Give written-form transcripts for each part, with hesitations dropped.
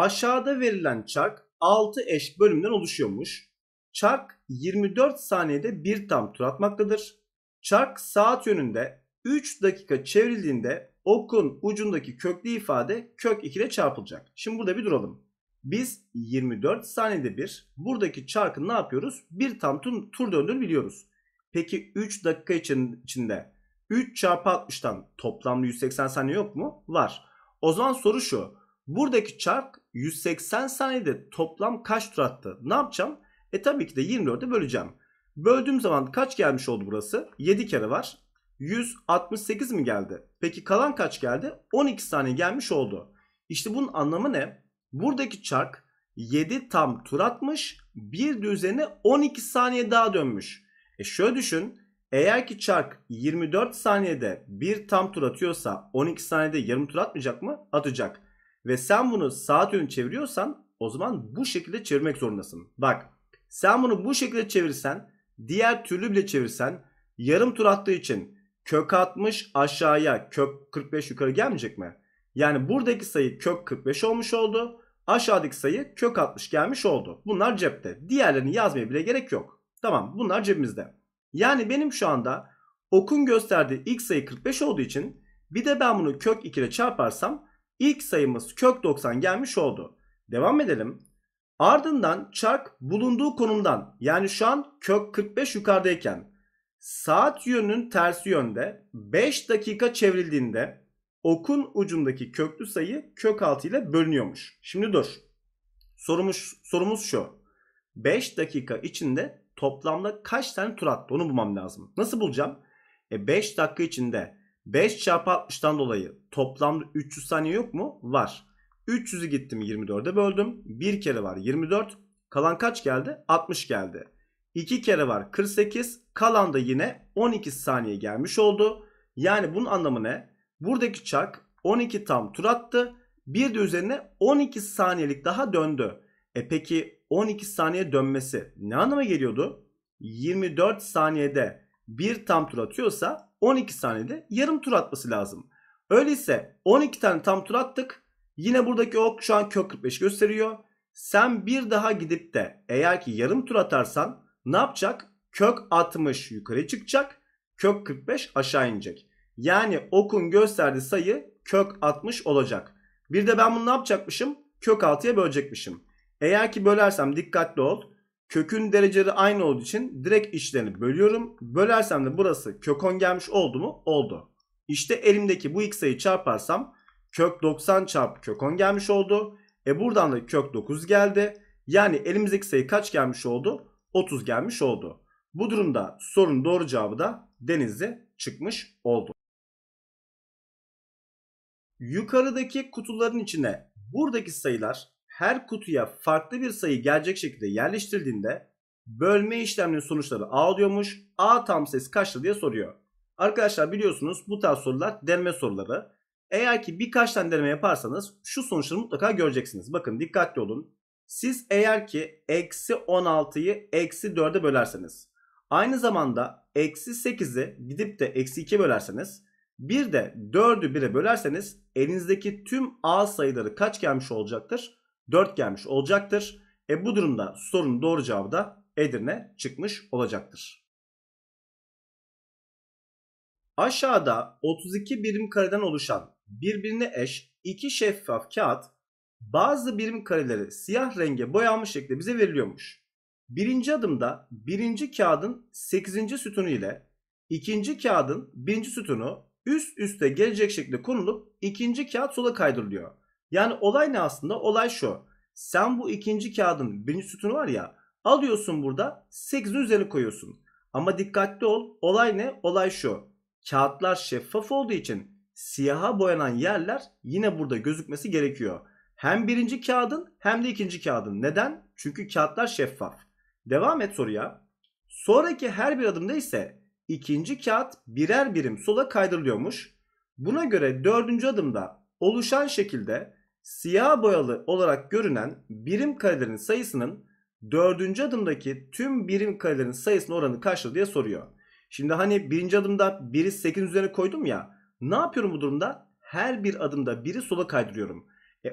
Aşağıda verilen çark 6 eş bölümden oluşuyormuş. Çark 24 saniyede bir tam tur atmaktadır. Çark saat yönünde 3 dakika çevrildiğinde okun ucundaki köklü ifade kök 2 ile çarpılacak. Şimdi burada bir duralım. Biz 24 saniyede bir buradaki çarkı ne yapıyoruz? Bir tam tur döndüğünü biliyoruz. Peki 3 dakika içinde 3 çarpı 60'tan toplamda 180 saniye yok mu? Var. O zaman soru şu. Buradaki çark 180 saniyede toplam kaç tur attı? Ne yapacağım? Tabii ki de 24'e böleceğim. Böldüğüm zaman kaç gelmiş oldu burası? 7 kere var. 168 mi geldi? Peki kalan kaç geldi? 12 saniye gelmiş oldu. İşte bunun anlamı ne? Buradaki çark 7 tam tur atmış. Bir de üzerine 12 saniye daha dönmüş. Şöyle düşün. Eğer ki çark 24 saniyede bir tam tur atıyorsa 12 saniyede yarım tur atmayacak mı? Atacak. Ve sen bunu saat yönü çeviriyorsan o zaman bu şekilde çevirmek zorundasın. Bak sen bunu bu şekilde çevirsen, diğer türlü bile çevirsen yarım tur attığı için kök 60 aşağıya kök 45 yukarı gelmeyecek mi? Yani buradaki sayı kök 45 olmuş oldu. Aşağıdaki sayı kök 60 gelmiş oldu. Bunlar cepte. Diğerlerini yazmaya bile gerek yok. Tamam, bunlar cebimizde. Yani benim şu anda okun gösterdiği ilk sayı 45 olduğu için bir de ben bunu kök 2 ile çarparsam ilk sayımız kök 90 gelmiş oldu. Devam edelim. Ardından çark bulunduğu konumdan, yani şu an kök 45 yukarıdayken saat yönünün tersi yönde 5 dakika çevrildiğinde okun ucundaki köklü sayı kök 6 ile bölünüyormuş. Şimdi dur. Sorumuz şu. 5 dakika içinde toplamda kaç tane tur attı? Onu bulmam lazım. Nasıl bulacağım? 5 dakika içinde 5 çarpı 60'tan dolayı toplamda 300 saniye yok mu? Var. 300'ü gittim 24'e böldüm. 1 kere var 24. Kalan kaç geldi? 60 geldi. 2 kere var 48. Kalan da yine 12 saniye gelmiş oldu. Yani bunun anlamı ne? Buradaki çark 12 tam tur attı. Bir de üzerine 12 saniyelik daha döndü. Peki 12 saniye dönmesi ne anlama geliyordu? 24 saniyede bir tam tur atıyorsa 12 saniyede yarım tur atması lazım. Öyleyse 12 tane tam tur attık. Yine buradaki ok şu an kök 45 gösteriyor. Sen bir daha gidip de eğer ki yarım tur atarsan ne yapacak? Kök 60 yukarı çıkacak. Kök 45 aşağı inecek. Yani okun gösterdiği sayı kök 60 olacak. Bir de ben bunu ne yapacakmışım? Kök 6'ya bölecekmişim. Eğer ki bölersem dikkatli ol. Kökün dereceleri aynı olduğu için direkt içlerini bölüyorum. Bölersem de burası kök 10 gelmiş oldu mu? Oldu. İşte elimdeki bu iki sayıyı çarparsam kök 90 çarpı kök 10 gelmiş oldu. Buradan da kök 9 geldi. Yani elimizdeki sayı kaç gelmiş oldu? 30 gelmiş oldu. Bu durumda sorunun doğru cevabı da Denizli çıkmış oldu. Yukarıdaki kutuların içine buradaki sayılar her kutuya farklı bir sayı gelecek şekilde yerleştirildiğinde bölme işleminin sonuçları A oluyormuş. A tam sayısı kaçtı diye soruyor. Arkadaşlar biliyorsunuz bu tarz sorular deneme soruları. Eğer ki birkaç tane deneme yaparsanız şu sonuçları mutlaka göreceksiniz. Bakın dikkatli olun. Siz eğer ki eksi 16'yı eksi 4'e bölerseniz, aynı zamanda eksi 8'i gidip de eksi 2'ye bölerseniz, bir de 4'ü 1'e bölerseniz elinizdeki tüm A sayıları kaç gelmiş olacaktır? 4 gelmiş olacaktır. Bu durumda sorunun doğru cevabı da Edirne çıkmış olacaktır. Aşağıda 32 birim kareden oluşan birbirine eş iki şeffaf kağıt bazı birim kareleri siyah renge boyanmış şekilde bize veriliyormuş. Birinci adımda birinci kağıdın 8. sütunu ile ikinci kağıdın 1. sütunu üst üste gelecek şekilde konulup ikinci kağıt sola kaydırılıyor. Yani olay ne aslında? Olay şu. Sen bu ikinci kağıdın 1. sütunu var ya, alıyorsun burada 8'in üzerine koyuyorsun. Ama dikkatli ol. Olay ne? Olay şu. Kağıtlar şeffaf olduğu için siyaha boyanan yerler yine burada gözükmesi gerekiyor. Hem birinci kağıdın hem de ikinci kağıdın. Neden? Çünkü kağıtlar şeffaf. Devam et soruya. Sonraki her bir adımda ise ikinci kağıt birer birim sola kaydırılıyormuş. Buna göre dördüncü adımda oluşan şekilde siyah boyalı olarak görünen birim karelerin sayısının dördüncü adımdaki tüm birim karelerin sayısının oranı kaçtır diye soruyor. Şimdi hani birinci adımda biri 8'in üzerine koydum ya. Ne yapıyorum bu durumda? Her bir adımda biri sola kaydırıyorum.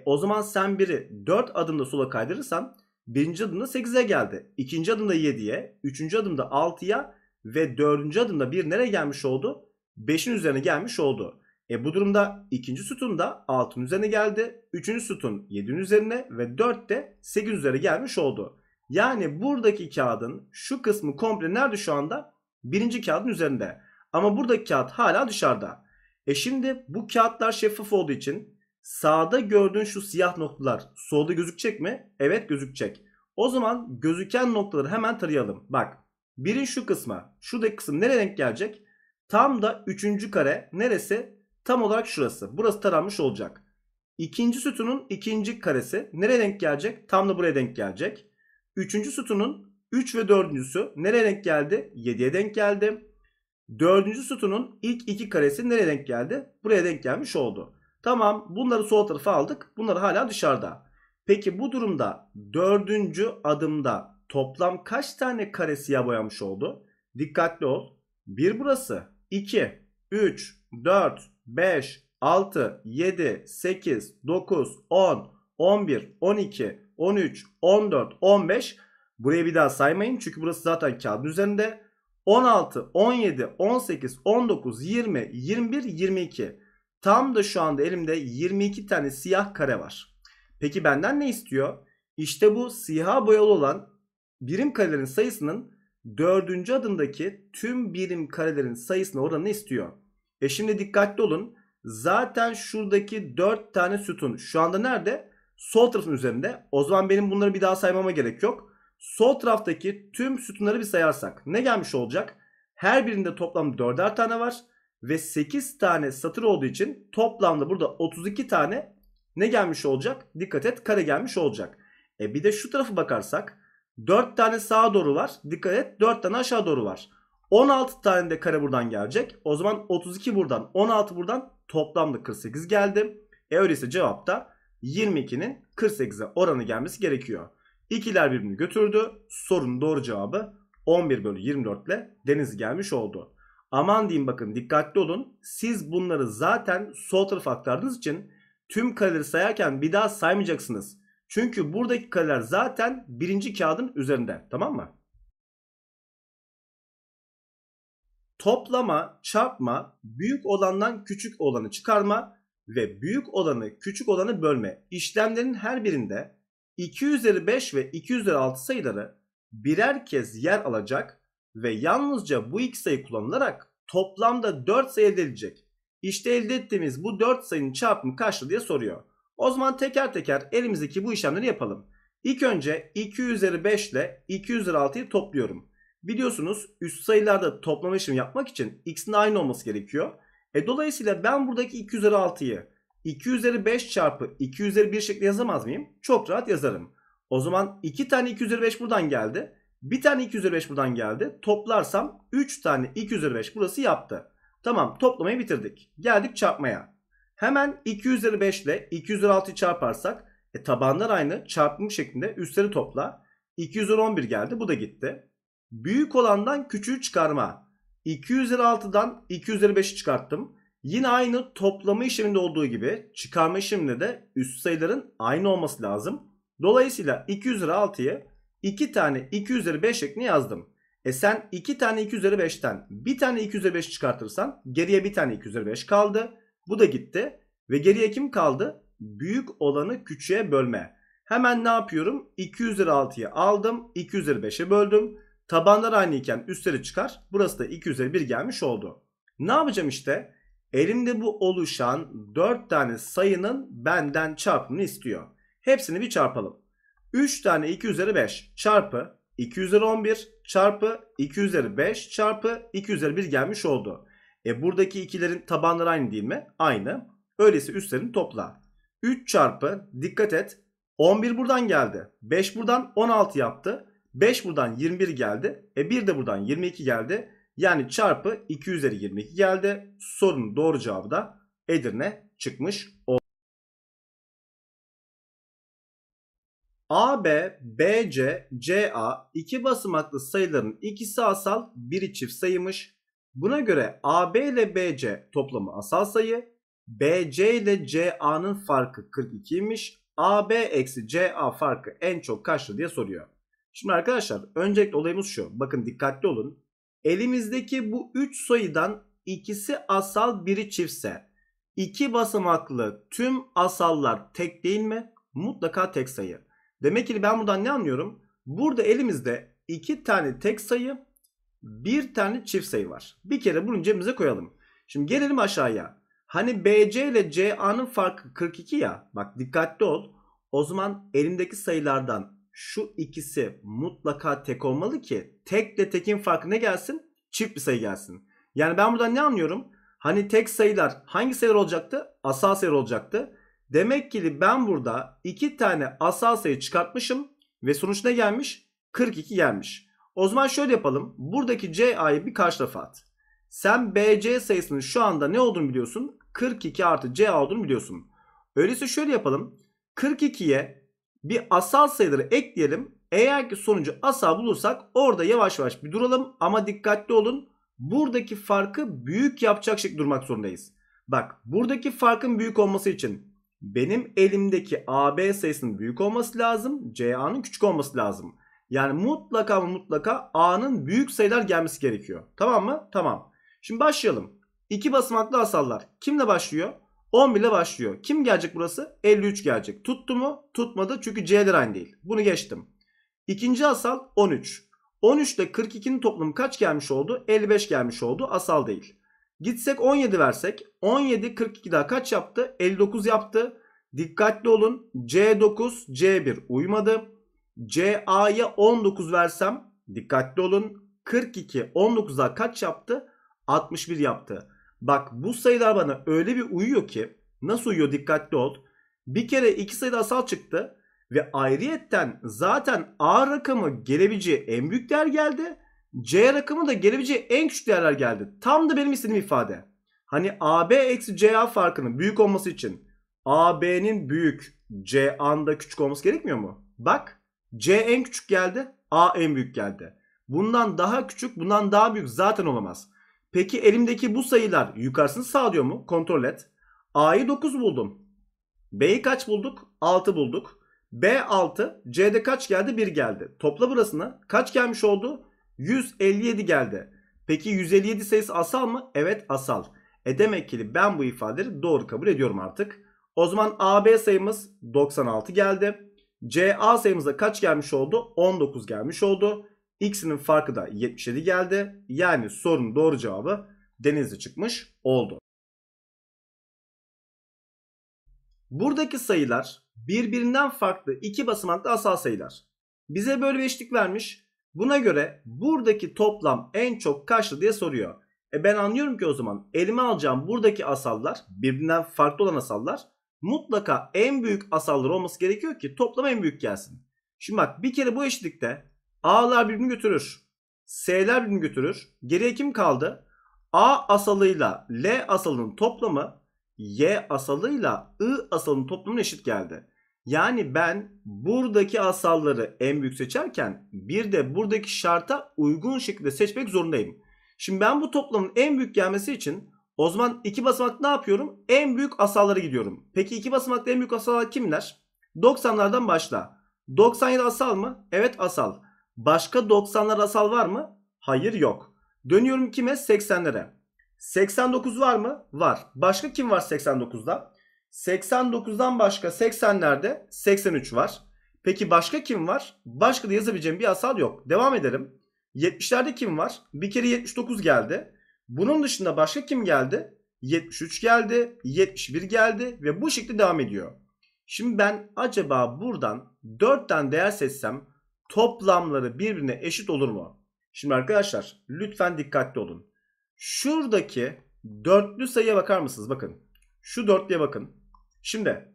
O zaman sen biri 4 adımda sola kaydırırsan birinci adımda 8'e geldi. İkinci adımda 7'ye, üçüncü adımda 6'ya ve dördüncü adımda bir nereye gelmiş oldu? 5'in üzerine gelmiş oldu. Bu durumda ikinci sütunda 6'ın üzerine geldi. Üçüncü sütun 7'in üzerine ve 4 de 8 üzerine gelmiş oldu. Yani buradaki kağıdın şu kısmı komple nerede şu anda? Birinci kağıdın üzerinde. Ama buradaki kağıt hala dışarıda. Şimdi bu kağıtlar şeffaf olduğu için sağda gördüğün şu siyah noktalar solda gözükecek mi? Evet gözükecek. O zaman gözüken noktaları hemen tarayalım. Bak birin şu kısmı, şuradaki kısım nereye denk gelecek? Tam da 3. kare neresi? Tam olarak şurası. Burası taranmış olacak. 2. sütunun 2. karesi nereye denk gelecek? Tam da buraya denk gelecek. 3. sütunun 3 ve 4.'sü nereye denk geldi? 7'ye denk geldi. 4. sütunun ilk 2 karesi nereye denk geldi? Buraya denk gelmiş oldu. Tamam, bunları sol tarafa aldık. Bunlar hala dışarıda. Peki bu durumda 4. adımda toplam kaç tane kare siyah boyamış oldu? Dikkatli ol. 1 burası. 2, 3, 4, 5, 6, 7, 8, 9, 10, 11, 12, 13, 14, 15. Buraya bir daha saymayın çünkü burası zaten kağıdın üzerinde. 16, 17, 18, 19, 20, 21, 22. Tam da şu anda elimde 22 tane siyah kare var. Peki benden ne istiyor? İşte bu siyaha boyalı olan birim karelerin sayısının 4. adımdaki tüm birim karelerin sayısına oranını istiyor. Şimdi dikkatli olun. Zaten şuradaki 4 tane sütun şu anda nerede? Sol tarafın üzerinde. O zaman benim bunları bir daha saymama gerek yok. Sol taraftaki tüm sütunları bir sayarsak ne gelmiş olacak? Her birinde toplam 4'er tane var. Ve 8 tane satır olduğu için toplamda burada 32 tane ne gelmiş olacak? Dikkat et, kare gelmiş olacak. Bir de şu tarafa bakarsak 4 tane sağa doğru var. Dikkat et, 4 tane aşağı doğru var. 16 tane de kare buradan gelecek. O zaman 32 buradan, 16 buradan, toplamda 48 geldi. Öyleyse cevapta 22'nin 48'e oranı gelmesi gerekiyor. İkiler birbirini götürdü. Sorunun doğru cevabı 11/24 ile Deniz gelmiş oldu. Aman diyeyim, bakın dikkatli olun. Siz bunları zaten sol tarafa aktardığınız için tüm kareleri sayarken bir daha saymayacaksınız. Çünkü buradaki kareler zaten birinci kağıdın üzerinde. Tamam mı? Toplama, çarpma, büyük olandan küçük olanı çıkarma ve büyük olanı küçük olanı bölme işlemlerin her birinde 2 üzeri 5 ve 2 üzeri 6 sayıları birer kez yer alacak ve yalnızca bu iki sayı kullanılarak toplamda 4 sayı elde edilecek. İşte elde ettiğimiz bu 4 sayının çarpımı kaçtı diye soruyor. O zaman teker teker elimizdeki bu işlemleri yapalım. İlk önce 2 üzeri 5 ile 2 üzeri 6'yı topluyorum. Biliyorsunuz üst sayılarda toplama işlemi yapmak için x'in aynı olması gerekiyor. Dolayısıyla ben buradaki 2 üzeri 6'yı 2 üzeri 5 çarpı 2 üzeri 1 şeklinde yazamaz mıyım? Çok rahat yazarım. O zaman 2 tane 2 üzeri 5 buradan geldi. Bir tane 2 üzeri 5 buradan geldi. Toplarsam 3 tane 2 üzeri 5 burası yaptı. Tamam, toplamayı bitirdik. Geldik çarpmaya. Hemen 2 üzeri 5 ile 2 üzeri 6'yı çarparsak tabanlar aynı, çarpım şeklinde üstleri topla. 2 üzeri 11 geldi, bu da gitti. Büyük olandan küçüğü çıkarma. 2 üzeri 6'dan 2 üzeri 5'i çıkarttım. Yine aynı toplama işleminde olduğu gibi çıkarma işleminde de üst sayıların aynı olması lazım. Dolayısıyla 2 üzeri 6'yı 2 tane 2 üzeri 5 şeklinde yazdım. Sen 2 tane 2 üzeri 5'ten 1 tane 2 üzeri 5 çıkartırsan geriye 1 tane 2 üzeri 5 kaldı. Bu da gitti. Ve geriye kim kaldı? Büyük olanı küçüğe bölme. Hemen ne yapıyorum? 2 üzeri 6'yı aldım. 2 üzeri 5'e böldüm. Tabanlar aynı iken üstleri çıkar. Burası da 2 üzeri 1 gelmiş oldu. Ne yapacağım işte? Elimde bu oluşan 4 tane sayının benden çarpımını istiyor. Hepsini bir çarpalım. 3 tane 2 üzeri 5 çarpı 2 üzeri 11 çarpı 2 üzeri 5 çarpı 2 üzeri 1 gelmiş oldu. Buradaki ikilerin tabanları aynı değil mi? Aynı. Öyleyse üstlerini topla. 3 çarpı, dikkat et, 11 buradan geldi. 5 buradan 16 yaptı. 5 buradan 21 geldi. 1 de buradan 22 geldi. Yani çarpı 2 üzeri 22 geldi. Sorunun doğru cevabı da Edirne çıkmış oldu. AB, BC, CA iki basamaklı sayıların ikisi asal, biri çift sayıymış. Buna göre AB ile BC toplamı asal sayı, BC ile CA'nın farkı 42'ymiş. AB eksi CA farkı en çok kaçtı diye soruyor. Şimdi arkadaşlar öncelikle olayımız şu. Bakın dikkatli olun. Elimizdeki bu 3 sayıdan ikisi asal biri çiftse 2 basamaklı tüm asallar tek değil mi? Mutlaka tek sayı. Demek ki ben buradan ne anlıyorum? Burada elimizde 2 tane tek sayı, 1 tane çift sayı var. Bir kere bunu cebimize koyalım. Şimdi gelelim aşağıya. Hani BC ile CA'nın farkı 42 ya. Bak dikkatli ol. O zaman elimdeki sayılardan şu ikisi mutlaka tek olmalı ki tekle tekin farkı ne gelsin? Çift bir sayı gelsin. Yani ben buradan ne anlıyorum? Hani tek sayılar hangi sayılar olacaktı? Asal sayılar olacaktı. Demek ki ben burada 2 tane asal sayı çıkartmışım ve sonuç ne gelmiş? 42 gelmiş. O zaman şöyle yapalım. Buradaki CA'yı bir karşı tarafa at. Sen BC sayısının şu anda ne olduğunu biliyorsun. 42 artı CA olduğunu biliyorsun. Öyleyse şöyle yapalım. 42'ye bir asal sayıları ekleyelim. Eğer ki sonucu asal bulursak orada yavaş yavaş bir duralım. Ama dikkatli olun. Buradaki farkı büyük yapacak şekilde durmak zorundayız. Bak buradaki farkın büyük olması için benim elimdeki AB sayısının büyük olması lazım. CA'nın küçük olması lazım. Yani mutlaka mutlaka A'nın büyük sayılar gelmesi gerekiyor. Tamam mı? Tamam. Şimdi başlayalım. 2 basamaklı asallar. Kimle başlıyor? 11 ile başlıyor. Kim gelecek burası? 53 gelecek. Tuttu mu? Tutmadı çünkü C'ler aynı değil. Bunu geçtim. İkinci asal 13. 13 ile 42'nin toplamı kaç gelmiş oldu? 55 gelmiş oldu. Asal değil. Gitsek 17 versek. 17 42 daha kaç yaptı? 59 yaptı. Dikkatli olun. C9, C1 uymadı. CA'ya 19 versem. Dikkatli olun. 42 19 daha kaç yaptı? 61 yaptı. Bak bu sayılar bana öyle bir uyuyor ki. Nasıl uyuyor dikkatli ol. Bir kere iki sayıda asal çıktı. Ve ayrıyetten zaten A rakamı gelebileceği en büyük değer geldi. C rakamı da gelebileceği en küçük değerler geldi. Tam da benim istediğim ifade. Hani AB eksi CA farkının büyük olması için AB'nin büyük CA'nın da küçük olması gerekmiyor mu? Bak C en küçük geldi. A en büyük geldi. Bundan daha küçük bundan daha büyük zaten olamaz. Peki elimdeki bu sayılar yukarısını sağlıyor mu? Kontrol et. A'yı 9 buldum. B'yi kaç bulduk? 6 bulduk. B 6. C'de kaç geldi? 1 geldi. Topla burasını. Kaç gelmiş oldu? 157 geldi. Peki 157 sayısı asal mı? Evet asal. E demek ki ben bu ifadeleri doğru kabul ediyorum artık. O zaman AB sayımız 96 geldi. CA sayımızda kaç gelmiş oldu? 19 gelmiş oldu. X'inin farkı da 77 geldi. Yani sorunun doğru cevabı Denizli çıkmış oldu. Buradaki sayılar birbirinden farklı iki basamaklı asal sayılar. Bize böyle bir eşitlik vermiş. Buna göre buradaki toplam en çok kaçtı diye soruyor. Ben anlıyorum ki o zaman elime alacağım buradaki asallar birbirinden farklı olan asallar mutlaka en büyük asallar olması gerekiyor ki toplam en büyük gelsin. Şimdi bak bir kere bu eşitlikte A'lar birbirini götürür. S'ler birbirini götürür. Geriye kim kaldı? A asalıyla L asalının toplamı Y asalıyla I asalının toplamına eşit geldi. Yani ben buradaki asalları en büyük seçerken bir de buradaki şarta uygun şekilde seçmek zorundayım. Şimdi ben bu toplamın en büyük gelmesi için o zaman iki basamak ne yapıyorum? En büyük asallara gidiyorum. Peki iki basamakta en büyük asallar kimler? 90'lardan başla. 97 asal mı? Evet asal. Başka 90'lar asal var mı? Hayır yok. Dönüyorum kime? 80'lere. 89 var mı? Var. Başka kim var 89'da? 89'dan başka 80'lerde 83 var. Peki başka kim var? Başka da yazabileceğim bir asal yok. Devam edelim. 70'lerde kim var? Bir kere 79 geldi. Bunun dışında başka kim geldi? 73 geldi. 71 geldi. Ve bu şekilde devam ediyor. Şimdi ben acaba buradan 4 tane değer seçsem toplamları birbirine eşit olur mu? Şimdi arkadaşlar lütfen dikkatli olun. Şuradaki dörtlü sayıya bakar mısınız? Bakın. Şu dörtlüye bakın. Şimdi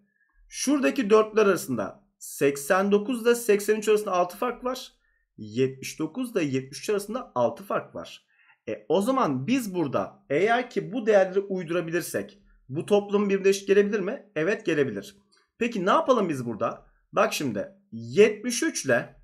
şuradaki dörtler arasında 89 ile 83 arasında 6 fark var. 79 ile 73 arasında 6 fark var. O zaman biz burada eğer ki bu değerleri uydurabilirsek bu toplamın birbirine eşit gelebilir mi? Evet gelebilir. Peki ne yapalım biz burada? Bak şimdi 73 ile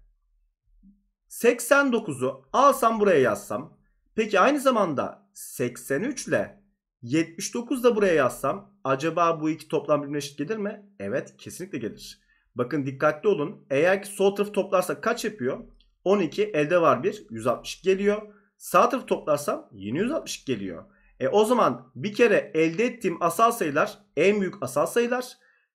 89'u alsam buraya yazsam. Peki aynı zamanda 83 ile 79 da buraya yazsam acaba bu iki toplam birbirine eşit gelir mi? Evet, kesinlikle gelir. Bakın dikkatli olun. Eğer ki sol tarafı toplarsak kaç yapıyor? 12, elde var 1, 160 geliyor. Sağ tarafı toplarsam yine 160 geliyor. O zaman bir kere elde ettiğim asal sayılar en büyük asal sayılar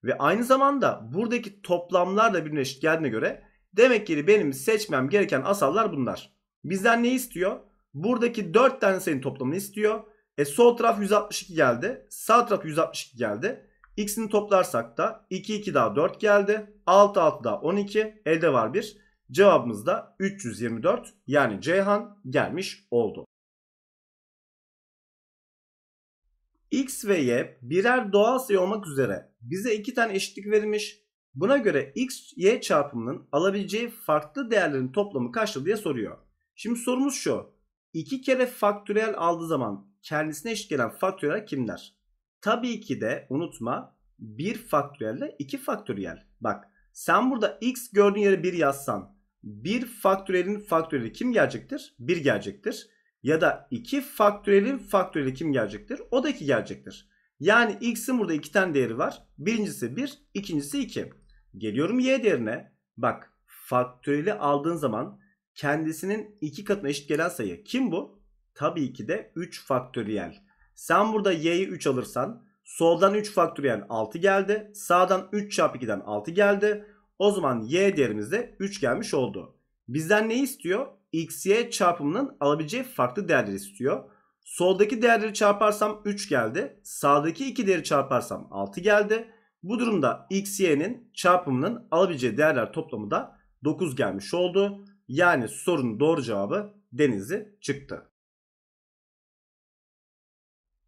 ve aynı zamanda buradaki toplamlarla birbirine eşit geldiğine göre demek ki benim seçmem gereken asallar bunlar. Bizden ne istiyor? Buradaki 4 tane sayının toplamını istiyor. Sol taraf 162 geldi. Sağ taraf 162 geldi. X'ini toplarsak da 2, 2 daha 4 geldi. 6, 6 daha 12. Elde var 1. Cevabımız da 324. Yani Ceyhan gelmiş oldu. X ve Y birer doğal sayı olmak üzere bize 2 tane eşitlik verilmiş. Buna göre X, Y çarpımının alabileceği farklı değerlerin toplamı kaçtır diye soruyor. Şimdi sorumuz şu. 2 kere faktöriyel aldığı zaman kendisine eşit gelen faktöriyel kimler? Tabii ki de unutma 1 faktöriyel ile 2 faktöriyel. Bak sen burada x gördüğün yere 1 yazsan 1 faktöriyelin faktöriyeli kim gelecektir? 1 gelecektir. Ya da 2 faktöriyelin faktöriyeli kim gelecektir? O da 2 gelecektir. Yani x'in burada 2 tane değeri var. Birincisi 1, ikincisi 2. Geliyorum y değerine. Bak faktöriyeli aldığın zaman kendisinin 2 katına eşit gelen sayı kim bu? Tabii ki de 3 faktöriyel. Sen burada y'yi 3 alırsan soldan 3 faktöriyel 6 geldi. Sağdan 3 çarpı 2'den 6 geldi. O zaman y değerimiz de 3 gelmiş oldu. Bizden ne istiyor? X, y çarpımının alabileceği farklı değerleri istiyor. Soldaki değerleri çarparsam 3 geldi. Sağdaki 2 değeri çarparsam 6 geldi. Bu durumda x, y'nin çarpımının alabileceği değerler toplamı da 9 gelmiş oldu. Yani sorunun doğru cevabı Denizli çıktı.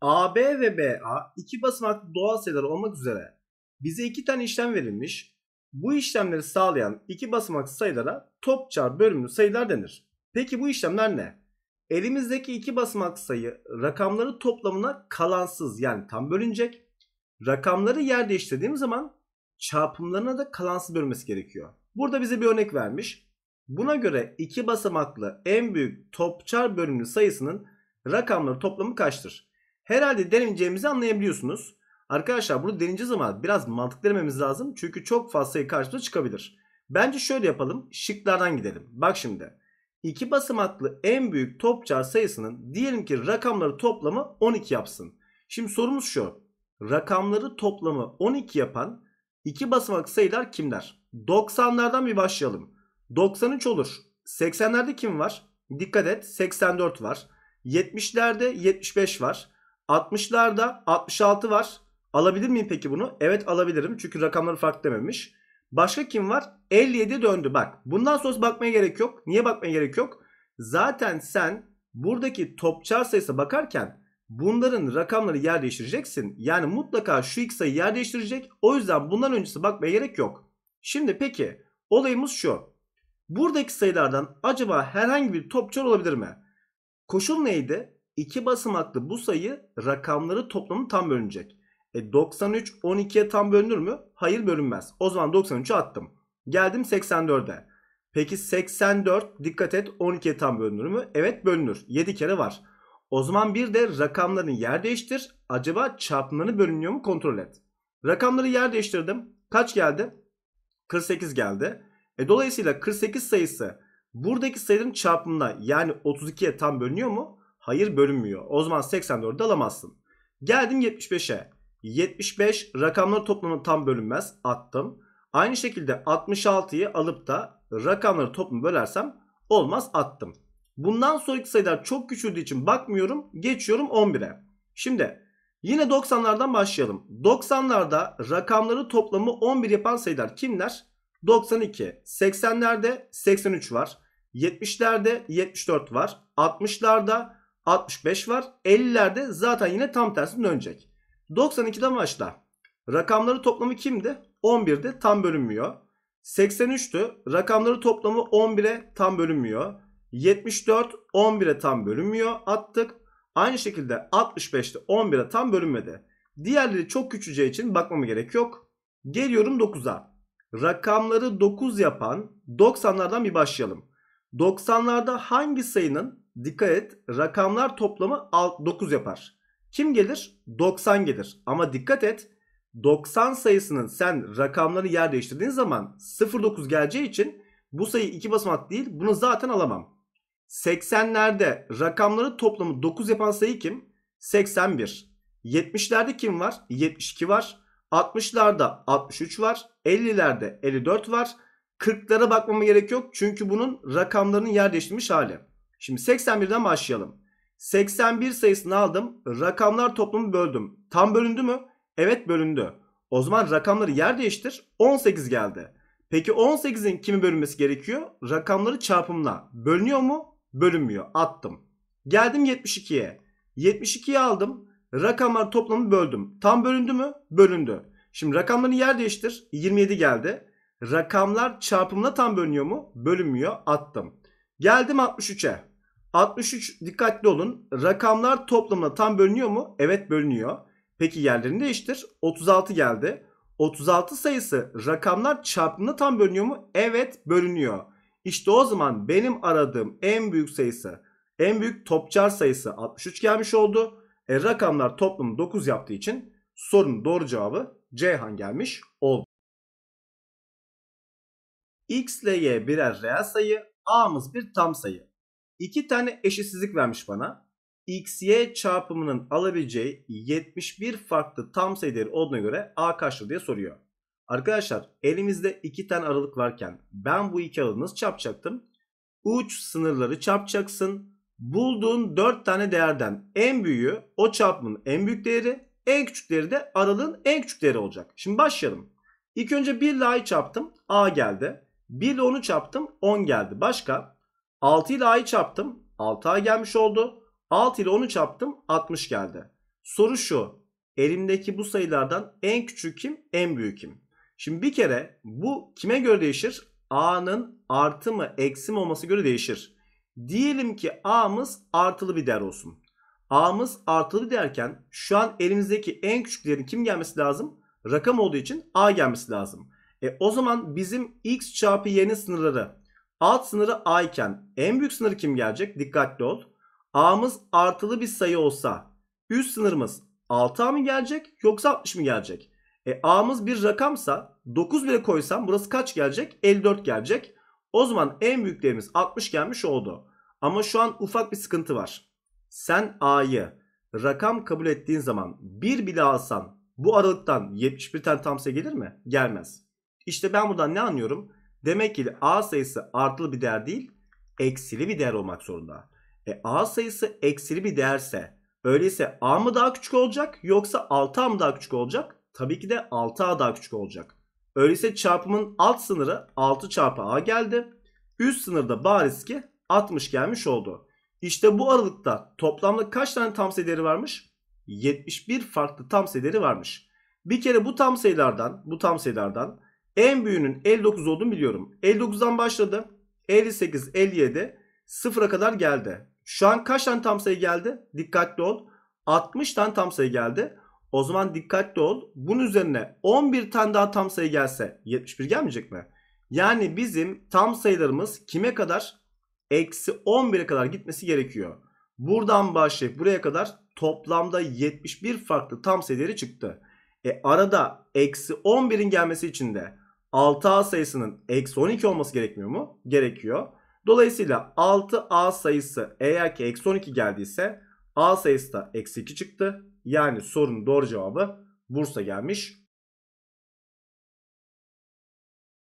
AB ve BA iki basamaklı doğal sayılar olmak üzere bize 2 tane işlem verilmiş. Bu işlemleri sağlayan iki basamaklı sayılara topçar bölümlü sayılar denir. Peki bu işlemler ne? Elimizdeki iki basamaklı sayı rakamları toplamına kalansız yani tam bölünecek. Rakamları yer değiştirdiğim zaman çarpımlarına da kalansız bölmesi gerekiyor. Burada bize bir örnek vermiş. Buna göre iki basamaklı en büyük topçar bölümlü sayısının rakamları toplamı kaçtır? Herhalde deneyeceğimizi anlayabiliyorsunuz. Arkadaşlar bunu deneyeceğiz ama biraz mantık denememiz lazım. Çünkü çok fazla sayı karşımıza çıkabilir. Bence şöyle yapalım. Şıklardan gidelim. Bak şimdi. 2 basamaklı en büyük topçar sayısının diyelim ki rakamları toplamı 12 yapsın. Şimdi sorumuz şu. Rakamları toplamı 12 yapan 2 basamaklı sayılar kimler? 90'lardan bir başlayalım. 93 olur. 80'lerde kim var? Dikkat et. 84 var. 70'lerde 75 var. 60'larda 66 var. Alabilir miyim peki bunu? Evet alabilirim. Çünkü rakamları farklı dememiş. Başka kim var? 57 döndü. Bak bundan sonra bakmaya gerek yok. Niye bakmaya gerek yok? Zaten sen buradaki topçar sayısına bakarken bunların rakamları yer değiştireceksin. Yani mutlaka şu iki sayı yer değiştirecek. O yüzden bundan öncesi bakmaya gerek yok. Şimdi peki olayımız şu. Buradaki sayılardan acaba herhangi bir topçar olabilir mi? Koşul neydi? 2 basamaklı bu sayı rakamları toplamı tam bölünecek. 93 12'ye tam bölünür mü? Hayır bölünmez. O zaman 93'ü attım. Geldim 84'e. Peki 84 dikkat et 12'ye tam bölünür mü? Evet bölünür. 7 kere var. O zaman bir de rakamlarını yer değiştir. Acaba çarpımlarını bölünüyor mu kontrol et. Rakamları yer değiştirdim. Kaç geldi? 48 geldi. Dolayısıyla 48 sayısı buradaki sayının çarpımına yani 32'ye tam bölünüyor mu? Hayır bölünmüyor. O zaman 84'ü alamazsın. Geldim 75'e. 75 rakamları toplamı tam bölünmez. Attım. Aynı şekilde 66'yı alıp da rakamları toplamı bölersem olmaz. Attım. Bundan sonraki sayılar çok küçüldüğü için bakmıyorum. Geçiyorum 11'e. Şimdi yine 90'lardan başlayalım. 90'larda rakamları toplamı 11 yapan sayılar kimler? 92. 80'lerde 83 var. 70'lerde 74 var. 60'larda 65 var. 50'lerde zaten yine tam tersine dönecek. 92'den başla. Rakamları toplamı kimdi? 11'de tam bölünmüyor. 83'tü. Rakamları toplamı 11'e tam bölünmüyor. 74 11'e tam bölünmüyor. Attık. Aynı şekilde 65'te 11'e tam bölünmedi. Diğerleri çok küçüleceği için bakmama gerek yok. Geliyorum 9'a. Rakamları 9 yapan 90'lardan bir başlayalım. 90'larda hangi sayının dikkat et rakamlar toplamı 9 yapar? kim gelir? 90 gelir. Ama dikkat et, 90 sayısının sen rakamları yer değiştirdiğin zaman 09 geleceği için bu sayı 2 basamak değil, bunu zaten alamam. 80'lerde rakamları toplamı 9 yapan sayı kim? 81. 70'lerde kim var? 72 var. 60'larda 63 var. 50'lerde 54 var. 40'lara bakmama gerek yok çünkü bunun rakamlarının yer değiştirmiş hali. Şimdi 81'den başlayalım. 81 sayısını aldım. Rakamlar toplamı böldüm. Tam bölündü mü? Evet, bölündü. O zaman rakamları yer değiştir. 18 geldi. Peki 18'in kimi bölünmesi gerekiyor? Rakamları çarpımla. Bölünüyor mu? Bölünmüyor. Attım. Geldim 72'ye. 72'yi aldım. Rakamlar toplamı böldüm. Tam bölündü mü? Bölündü. Şimdi rakamları yer değiştir. 27 geldi. Rakamlar çarpımla tam bölünüyor mu? Bölünmüyor. Attım. Geldim 63'e. 63, dikkatli olun. Rakamlar toplamla tam bölünüyor mu? Evet, bölünüyor. Peki yerlerini değiştir. 36 geldi. 36 sayısı rakamlar çarpımla tam bölünüyor mu? Evet, bölünüyor. İşte o zaman benim aradığım en büyük sayısı, en büyük topçar sayısı 63 gelmiş oldu. Rakamlar toplamı 9 yaptığı için sorunun doğru cevabı Ceyhan gelmiş oldu. X ile Y birer reel sayı, A'mız bir tam sayı. İki tane eşitsizlik vermiş bana. X, Y çarpımının alabileceği 71 farklı tam sayı değeri olduğuna göre A kaçtır diye soruyor. Arkadaşlar elimizde 2 tane aralık varken ben bu iki aralığı nasıl çarpacaktım? Uç sınırları çarpacaksın. Bulduğun 4 tane değerden en büyüğü o çarpımın en büyük değeri, en küçük değeri de aralığın en küçük değeri olacak. Şimdi başlayalım. İlk önce 1 ile A'yı çarptım. A geldi. 1 ile 10'u çarptım. 10 geldi. Başka? 6 ile A'yı çarptım. 6A gelmiş oldu. 6 ile 10'u çarptım. 60 geldi. Soru şu. Elimdeki bu sayılardan en küçük kim? En büyük kim? Şimdi bir kere bu kime göre değişir? A'nın artı mı eksi mi olması göre değişir. Diyelim ki A'mız artılı bir değer olsun. A'mız artılı bir değerken şu an elimizdeki en küçük değerin kim gelmesi lazım? Rakam olduğu için A gelmesi lazım. O zaman bizim X çarpı Y'nin sınırları, alt sınırı A iken en büyük sınır kim gelecek? Dikkatli ol. A'mız artılı bir sayı olsa üst sınırımız 6A mı gelecek yoksa 60 mı gelecek? A'mız bir rakamsa 9 bile koysam burası kaç gelecek? 54 gelecek. O zaman en büyük değerimiz 60 gelmiş oldu. Ama şu an ufak bir sıkıntı var. Sen A'yı rakam kabul ettiğin zaman 1 bile alsan bu aralıktan 71 tane tam sayı gelir mi? Gelmez. İşte ben buradan ne anlıyorum? Demek ki A sayısı artılı bir değer değil, eksili bir değer olmak zorunda. A sayısı eksili bir değerse, öyleyse A mı daha küçük olacak yoksa 6A mı daha küçük olacak? Tabii ki de 6A daha küçük olacak. Öyleyse çarpımın alt sınırı 6 çarpı A geldi. Üst sınırda bariz ki 60 gelmiş oldu. İşte bu aralıkta toplamda kaç tane tam sayı değeri varmış? 71 farklı tam sayı değeri varmış. Bir kere bu tam sayılardan en büyüğünün 59 olduğunu biliyorum. 59'dan başladı. 58, 57 0'a kadar geldi. Şu an kaç tane tam sayı geldi? Dikkatli ol. 60 tane tam sayı geldi. O zaman dikkatli ol. Bunun üzerine 11 tane daha tam sayı gelse 71 gelmeyecek mi? Yani bizim tam sayılarımız kime kadar? Eksi 11'e kadar gitmesi gerekiyor. Buradan başlayıp buraya kadar toplamda 71 farklı tam sayıları çıktı. Arada eksi 11'in gelmesi için de 6A sayısının eksi 12 olması gerekmiyor mu? Gerekiyor. Dolayısıyla 6A sayısı eğer ki eksi 12 geldiyse A sayısı da eksi 2 çıktı. Yani sorunun doğru cevabı Bursa gelmiş.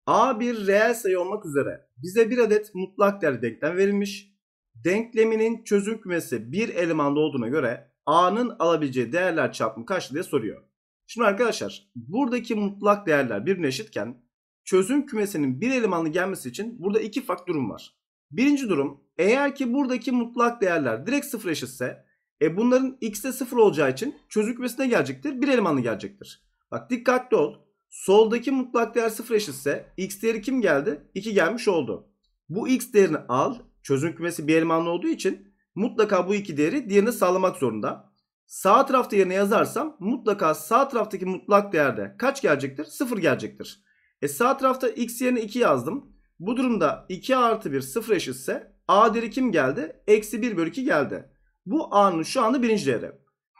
A bir reel sayı olmak üzere bize bir adet mutlak değerli denklem verilmiş. Denkleminin çözüm kümesi bir elemanda olduğuna göre A'nın alabileceği değerler çarpımı kaçtır diye soruyor. Şimdi arkadaşlar buradaki mutlak değerler birbirine eşitken çözüm kümesinin bir elemanlı gelmesi için burada iki farklı durum var. Birinci durum, eğer ki buradaki mutlak değerler direkt sıfır eşitse bunların x'de sıfır olacağı için çözüm kümesine gelecektir. Bir elemanlı gelecektir. Bak dikkatli ol. Soldaki mutlak değer sıfır eşitse x değeri kim geldi? 2 gelmiş oldu. Bu x değerini al. Çözüm kümesi bir elemanlı olduğu için mutlaka bu iki değeri diğerine sağlamak zorunda. Sağ tarafta yerine yazarsam mutlaka sağ taraftaki mutlak değerde kaç gelecektir? 0 gelecektir. Sağ tarafta x yerine 2 yazdım. Bu durumda 2 artı 1 0 eşitse A değeri kim geldi? Eksi 1 bölü 2 geldi. Bu A'nın şu anda birinci değeri.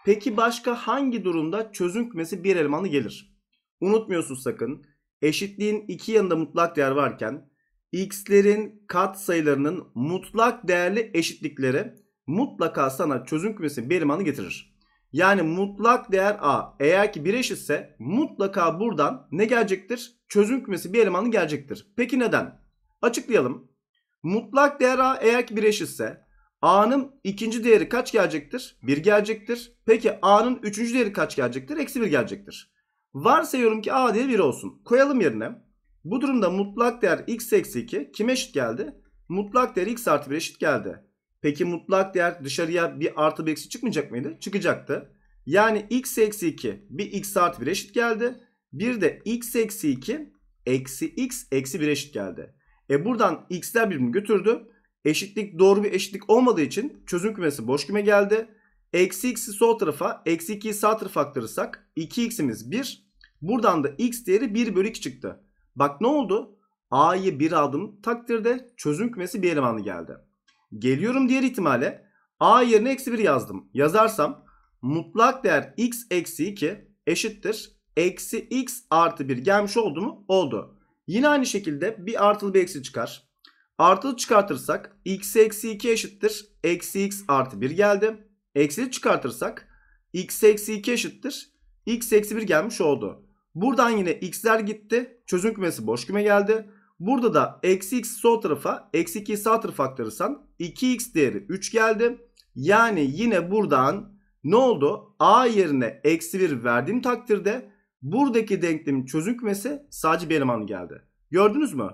Peki başka hangi durumda çözüm kümesi bir elemanlı gelir? Unutmuyorsun sakın. Eşitliğin iki yanında mutlak değer varken x'lerin katsayılarının mutlak değerli eşitlikleri mutlaka sana çözüm kümesi bir elemanı getirir. Yani mutlak değer a eğer ki 1'e eşitse mutlaka buradan ne gelecektir? Çözüm kümesi bir elemanı gelecektir. Peki neden? Açıklayalım. Mutlak değer a eğer ki 1'e eşitse a'nın ikinci değeri kaç gelecektir? 1 gelecektir. Peki a'nın üçüncü değeri kaç gelecektir? Eksi 1 gelecektir. Varsayıyorum ki a değeri 1 olsun. Koyalım yerine. Bu durumda mutlak değer x eksi 2 kime eşit geldi? Mutlak değer x artı 1 eşit geldi. Peki mutlak değer dışarıya bir artı bir eksi çıkmayacak mıydı? Çıkacaktı. Yani x eksi 2 bir x artı 1 eşit geldi. Bir de x eksi 2 eksi x eksi 1 eşit geldi. Buradan x'ler birbirini götürdü. Eşitlik doğru bir eşitlik olmadığı için çözüm kümesi boş küme geldi. Eksi x'i sol tarafa eksi 2'yi sağ tarafa aktarırsak 2x'imiz 1. Buradan da x değeri 1 bölü 2 çıktı. Bak ne oldu? A'yı 1 aldığım takdirde çözüm kümesi bir elemanlı geldi. Geliyorum diğer ihtimale. A yerine eksi 1 yazdım. Yazarsam mutlak değer x eksi 2 eşittir eksi x artı 1 gelmiş oldu mu? Oldu. Yine aynı şekilde bir artılı bir eksi çıkar. Artılı çıkartırsak x eksi 2 eşittir eksi x artı 1 geldi. Eksili çıkartırsak x eksi 2 eşittir x eksi 1 gelmiş oldu. Buradan yine x'ler gitti. Çözüm kümesi boş küme geldi. Burada da eksi x sol tarafa eksi 2'yi sağ tarafa aktarırsan 2x değeri 3 geldi. Yani yine buradan ne oldu? A yerine eksi 1 verdiğim takdirde buradaki denklemin çözüm kümesi sadece bir elemanlı geldi. Gördünüz mü?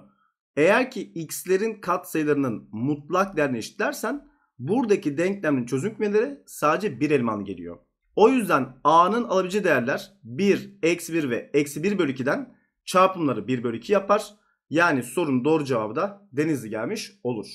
Eğer ki x'lerin katsayılarının mutlak değerine eşitlersen buradaki denklemin çözüm kümeleri sadece bir elemanlı geliyor. O yüzden a'nın alabileceği değerler 1, eksi 1 ve eksi 1 bölü 2'den çarpımları 1 bölü 2 yapar. Yani sorunun doğru cevabı da Denizli gelmiş olur.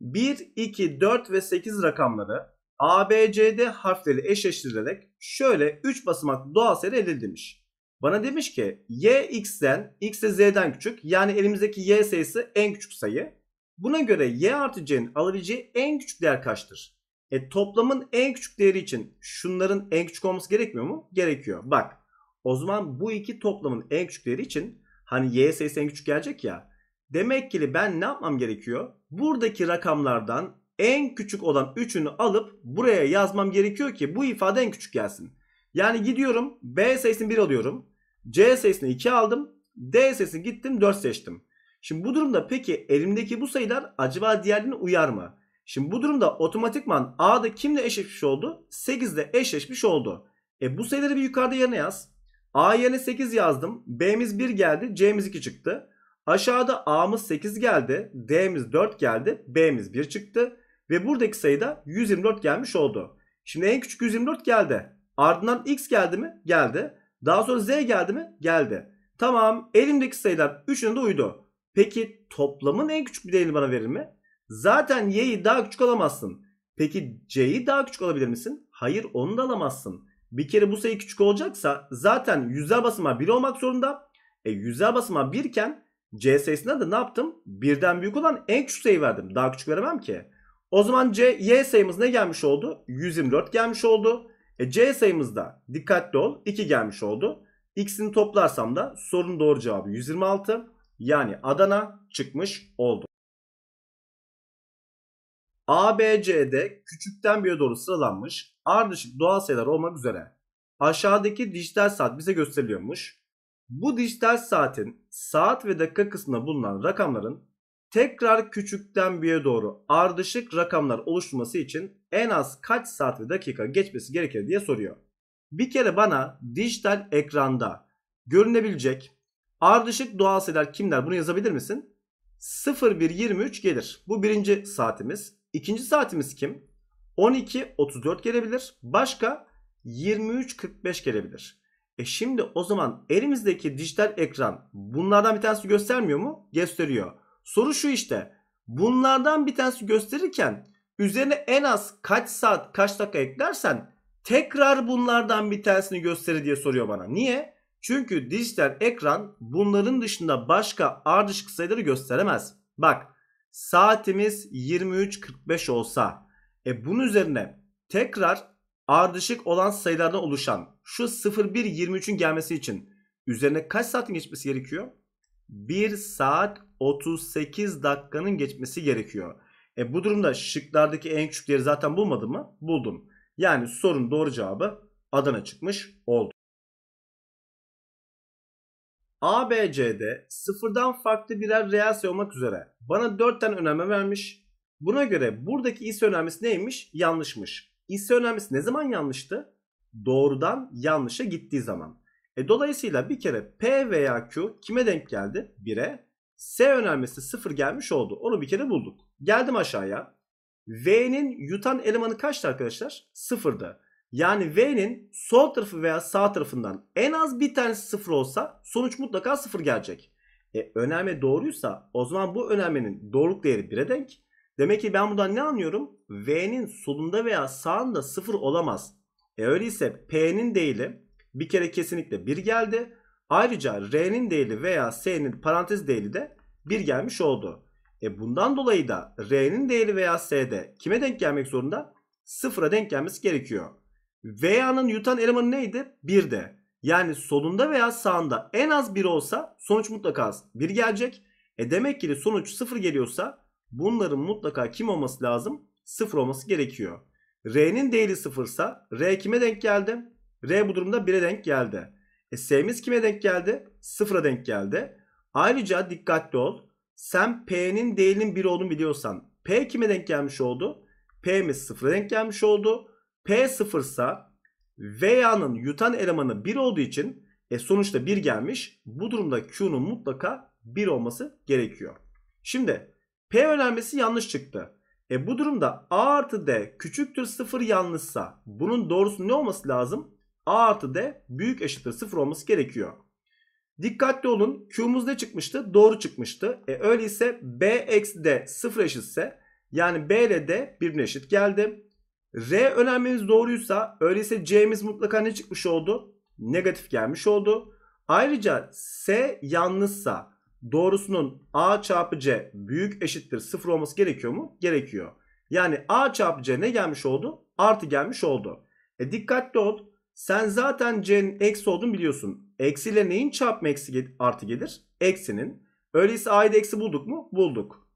1, 2, 4 ve 8 rakamları A, B, C, D harfleri eşleştirilerek şöyle 3 basamaklı doğal sayı elde edilmiş. Bana demiş ki Y, X'den, X de Z'den küçük. Yani elimizdeki Y sayısı en küçük sayı. Buna göre Y artı C'nin alabileceği en küçük değer kaçtır? Toplamın en küçük değeri için şunların en küçük olması gerekmiyor mu? Gerekiyor. Bak. O zaman bu iki toplamın en küçükleri için hani y sayısı en küçük gelecek ya. Demek ki ben ne yapmam gerekiyor? Buradaki rakamlardan en küçük olan 3'ünü alıp buraya yazmam gerekiyor ki bu ifade en küçük gelsin. Yani gidiyorum b sayısını 1 alıyorum. C sayısını 2 aldım. D sayısını gittim 4 seçtim. Şimdi bu durumda peki elimdeki bu sayılar acaba diğerlerine uyar mı? Şimdi bu durumda otomatikman a'da kimle eşleşmiş oldu? 8'de eşleşmiş oldu. Bu sayıları bir yukarıda yerine yaz. A yerine 8 yazdım. B'miz 1 geldi. C'miz 2 çıktı. Aşağıda A'mız 8 geldi. D'miz 4 geldi. B'miz 1 çıktı. Ve buradaki sayıda 124 gelmiş oldu. Şimdi en küçük 124 geldi. Ardından X geldi mi? Geldi. Daha sonra Z geldi mi? Geldi. Tamam. Elimdeki sayılar 3'üne de uydu. Peki toplamın en küçük bir değerini bana verir mi? Zaten Y'yi daha küçük alamazsın. Peki C'yi daha küçük alabilir misin? Hayır, onu da alamazsın. Bir kere bu sayı küçük olacaksa zaten yüzler basamağı 1 olmak zorunda. Yüzler basamağı 1 iken C sayısına da ne yaptım? 1'den büyük olan en küçük sayı verdim. Daha küçük veremem ki. O zaman Y sayımız ne gelmiş oldu? 124 gelmiş oldu. C sayımızda dikkatli ol 2 gelmiş oldu. X'ini toplarsam da sorunun doğru cevabı 126. Yani Adana çıkmış oldu. A, B, C, D küçükten büyüğe doğru sıralanmış ardışık doğal sayılar olmak üzere aşağıdaki dijital saat bize gösteriliyormuş. Bu dijital saatin saat ve dakika kısmında bulunan rakamların tekrar küçükten büyüğe doğru ardışık rakamlar oluşturması için en az kaç saat ve dakika geçmesi gerekir diye soruyor. Bir kere bana dijital ekranda görünebilecek ardışık doğal sayılar kimler, bunu yazabilir misin? 01.23 gelir. Bu birinci saatimiz. İkinci saatimiz kim? 12.34 gelebilir. Başka 23.45 gelebilir. Şimdi o zaman elimizdeki dijital ekran bunlardan bir tanesi göstermiyor mu? Gösteriyor. Soru şu işte. Bunlardan bir tanesi gösterirken üzerine en az kaç saat kaç dakika eklersen tekrar bunlardan bir tanesini gösterir diye soruyor bana. Niye? Çünkü dijital ekran bunların dışında başka ardışık sayıları gösteremez. Bak. Saatimiz 23.45 olsa Bunun üzerine tekrar ardışık olan sayılardan oluşan şu 01.23'ün gelmesi için üzerine kaç saatin geçmesi gerekiyor? 1 saat 38 dakikanın geçmesi gerekiyor. Bu durumda şıklardaki en küçük değeri zaten bulmadım mı? Buldum. Yani sorunun doğru cevabı Adana çıkmış oldu. ABC'de sıfırdan farklı birer reel sayı olmak üzere bana 4 tane önerme vermiş. Buna göre buradaki ise önermesi neymiş? Yanlışmış. İse önermesi ne zaman yanlıştı? Doğrudan yanlışa gittiği zaman. Dolayısıyla bir kere P veya Q kime denk geldi? 1'e. S önermesi 0 gelmiş oldu. Onu bir kere bulduk. Geldim aşağıya. V'nin yutan elemanı kaçtı arkadaşlar? 0'dı. Yani V'nin sol tarafı veya sağ tarafından en az bir tanesi 0 olsa sonuç mutlaka 0 gelecek. Önerme doğruysa o zaman bu önermenin doğruluk değeri 1'e denk. Demek ki ben buradan ne anlıyorum? V'nin solunda veya sağında 0 olamaz. Öyleyse P'nin değili bir kere kesinlikle 1 geldi. Ayrıca R'nin değili veya S'nin parantez değili de 1 gelmiş oldu. Bundan dolayı da R'nin değili veya S'de kime denk gelmek zorunda? 0'a denk gelmesi gerekiyor. V'nin yutan elemanı neydi? 1'de. Yani solunda veya sağında en az 1 olsa sonuç mutlaka 1 gelecek. Demek ki sonuç 0 geliyorsa bunların mutlaka kim olması lazım? 0 olması gerekiyor. R'nin değili 0'sa R kime denk geldi? R bu durumda 1'e denk geldi. S'miz kime denk geldi? 0'a denk geldi. Ayrıca dikkatli ol. Sen P'nin değilinin 1 olduğunu biliyorsan P kime denk gelmiş oldu? P'miz 0'a denk gelmiş oldu. P 0'sa V'nin yutan elemanı 1 olduğu için sonuçta 1 gelmiş. Bu durumda Q'nun mutlaka 1 olması gerekiyor. Şimdi P önermesi yanlış çıktı. Bu durumda A artı D küçüktür 0 yanlışsa bunun doğrusu ne olması lazım? A artı D büyük eşittir 0 olması gerekiyor. Dikkatli olun. Q'muz ne çıkmıştı? Doğru çıkmıştı. Öyleyse B eksi D 0 eşitse yani B ile D birbirine eşit geldi. R önermemiz doğruysa öyleyse C'miz mutlaka ne çıkmış oldu? Negatif gelmiş oldu. Ayrıca S yanlışsa doğrusunun A çarpı C büyük eşittir 0 olması gerekiyor mu? Gerekiyor. Yani A çarpı C ne gelmiş oldu? Artı gelmiş oldu. Dikkatli ol. Sen zaten C'nin eksi olduğunu biliyorsun. Eksiyle neyin çarpma eksi artı gelir? Eksinin. Öyleyse A'yı da eksi bulduk mu? Bulduk.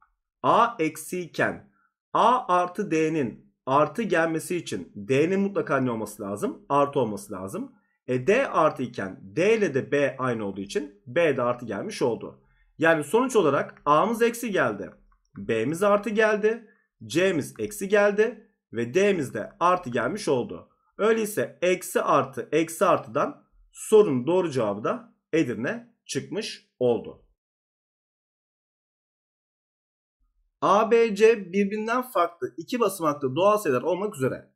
A eksiyken A artı D'nin artı gelmesi için D'nin mutlaka ne olması lazım? Artı olması lazım. D artı iken D ile de B aynı olduğu için B de artı gelmiş oldu. Yani sonuç olarak A'mız eksi geldi. B'miz artı geldi. C'miz eksi geldi. Ve D'miz de artı gelmiş oldu. Öyleyse eksi artı eksi artıdan sorunun doğru cevabı da Edirne çıkmış oldu. ABC birbirinden farklı iki basamaklı doğal sayılar olmak üzere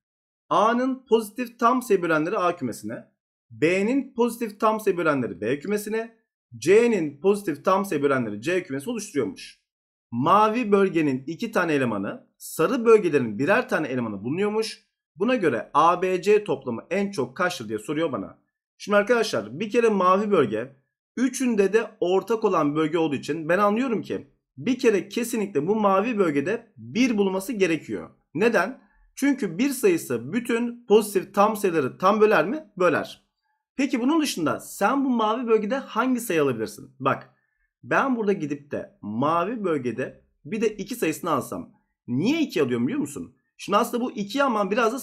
A'nın pozitif tam sayı bölenleri A kümesine, B'nin pozitif tam sayı bölenleri B kümesine, C'nin pozitif tam sayı bölenleri C kümesi oluşturuyormuş. Mavi bölgenin 2 tane elemanı, sarı bölgelerin birer tane elemanı bulunuyormuş. Buna göre ABC toplamı en çok kaçtır diye soruyor bana. Şimdi arkadaşlar bir kere mavi bölge, üçünde de ortak olan bölge olduğu için ben anlıyorum ki bir kere kesinlikle bu mavi bölgede 1 bulunması gerekiyor. Neden? Çünkü 1 sayısı bütün pozitif tam sayıları tam böler mi? Böler. Peki bunun dışında sen bu mavi bölgede hangi sayı alabilirsin? Bak ben burada gidip de mavi bölgede bir de 2 sayısını alsam. Niye 2 alıyorum biliyor musun? Şimdi aslında bu 2'ye aman biraz da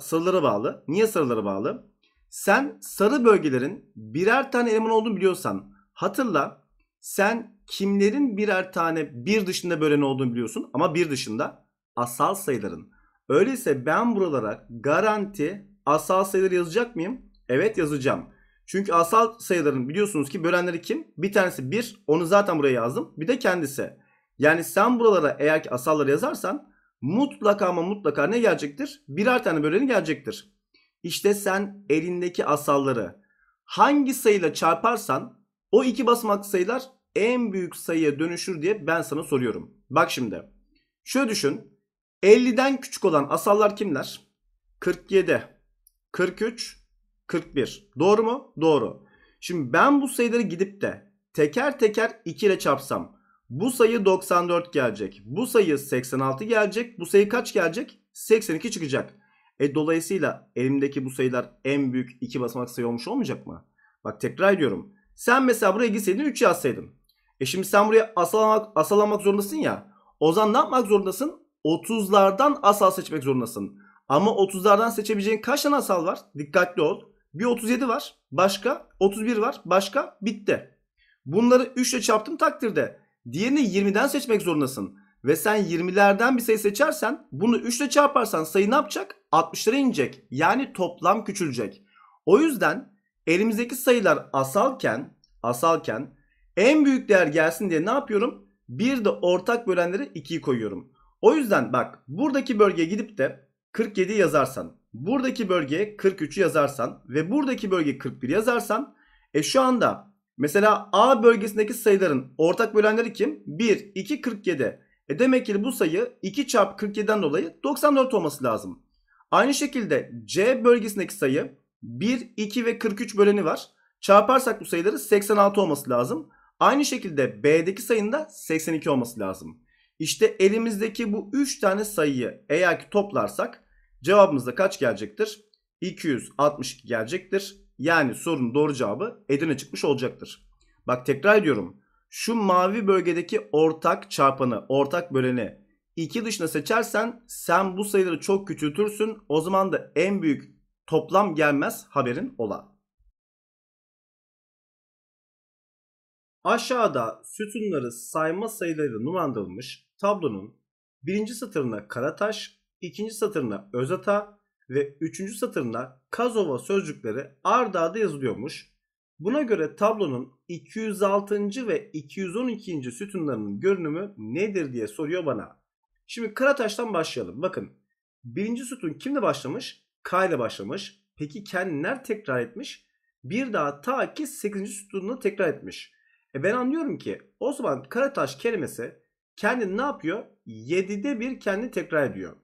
sarılara bağlı. Niye sarılara bağlı? Sen sarı bölgelerin birer tane eleman olduğunu biliyorsan hatırla sen kimlerin birer tane bir dışında bölen olduğunu biliyorsun ama bir dışında asal sayıların. Öyleyse ben buralara garanti asal sayıları yazacak mıyım? Evet yazacağım. Çünkü asal sayıların biliyorsunuz ki bölenleri kim? Bir tanesi 1 onu zaten buraya yazdım bir de kendisi. Yani sen buralara eğer ki asalları yazarsan mutlaka ama mutlaka ne gelecektir? Birer tane böleni gelecektir. İşte sen elindeki asalları hangi sayıyla çarparsan o iki basamaklı sayılar en büyük sayıya dönüşür diye ben sana soruyorum. Bak şimdi şöyle düşün. 50'den küçük olan asallar kimler? 47, 43, 41. Doğru mu? Doğru. Şimdi ben bu sayıları gidip de teker teker 2 ile çarpsam bu sayı 94 gelecek. Bu sayı 86 gelecek. Bu sayı kaç gelecek? 82 çıkacak. Dolayısıyla elimdeki bu sayılar en büyük 2 basamak sayı olmuş olmayacak mı? Bak tekrar ediyorum. Sen mesela buraya gitseydin 3 yazsaydın. Şimdi sen buraya asal almak zorundasın ya. O zaman ne yapmak zorundasın? 30'lardan asal seçmek zorundasın. Ama 30'lardan seçebileceğin kaç tane asal var? Dikkatli ol. Bir 37 var. Başka 31 var. Başka bitti. Bunları 3 ile çarptım takdirde. Diğerini 20'den seçmek zorundasın. Ve sen 20'lerden bir sayı seçersen bunu 3 ile çarparsan sayı ne yapacak? 60'lara inecek. Yani toplam küçülecek. O yüzden elimizdeki sayılar asalken en büyük değer gelsin diye ne yapıyorum? Bir de ortak bölenlere 2'yi koyuyorum. O yüzden bak buradaki bölgeye gidip de 47 yazarsan, buradaki bölgeye 43'ü yazarsan ve buradaki bölgeye 41 yazarsan şu anda mesela A bölgesindeki sayıların ortak bölenleri kim? 1, 2, 47. Demek ki bu sayı 2 çarpı 47'den dolayı 94 olması lazım. Aynı şekilde C bölgesindeki sayı 1, 2 ve 43 böleni var. Çarparsak bu sayıları 86 olması lazım. Aynı şekilde B'deki sayının da 82 olması lazım. İşte elimizdeki bu 3 tane sayıyı eğer ki toplarsak cevabımızda kaç gelecektir? 262 gelecektir. Yani sorunun doğru cevabı Edirne çıkmış olacaktır. Bak tekrar ediyorum. Şu mavi bölgedeki ortak çarpanı, ortak böleni 2 dışına seçersen sen bu sayıları çok küçültürsün. O zaman da en büyük toplam gelmez, haberin ola. Aşağıda sütunları sayma sayıları numaralandırılmış tablonun birinci satırına Karataş, ikinci satırına Özata ve üçüncü satırına Kazova sözcükleri arda arda yazılıyormuş. Buna göre tablonun 206. ve 212. sütunlarının görünümü nedir diye soruyor bana. Şimdi Karataş'tan başlayalım. Bakın birinci sütun kimle başlamış? K ile başlamış. Peki kendiler tekrar etmiş. Bir daha ta ki 8. sütununu tekrar etmiş. Ben anlıyorum ki o zaman Karataş kelimesi kendini ne yapıyor? 7'de bir kendini tekrar ediyor.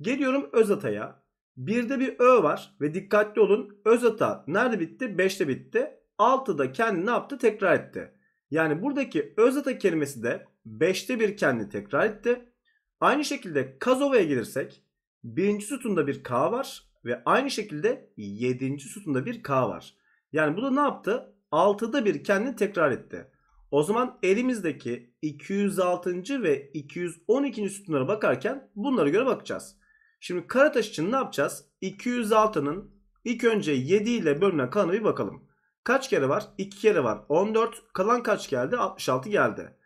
Geliyorum Özata'ya. 1'de bir Ö var ve dikkatli olun. Özata nerede bitti? 5'te bitti. 6'da kendini ne yaptı? Tekrar etti. Yani buradaki Özata kelimesi de 5'te bir kendini tekrar etti. Aynı şekilde Kazova'ya gelirsek 1. sütunda bir K var ve aynı şekilde 7. sütunda bir K var. Yani bu da ne yaptı? 6'da bir kendini tekrar etti. O zaman elimizdeki 206. ve 212. sütunlara bakarken bunlara göre bakacağız. Şimdi Karataş için ne yapacağız? 206'nın ilk önce 7 ile bölünen kalanı bir bakalım. Kaç kere var? 2 kere var. 14. Kalan kaç geldi? 66 geldi.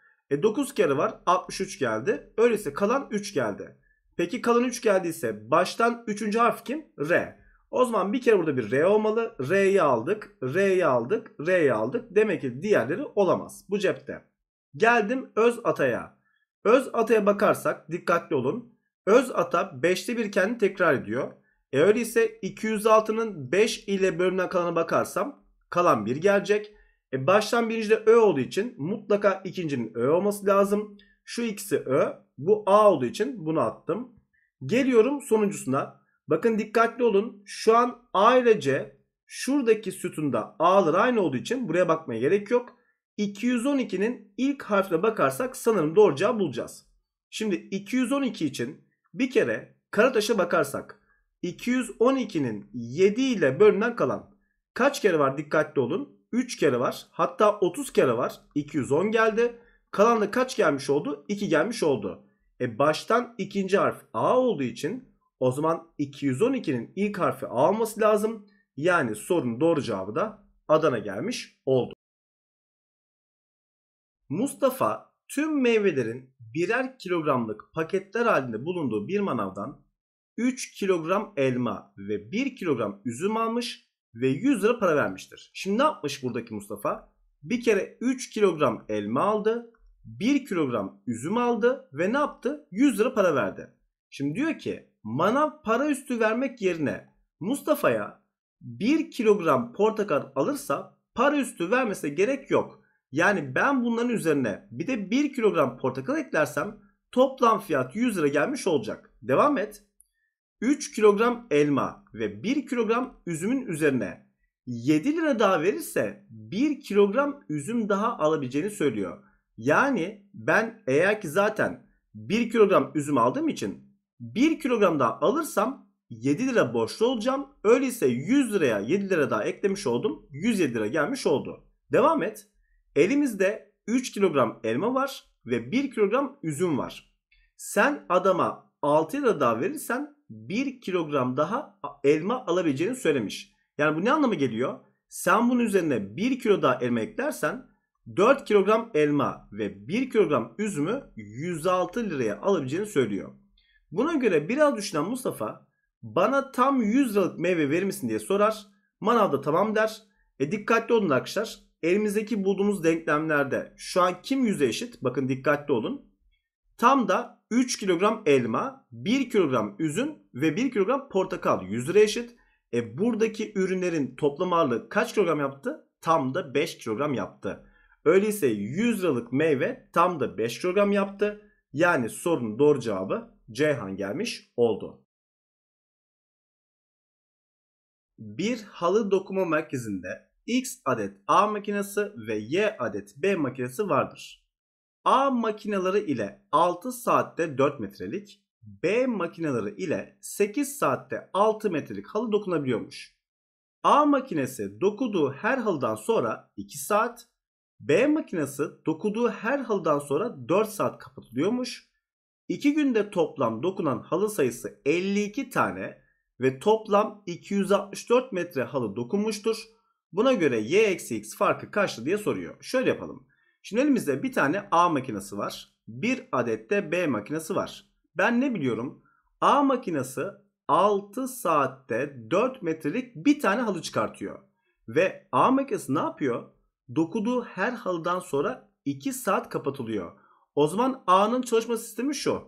9 kere var. 63 geldi. Öyleyse kalan 3 geldi. Peki kalan 3 geldiyse baştan 3. harf kim? R. O zaman bir kere burada bir R olmalı. R'yi aldık. R'yi aldık. R'yi aldık. Demek ki diğerleri olamaz. Bu cepte. Geldim Özata'ya. Özata'ya bakarsak dikkatli olun. Özata 5'te bir kendini tekrar ediyor. Öyleyse 206'nın 5 ile bölünen kalana bakarsam kalan 1 gelecek. Baştan birincide Ö olduğu için mutlaka ikincinin Ö olması lazım. Şu ikisi Ö. Bu A olduğu için bunu attım. Geliyorum sonuncusuna. Bakın dikkatli olun. Şu an A ile C şuradaki sütunda A'lar aynı olduğu için buraya bakmaya gerek yok. 212'nin ilk harfine bakarsak sanırım doğru cevabı bulacağız. Şimdi 212 için bir kere Karataş'a bakarsak 212'nin 7 ile bölünen kalan kaç kere var? Dikkatli olun. 3 kere var. Hatta 30 kere var. 210 geldi. Kalan da kaç gelmiş oldu? 2 gelmiş oldu. Baştan ikinci harf A olduğu için o zaman 212'nin ilk harfi A olması lazım. Yani sorunun doğru cevabı da Adana gelmiş oldu. Mustafa tüm meyvelerin birer kilogramlık paketler halinde bulunduğu bir manavdan 3 kilogram elma ve 1 kilogram üzüm almış ve 100 lira para vermiştir. Şimdi ne yapmış buradaki Mustafa? Bir kere 3 kilogram elma aldı. 1 kilogram üzüm aldı. Ve ne yaptı? 100 lira para verdi. Şimdi diyor ki manav para üstü vermek yerine Mustafa'ya 1 kilogram portakal alırsa para üstü vermesine gerek yok. Yani ben bunların üzerine bir de 1 kilogram portakal eklersem toplam fiyat 100 lira gelmiş olacak. Devam et. 3 kilogram elma ve 1 kilogram üzümün üzerine 7 lira daha verirse 1 kilogram üzüm daha alabileceğini söylüyor. Yani ben eğer ki zaten 1 kilogram üzüm aldığım için 1 kilogram daha alırsam 7 lira borçlu olacağım. Öyleyse 100 liraya 7 lira daha eklemiş oldum. 107 lira gelmiş oldu. Devam et. Elimizde 3 kilogram elma var ve 1 kilogram üzüm var. Sen adama 6 lira daha verirsen 1 kilogram daha elma alabileceğini söylemiş. Yani bu ne anlama geliyor? Sen bunun üzerine 1 kilo daha elma eklersen 4 kilogram elma ve 1 kilogram üzümü 106 liraya alabileceğini söylüyor. Buna göre biraz düşünen Mustafa bana tam 100 liralık meyve verir misin diye sorar. Manavda tamam der. Dikkatli olun arkadaşlar. Elimizdeki bulduğumuz denklemlerde şu an kim 100'e eşit? Bakın dikkatli olun. Tam da 3 kilogram elma, 1 kilogram üzüm ve 1 kilogram portakal 100 liraya eşit. Buradaki ürünlerin toplam ağırlığı kaç kilogram yaptı? Tam da 5 kilogram yaptı. Öyleyse 100 liralık meyve tam da 5 kilogram yaptı. Yani sorunun doğru cevabı Ceyhan gelmiş oldu. Bir halı dokuma merkezinde X adet A makinesi ve Y adet B makinesi vardır. A makineleri ile 6 saatte 4 metrelik, B makineleri ile 8 saatte 6 metrelik halı dokunabiliyormuş. A makinesi dokuduğu her halıdan sonra 2 saat, B makinesi dokuduğu her halıdan sonra 4 saat kapatılıyormuş. 2 günde toplam dokunan halı sayısı 52 tane ve toplam 264 metre halı dokunmuştur. Buna göre y-x farkı kaçtı diye soruyor. Şöyle yapalım. Şimdi elimizde bir tane A makinesi var. Bir adet de B makinesi var. Ben ne biliyorum? A makinesi 6 saatte 4 metrelik bir tane halı çıkartıyor. Ve A makinesi ne yapıyor? Dokuduğu her halıdan sonra 2 saat kapatılıyor. O zaman A'nın çalışma sistemi şu.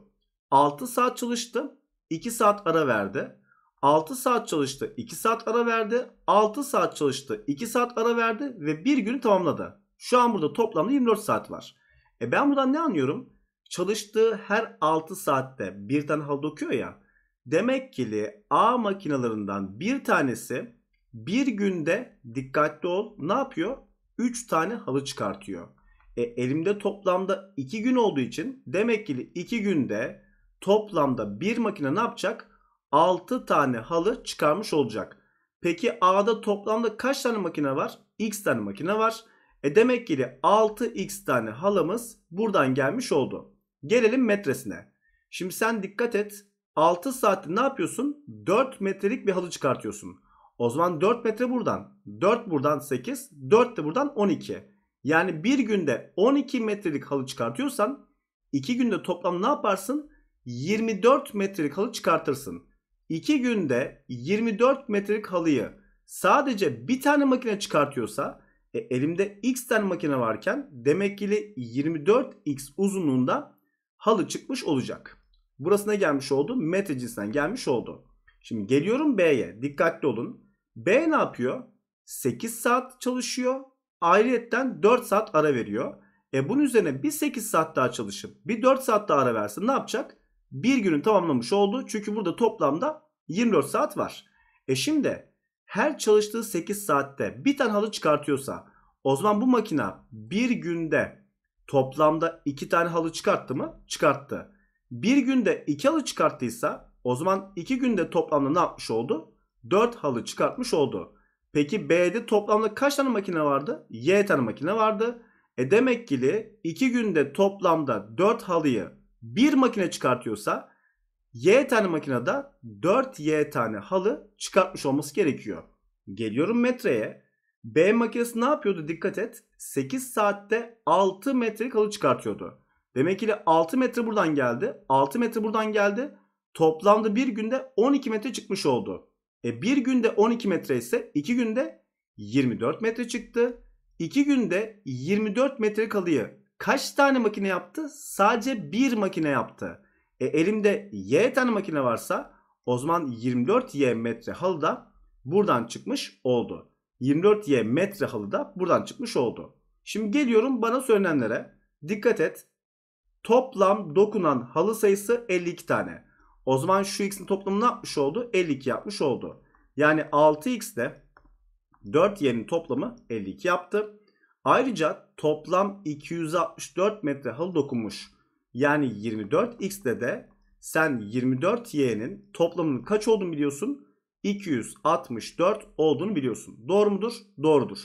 6 saat çalıştı, 2 saat ara verdi. 6 saat çalıştı, 2 saat ara verdi. 6 saat çalıştı, 2 saat ara verdi ve bir günü tamamladı. Şu an burada toplamda 24 saat var. Ben buradan ne anlıyorum? Çalıştığı her 6 saatte bir tane halı dokuyor ya. Demek ki A makinalarından bir tanesi bir günde, dikkatli ol, ne yapıyor? 3 tane halı çıkartıyor. Elimde toplamda 2 gün olduğu için demek ki 2 günde toplamda bir makine ne yapacak? 6 tane halı çıkarmış olacak. Peki A'da toplamda kaç tane makine var? X tane makine var. Demek ki 6x tane halımız buradan gelmiş oldu. Gelelim metresine. Şimdi sen dikkat et. 6 saatte ne yapıyorsun? 4 metrelik bir halı çıkartıyorsun. O zaman 4 metre buradan. 4 buradan 8. 4 de buradan 12. Yani bir günde 12 metrelik halı çıkartıyorsan 2 günde toplam ne yaparsın? 24 metrelik halı çıkartırsın. 2 günde 24 metrelik halıyı sadece bir tane makine çıkartıyorsa elimde x tane makine varken demek ki 24x uzunluğunda halı çıkmış olacak. Burası ne gelmiş oldu? Metre cinsinden gelmiş oldu. Şimdi geliyorum B'ye. Dikkatli olun. B ne yapıyor? 8 saat çalışıyor. Ayrıyetten 4 saat ara veriyor. Bunun üzerine bir 8 saat daha çalışıp bir 4 saat daha ara versin. Ne yapacak? Bir günü tamamlamış oldu. Çünkü burada toplamda 24 saat var. Şimdi her çalıştığı 8 saatte bir tane halı çıkartıyorsa o zaman bu makine bir günde toplamda 2 tane halı çıkarttı mı? Çıkarttı. Bir günde 2 halı çıkarttıysa o zaman 2 günde toplamda ne yapmış oldu? 4 halı çıkartmış oldu. Peki B'de toplamda kaç tane makine vardı? Y tane makine vardı. Demek ki 2 günde toplamda 4 halıyı bir makine çıkartıyorsa Y tane makinede 4Y tane halı çıkartmış olması gerekiyor. Geliyorum metreye. B makinesi ne yapıyordu? Dikkat et. 8 saatte 6 metrelik halı çıkartıyordu. Demek ki 6 metre buradan geldi. 6 metre buradan geldi. Toplamda bir günde 12 metre çıkmış oldu. Bir günde 12 metre ise 2 günde 24 metre çıktı. 2 günde 24 metrelik halıyı kaç tane makine yaptı? Sadece bir makine yaptı. Elimde y tane makine varsa o zaman 24y metre halı da buradan çıkmış oldu. 24y metre halı da buradan çıkmış oldu. Şimdi geliyorum bana söylenenlere. Dikkat et. Toplam dokunan halı sayısı 52 tane. O zaman şu x'in toplamı ne yapmış oldu? 52 yapmış oldu. Yani 6x de 4y'nin toplamı 52 yaptı. Ayrıca toplam 264 metre halı dokunmuş. Yani 24x'de de sen 24y'nin toplamının kaç olduğunu biliyorsun? 264 olduğunu biliyorsun. Doğru mudur? Doğrudur.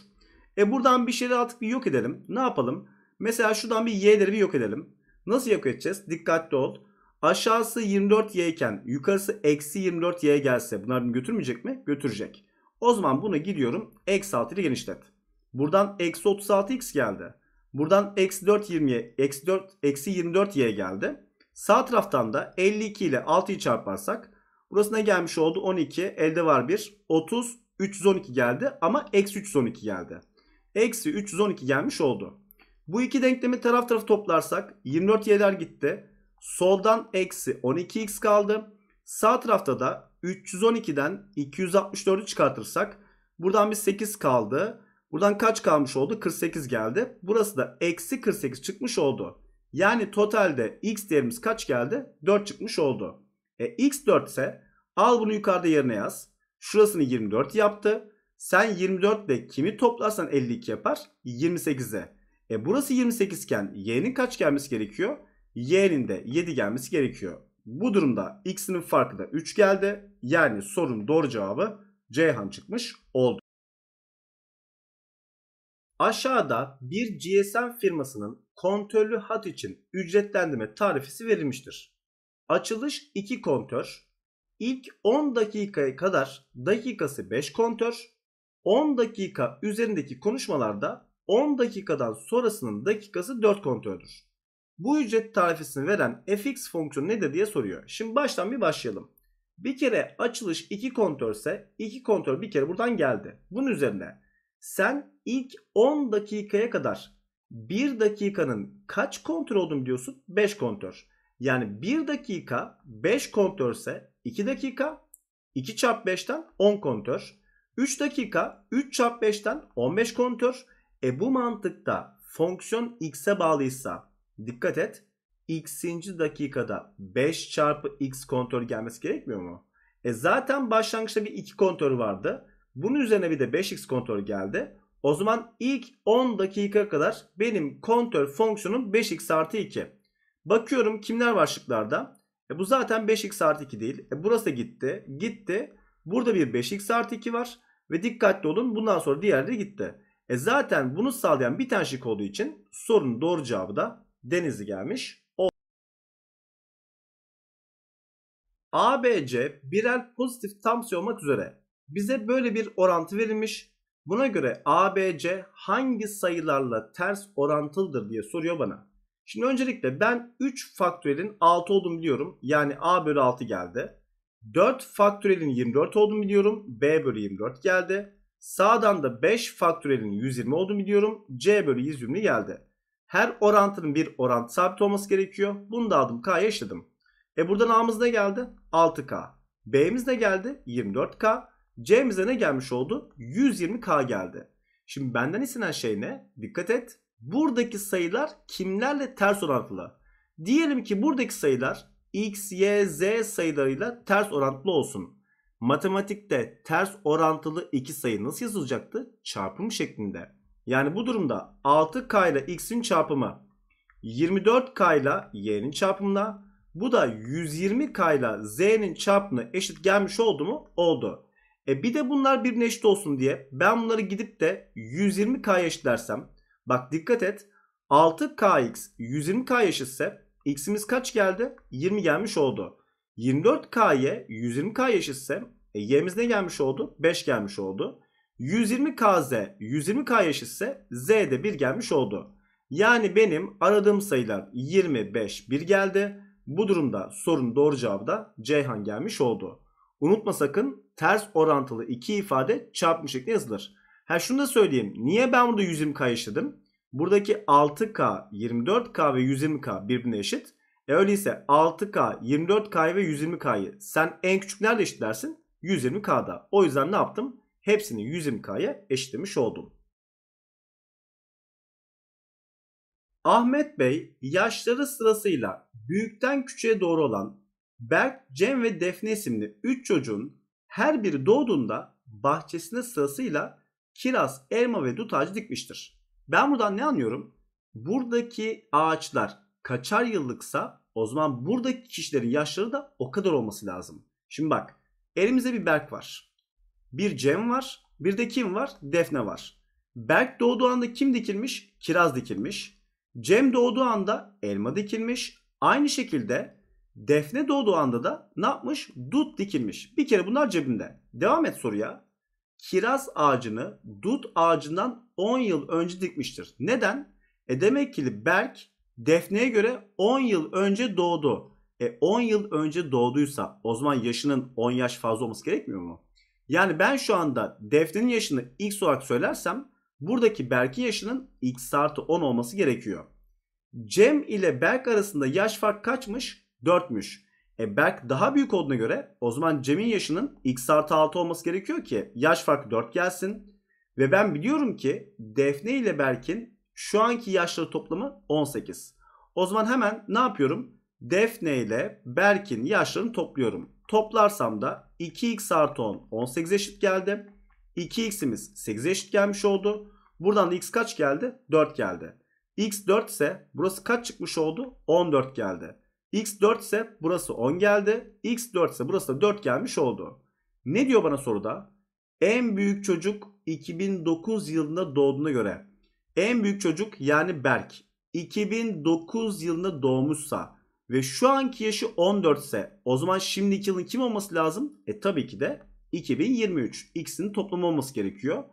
Buradan bir şeyleri artık bir yok edelim. Ne yapalım? Mesela şuradan bir y'leri bir yok edelim. Nasıl yok edeceğiz? Dikkatli ol. Aşağısı 24y iken yukarısı eksi 24y gelse bunlar götürmeyecek mi? Götürecek. O zaman bunu gidiyorum. Eksi 6 ile genişlet. Buradan eksi 36x geldi. Buradan eksi 420'ye eksi 24y geldi. Sağ taraftan da 52 ile 6'yı çarparsak burasına gelmiş oldu 12. Elde var 1. 30. 312 geldi ama eksi 312 geldi. Eksi 312 gelmiş oldu. Bu iki denklemi taraf tarafı toplarsak 24y'ler gitti. Soldan eksi 12x kaldı. Sağ tarafta da 312'den 264'ü çıkartırsak buradan bir 8 kaldı. Buradan kaç kalmış oldu? 48 geldi. Burası da eksi 48 çıkmış oldu. Yani totalde x değerimiz kaç geldi? 4 çıkmış oldu. X 4 ise al bunu yukarıda yerine yaz. Şurasını 24 yaptı. Sen 24 ile kimi toplarsan 52 yapar? 28'e. Burası 28 iken y'nin kaç gelmesi gerekiyor? Y'nin de 7 gelmesi gerekiyor. Bu durumda x'inin farkı da 3 geldi. Yani sorunun doğru cevabı Ceyhan çıkmış oldu. Aşağıda bir GSM firmasının kontörlü hat için ücretlendirme tarifesi verilmiştir. Açılış 2 kontör, ilk 10 dakikaya kadar dakikası 5 kontör, 10 dakika üzerindeki konuşmalarda 10 dakikadan sonrasının dakikası 4 kontördür. Bu ücret tarifesini veren fx fonksiyonu nedir diye soruyor. Şimdi baştan bir başlayalım. Bir kere açılış 2 kontörse 2 kontör bir kere buradan geldi. Bunun üzerine sen ilk 10 dakikaya kadar 1 dakikanın kaç kontör olduğunu biliyorsun? 5 kontör. Yani 1 dakika 5 kontörse 2 dakika 2 çarpı 5'ten 10 kontör. 3 dakika 3 çarpı 5'ten 15 kontör. Bu mantıkta fonksiyon x'e bağlıysa dikkat et. X'inci dakikada 5 çarpı x kontör gelmesi gerekmiyor mu? Zaten başlangıçta bir 2 kontör vardı. Bunun üzerine bir de 5x kontör geldi. O zaman ilk 10 dakika kadar benim kontör fonksiyonum 5x artı 2. Bakıyorum kimler var şıklarda? Bu zaten 5x artı 2 değil. Burası da gitti. Gitti. Burada bir 5x artı 2 var. Ve dikkatli olun bundan sonra diğerleri gitti. Zaten bunu sağlayan bir tane şık olduğu için sorunun doğru cevabı da Denizli gelmiş. ABC birer pozitif tam sayı olmak üzere. Bize böyle bir orantı verilmiş. Buna göre ABC hangi sayılarla ters orantılıdır diye soruyor bana. Şimdi öncelikle ben 3 faktörelin 6 olduğunu biliyorum. Yani A bölü 6 geldi. 4 faktörelin 24 olduğunu biliyorum. B bölü 24 geldi. Sağdan da 5 faktörelin 120 olduğunu biliyorum. C bölü 120 geldi. Her orantının bir orantı sabit olması gerekiyor. Bunu da aldım K'ya eşledim. Buradan A'mız ne geldi? 6K. B'miz ne geldi? 24K. C'mize ne gelmiş oldu? 120K geldi. Şimdi benden istenen şey ne? Dikkat et. Buradaki sayılar kimlerle ters orantılı? Diyelim ki buradaki sayılar X, Y, Z sayılarıyla ters orantılı olsun. Matematikte ters orantılı iki sayı nasıl yazılacaktı? Çarpım şeklinde. Yani bu durumda 6K ile X'in çarpımı 24K ile Y'nin çarpımına, bu da 120K ile Z'nin çarpımına eşit gelmiş oldu mu? Oldu. Bir de bunlar birbirine eşit olsun diye ben bunları gidip de 120K'ya eşitlersem, bak dikkat et, 6KX 120K'ya eşitse x'imiz kaç geldi? 20 gelmiş oldu. 24K'ye 120K'ya eşitse y'miz ne gelmiş oldu? 5 gelmiş oldu. 120KZ 120K'ya eşitse z de 1 gelmiş oldu. Yani benim aradığım sayılar 25, 1 geldi. Bu durumda sorunun doğru cevabı da Ceyhan gelmiş oldu. Unutma sakın, ters orantılı iki ifade çarpım şeklinde yazılır. Şunu da söyleyeyim. Niye ben burada 120K eşitledim? Buradaki 6K, 24K ve 120K birbirine eşit. Öyleyse 6K, 24K ve 120K'yı sen en küçük nerede eşitlersin? 120K'da. O yüzden ne yaptım? Hepsini 120K'ya eşitlemiş oldum. Ahmet Bey yaşları sırasıyla büyükten küçüğe doğru olan Berk, Cem ve Defne isimli 3 çocuğun her biri doğduğunda bahçesine sırasıyla kiraz, elma ve dut ağacı dikmiştir. Ben buradan ne anlıyorum? Buradaki ağaçlar kaçar yıllıksa O zaman buradaki kişilerin yaşları da o kadar olması lazım. Şimdi bak, elimizde bir Berk var, bir Cem var, bir de kim var? Defne var. Berk doğduğu anda kim dikilmiş? Kiraz dikilmiş. Cem doğduğu anda elma dikilmiş. Aynı şekilde Defne doğduğu anda da ne yapmış? Dut dikilmiş. Bir kere bunlar cebimde. Devam et soruya. Kiraz ağacını dut ağacından 10 yıl önce dikmiştir. Neden? Demek ki Berk Defne'ye göre 10 yıl önce doğdu. 10 yıl önce doğduysa o zaman yaşının 10 yaş fazla olması gerekmiyor mu? Yani ben şu anda Defne'nin yaşını x olarak söylersem buradaki Berk'in yaşının x artı 10 olması gerekiyor. Cem ile Berk arasında yaş fark kaçmış? 4'müş. Berk daha büyük olduğuna göre o zaman Cem'in yaşının x artı 6 olması gerekiyor ki yaş farkı 4 gelsin. Ve ben biliyorum ki Defne ile Berk'in şu anki yaşları toplamı 18. O zaman hemen ne yapıyorum? Defne ile Berk'in yaşlarını topluyorum. Toplarsam da 2x artı 10 18 eşit geldi. 2x'imiz 8 eşit gelmiş oldu. Buradan da x kaç geldi? 4 geldi. X 4 ise burası kaç çıkmış oldu? 14 geldi. X 4 ise burası 10 geldi. X 4 ise burası da 4 gelmiş oldu. Ne diyor bana soruda? En büyük çocuk 2009 yılında doğduğuna göre. En büyük çocuk yani Berk 2009 yılında doğmuşsa ve şu anki yaşı 14 ise o zaman şimdiki yılın kim olması lazım? Tabii ki de 2023. X'in toplamı olması gerekiyor.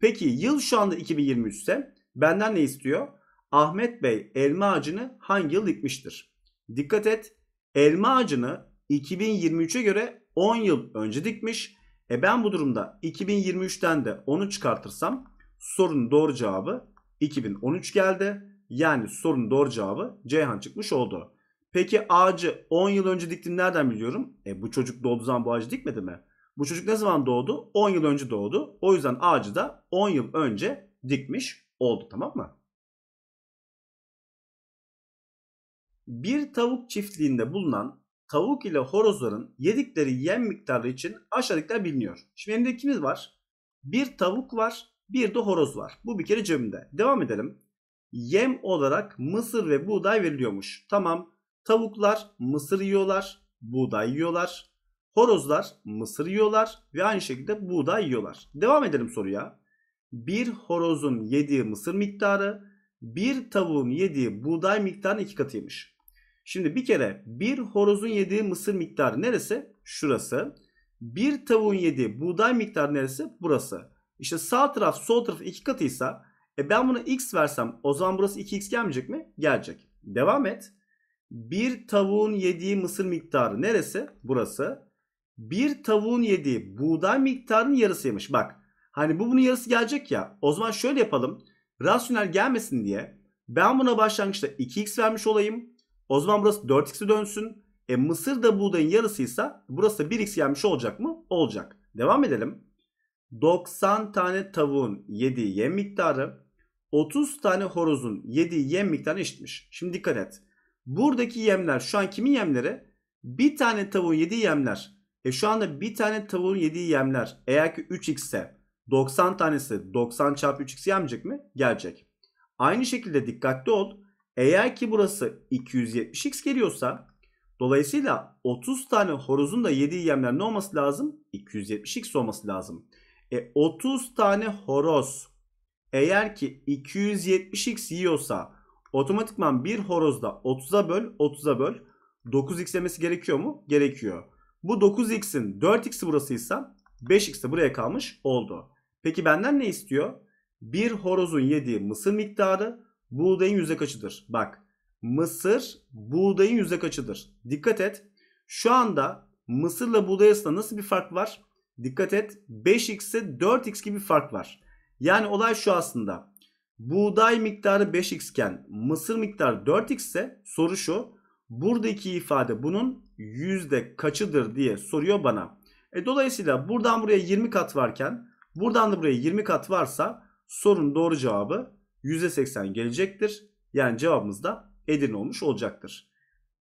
Peki yıl şu anda 2023 ise benden ne istiyor? Ahmet Bey elma ağacını hangi yıl dikmiştir? Dikkat et, elma ağacını 2023'e göre 10 yıl önce dikmiş. Ben bu durumda 2023'ten de 10'u çıkartırsam sorunun doğru cevabı 2013 geldi. Yani sorunun doğru cevabı Ceyhan çıkmış oldu. Peki ağacı 10 yıl önce diktim nereden biliyorum? Bu çocuk doğduğu zaman bu ağacı dikmedi mi? Bu çocuk ne zaman doğdu? 10 yıl önce doğdu. O yüzden ağacı da 10 yıl önce dikmiş oldu, tamam mı? Bir tavuk çiftliğinde bulunan tavuk ile horozların yedikleri yem miktarı için aşağıdakiler biliniyor. Şimdi elimde ikimiz var. Bir tavuk var, bir de horoz var. Bu bir kere cebimde. Devam edelim. Yem olarak mısır ve buğday veriliyormuş. Tamam. Tavuklar mısır yiyorlar, buğday yiyorlar. Horozlar mısır yiyorlar ve aynı şekilde buğday yiyorlar. Devam edelim soruya. Bir horozun yediği mısır miktarı, bir tavuğun yediği buğday miktarının 2 katıymış. Şimdi bir kere bir horozun yediği mısır miktarı neresi? Şurası. Bir tavuğun yediği buğday miktarı neresi? Burası. İşte sağ taraf sol taraf 2 katıysa ben buna x versem o zaman burası 2x gelmeyecek mi? Gelecek. Devam et. Bir tavuğun yediği mısır miktarı neresi? Burası. Bir tavuğun yediği buğday miktarının yarısıymış. Bak hani bunun yarısı gelecek ya. O zaman şöyle yapalım. Rasyonel gelmesin diye ben buna başlangıçta 2x vermiş olayım. O zaman burası 4x'e dönsün. Mısır da buğdayın yarısıysa burası da 1x gelmiş olacak mı? Olacak. Devam edelim. 90 tane tavuğun yediği yem miktarı 30 tane horozun yediği yem miktarına eşitmiş. Şimdi dikkat et. Buradaki yemler şu an kimin yemleri? Bir tane tavuğun yediği yemler. Şu anda bir tane tavuğun yediği yemler eğer ki 3x ise 90 tanesi 90 çarpı 3x yemeyecek mi? Gelecek. Aynı şekilde dikkatli ol. Eğer ki burası 270x geliyorsa dolayısıyla 30 tane horozun da yediği yemler ne olması lazım? 270x olması lazım. 30 tane horoz eğer ki 270x yiyorsa otomatikman bir horozda 30'a böl 30'a böl 9x yemesi gerekiyor mu? Gerekiyor. Bu 9x'in 4x'i burasıysa 5x de buraya kalmış oldu. Peki benden ne istiyor? Bir horozun yediği mısır miktarı buğdayın yüzde kaçıdır? Bak mısır buğdayın yüzde kaçıdır? Dikkat et. Şu anda mısırla buğday arasında nasıl bir fark var? Dikkat et. 5x'e 4x gibi bir fark var. Yani olay şu aslında. Buğday miktarı 5x iken mısır miktarı 4x ise soru şu. Buradaki ifade bunun yüzde kaçıdır diye soruyor bana. Dolayısıyla buradan buraya 20 kat varken buradan da buraya 20 kat varsa sorunun doğru cevabı %80 gelecektir. Yani cevabımız da Edirne olmuş olacaktır.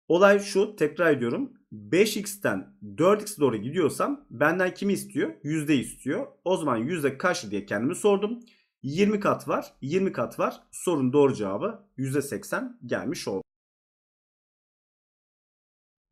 Olay şu, tekrar ediyorum. 5x'ten 4x'e doğru gidiyorsam benden kimi istiyor? Yüzde istiyor. O zaman yüzde kaç diye kendimi sordum. 20 kat var. 20 kat var. Sorunun doğru cevabı %80 gelmiş oldu.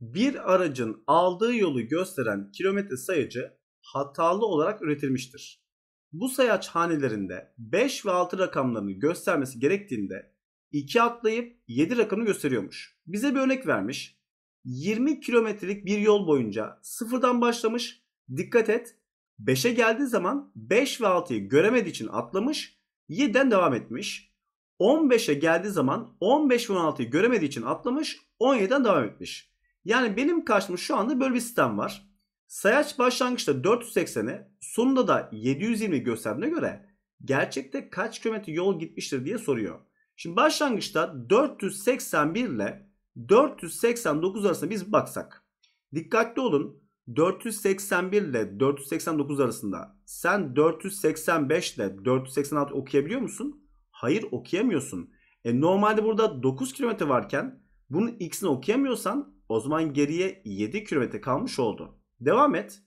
bir aracın aldığı yolu gösteren kilometre sayacı hatalı olarak üretilmiştir. Bu sayaç hanelerinde 5 ve 6 rakamlarını göstermesi gerektiğinde 2 atlayıp 7 rakamını gösteriyormuş. Bize bir örnek vermiş. 20 kilometrelik bir yol boyunca sıfırdan başlamış. Dikkat et, 5'e geldiği zaman 5 ve 6'yı göremediği için atlamış, 7'den devam etmiş. 15'e geldiği zaman 15 ve 16'yı göremediği için atlamış, 17'den devam etmiş. Yani benim karşımda şu anda böyle bir sistem var. Sayaç başlangıçta 480'i, sonunda da 720'yi gösterdiğine göre gerçekte kaç kilometre yol gitmiştir diye soruyor. Şimdi başlangıçta 481 ile 489 arasında biz baksak. Dikkatli olun, 481 ile 489 arasında sen 485 ile 486 okuyabiliyor musun? Hayır, okuyamıyorsun. Normalde burada 9 kilometre varken bunun x'ini okuyamıyorsan o zaman geriye 7 kilometre kalmış oldu. Devam et.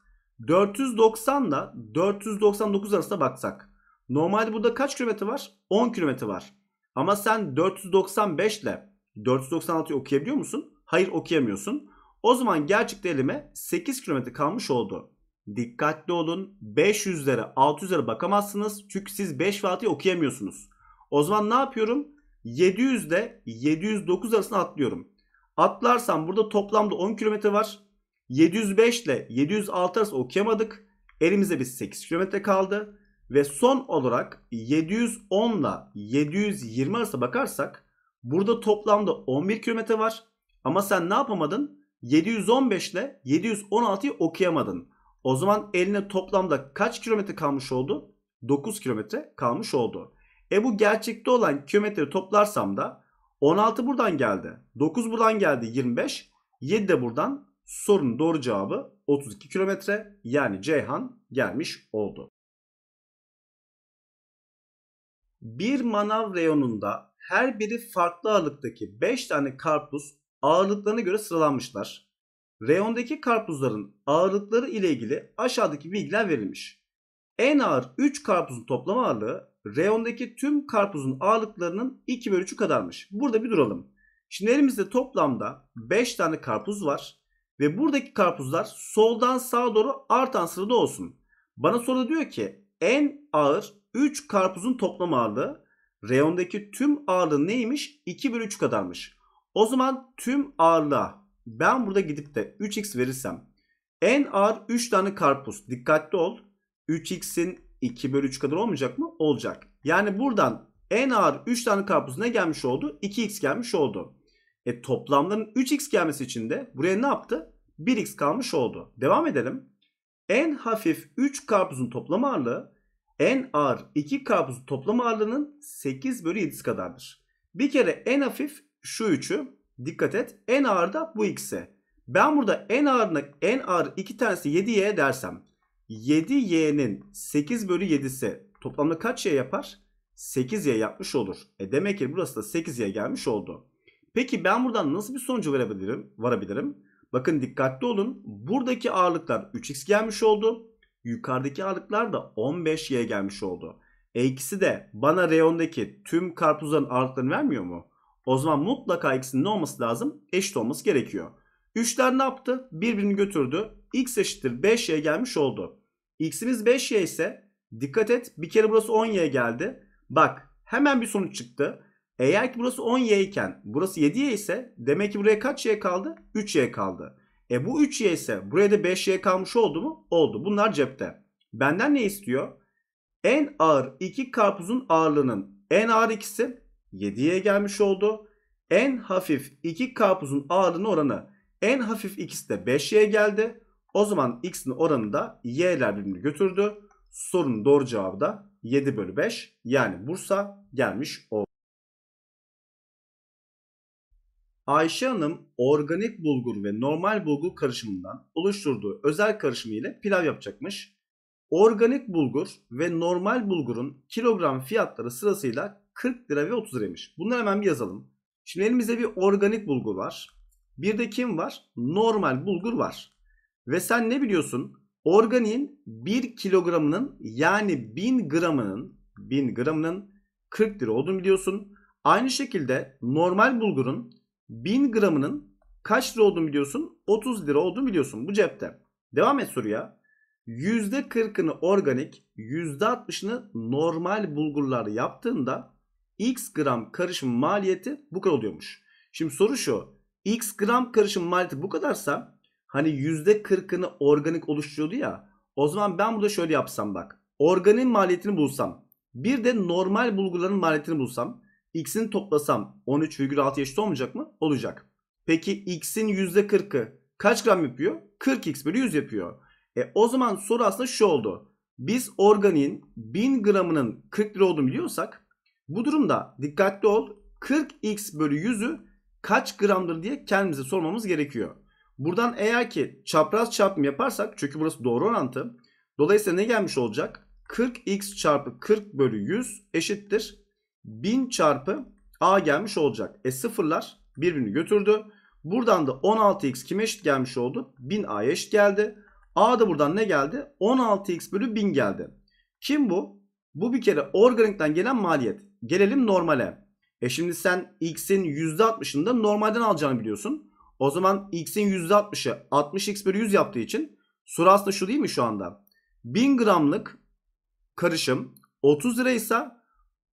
490 ile 499 arasında baksak. Normalde burada kaç kilometre var? 10 kilometre var. Ama sen 495 ile 496'yı okuyabiliyor musun? Hayır, okuyamıyorsun. O zaman gerçekte elime 8 kilometre kalmış oldu. Dikkatli olun. 500'lere 600'lere bakamazsınız. Çünkü siz 5 ve 6'yı okuyamıyorsunuz. O zaman ne yapıyorum? 700 ile 709 arasında atlıyorum. Atlarsam burada toplamda 10 kilometre var. 705 ile 706 arası okuyamadık. Elimizde bir 8 kilometre kaldı. Ve son olarak 710 ile 720 arası bakarsak burada toplamda 11 kilometre var. Ama sen ne yapamadın? 715 ile 716'yı okuyamadın. O zaman eline toplamda kaç kilometre kalmış oldu? 9 kilometre kalmış oldu. Bu gerçekte olan kilometreyi toplarsam da 16 buradan geldi. 9 buradan geldi, 25. 7 de buradan. Sorunun doğru cevabı 32 kilometre, yani Ceyhan gelmiş oldu. Bir manav reyonunda her biri farklı ağırlıktaki 5 tane karpuz ağırlıklarına göre sıralanmışlar. Reyondaki karpuzların ağırlıkları ile ilgili aşağıdaki bilgiler verilmiş. En ağır 3 karpuzun toplam ağırlığı reyondaki tüm karpuzun ağırlıklarının 2/3'ü kadarmış. Burada bir duralım. Şimdi elimizde toplamda 5 tane karpuz var. Ve buradaki karpuzlar soldan sağa doğru artan sırada olsun. Bana soru diyor ki en ağır 3 karpuzun toplam ağırlığı reyondaki tüm ağırlığı neymiş? 2/3 kadarmış. O zaman tüm ağırlığa ben burada gidip de 3x verirsem en ağır 3 tane karpuz, dikkatli ol, 3x'in 2/3 kadar olmayacak mı? Olacak. Yani buradan en ağır 3 tane karpuz ne gelmiş oldu? 2x gelmiş oldu. Toplamların 3x gelmesi için de buraya ne yaptı? 1x kalmış oldu. Devam edelim. En hafif 3 karpuzun toplam ağırlığı en ağır 2 karpuzun toplam ağırlığının 8/7'si kadardır. Bir kere en hafif şu 3'ü, dikkat et, en ağır da bu x'i. Ben burada en ağır 2 tanesi 7y dersem 7y'nin 8/7'si toplamda kaç y yapar? 8y yapmış olur. Demek ki burası da 8y gelmiş oldu. Peki ben buradan nasıl bir sonucu varabilirim? Bakın dikkatli olun. Buradaki ağırlıklar 3x gelmiş oldu. Yukarıdaki ağırlıklar da 15y gelmiş oldu. İkisi de bana reyondaki tüm karpuzların ağırlıklarını vermiyor mu? O zaman mutlaka ikisinin ne olması lazım? Eşit olması gerekiyor. 3'ler ne yaptı? Birbirini götürdü. X eşittir 5y gelmiş oldu. X'imiz 5y ise dikkat et, bir kere burası 10y geldi. Bak hemen bir sonuç çıktı. Eğer ki burası 10y iken burası 7y ise demek ki buraya kaç y kaldı? 3y kaldı. Bu 3y ise buraya da 5y kalmış oldu mu? Oldu. Bunlar cepte. Benden ne istiyor? En ağır 2 karpuzun ağırlığının en ağır ikisi 7y gelmiş oldu. En hafif 2 karpuzun ağırlığının oranı, en hafif ikisi de 5y geldi. O zaman x'in oranı da y'ler birbirini götürdü. Sorunun doğru cevabı da 7/5, yani Bursa gelmiş oldu. Ayşe Hanım organik bulgur ve normal bulgur karışımından oluşturduğu özel karışımı ile pilav yapacakmış. Organik bulgur ve normal bulgurun kilogram fiyatları sırasıyla 40 lira ve 30 liraymış. Bunları hemen bir yazalım. Şimdi elimizde bir organik bulgur var. Bir de kim var? Normal bulgur var. Ve sen ne biliyorsun? Organiğin 1 kilogramının, yani 1000 gramının 40 lira olduğunu biliyorsun. Aynı şekilde normal bulgurun 1000 gramının kaç lira olduğunu biliyorsun? 30 lira olduğunu biliyorsun. Bu cepte. Devam et soruya. %40'ını organik, %60'ını normal bulgurlar yaptığında x gram karışım maliyeti bu kadar oluyormuş. Şimdi soru şu. X gram karışım maliyeti bu kadarsa, hani %40'ını organik oluşturuyordu ya. O zaman ben burada şöyle yapsam bak. Organik maliyetini bulsam. Bir de normal bulgurların maliyetini bulsam. X'ini toplasam 13,6 eşit olmayacak mı? Olacak. Peki X'in %40'ı kaç gram yapıyor? 40x bölü 100 yapıyor. O zaman soru aslında şu oldu. Biz organiğin 1000 gramının 40 lira olduğunu biliyorsak, bu durumda dikkatli ol, 40x bölü 100'ü kaç gramdır diye kendimize sormamız gerekiyor. Buradan eğer ki çapraz çarpım yaparsak, çünkü burası doğru orantı, dolayısıyla ne gelmiş olacak? 40x çarpı 40 bölü 100 eşittir 1000 çarpı a gelmiş olacak. Sıfırlar birbirini götürdü. Buradan da 16x kime eşit gelmiş oldu? 1000a'ya eşit geldi. A da buradan ne geldi? 16x bölü 1000 geldi. Kim bu? Bu bir kere organikten gelen maliyet. Gelelim normale. Şimdi sen x'in %60'ını da normalden alacağını biliyorsun. O zaman x'in %60'ı 60x bölü 100 yaptığı için soru aslında şu değil mi şu anda? 1000 gramlık karışım 30 liraysa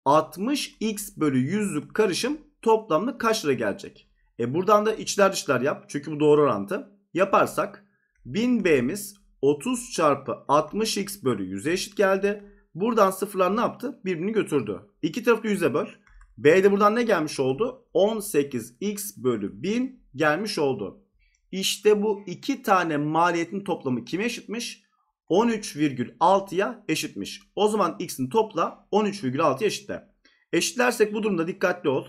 60x bölü 100'lük karışım toplamda kaç lira gelecek? Buradan da içler dışlar yap. Çünkü bu doğru orantı. Yaparsak 1000B'miz 30 çarpı 60x bölü 100'e eşit geldi. Buradan sıfırlar ne yaptı? Birbirini götürdü. İki tarafı 100'e böl. B'de buradan ne gelmiş oldu? 18x bölü 1000 gelmiş oldu. İşte bu iki tane maliyetin toplamı kime eşitmiş? 13,6'ya eşitmiş. O zaman x'ini topla, 13,6'ya eşitle. Eşitlersek bu durumda dikkatli ol.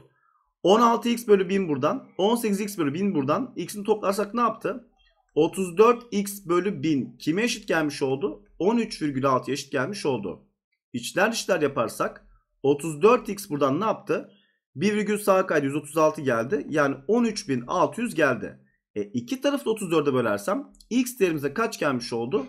16x bölü 1000 buradan, 18x bölü 1000 buradan. X'ini toplarsak ne yaptı? 34x bölü 1000 kime eşit gelmiş oldu? 13,6'ya eşit gelmiş oldu. İçler dışlar yaparsak 34x buradan ne yaptı? 1 virgül sağa kaydı, 136 geldi. Yani 13.600 geldi. İki tarafı da 34'e bölersem x değerimize kaç gelmiş oldu?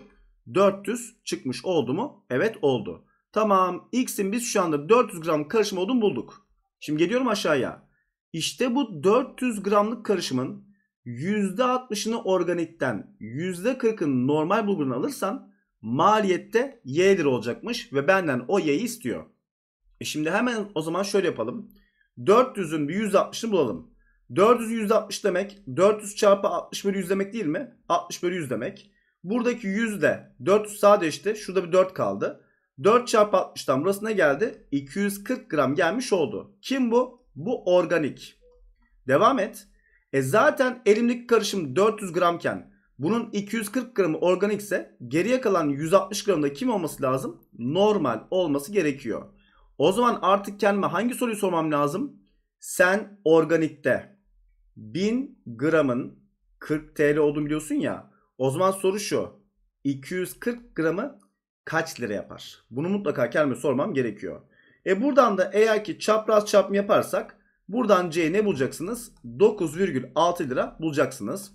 400 çıkmış oldu mu? Evet oldu. Tamam, x'in biz şu anda 400 gram karışım olduğunu bulduk. Şimdi geliyorum aşağıya. İşte bu 400 gramlık karışımın %60'ını organikten, %40'ını normal bulgurunu alırsan maliyette y lira olacakmış ve benden o y'yi istiyor. Şimdi hemen o zaman şöyle yapalım. 400'ün bir %60'ını bulalım. 400'ü %60 demek 400 çarpı 60 bölü 100 demek değil mi? 60 bölü 100 demek. Buradaki 100 ile 400 sadeleşti. Şurada bir 4 kaldı. 4 çarpı 60'tan burası ne geldi? 240 gram gelmiş oldu. Kim bu? Bu organik. Devam et. Zaten elimdeki karışım 400 gramken bunun 240 gramı organikse geriye kalan 160 gramda kim olması lazım? Normal olması gerekiyor. O zaman artık kendime hangi soruyu sormam lazım? Sen organikte 1000 gramın 40 TL olduğunu biliyorsun ya. O zaman soru şu. 240 gramı kaç lira yapar? Bunu mutlaka kendime sormam gerekiyor. Buradan da eğer ki çapraz çarpım yaparsak buradan C'yi ne bulacaksınız? 9,6 lira bulacaksınız.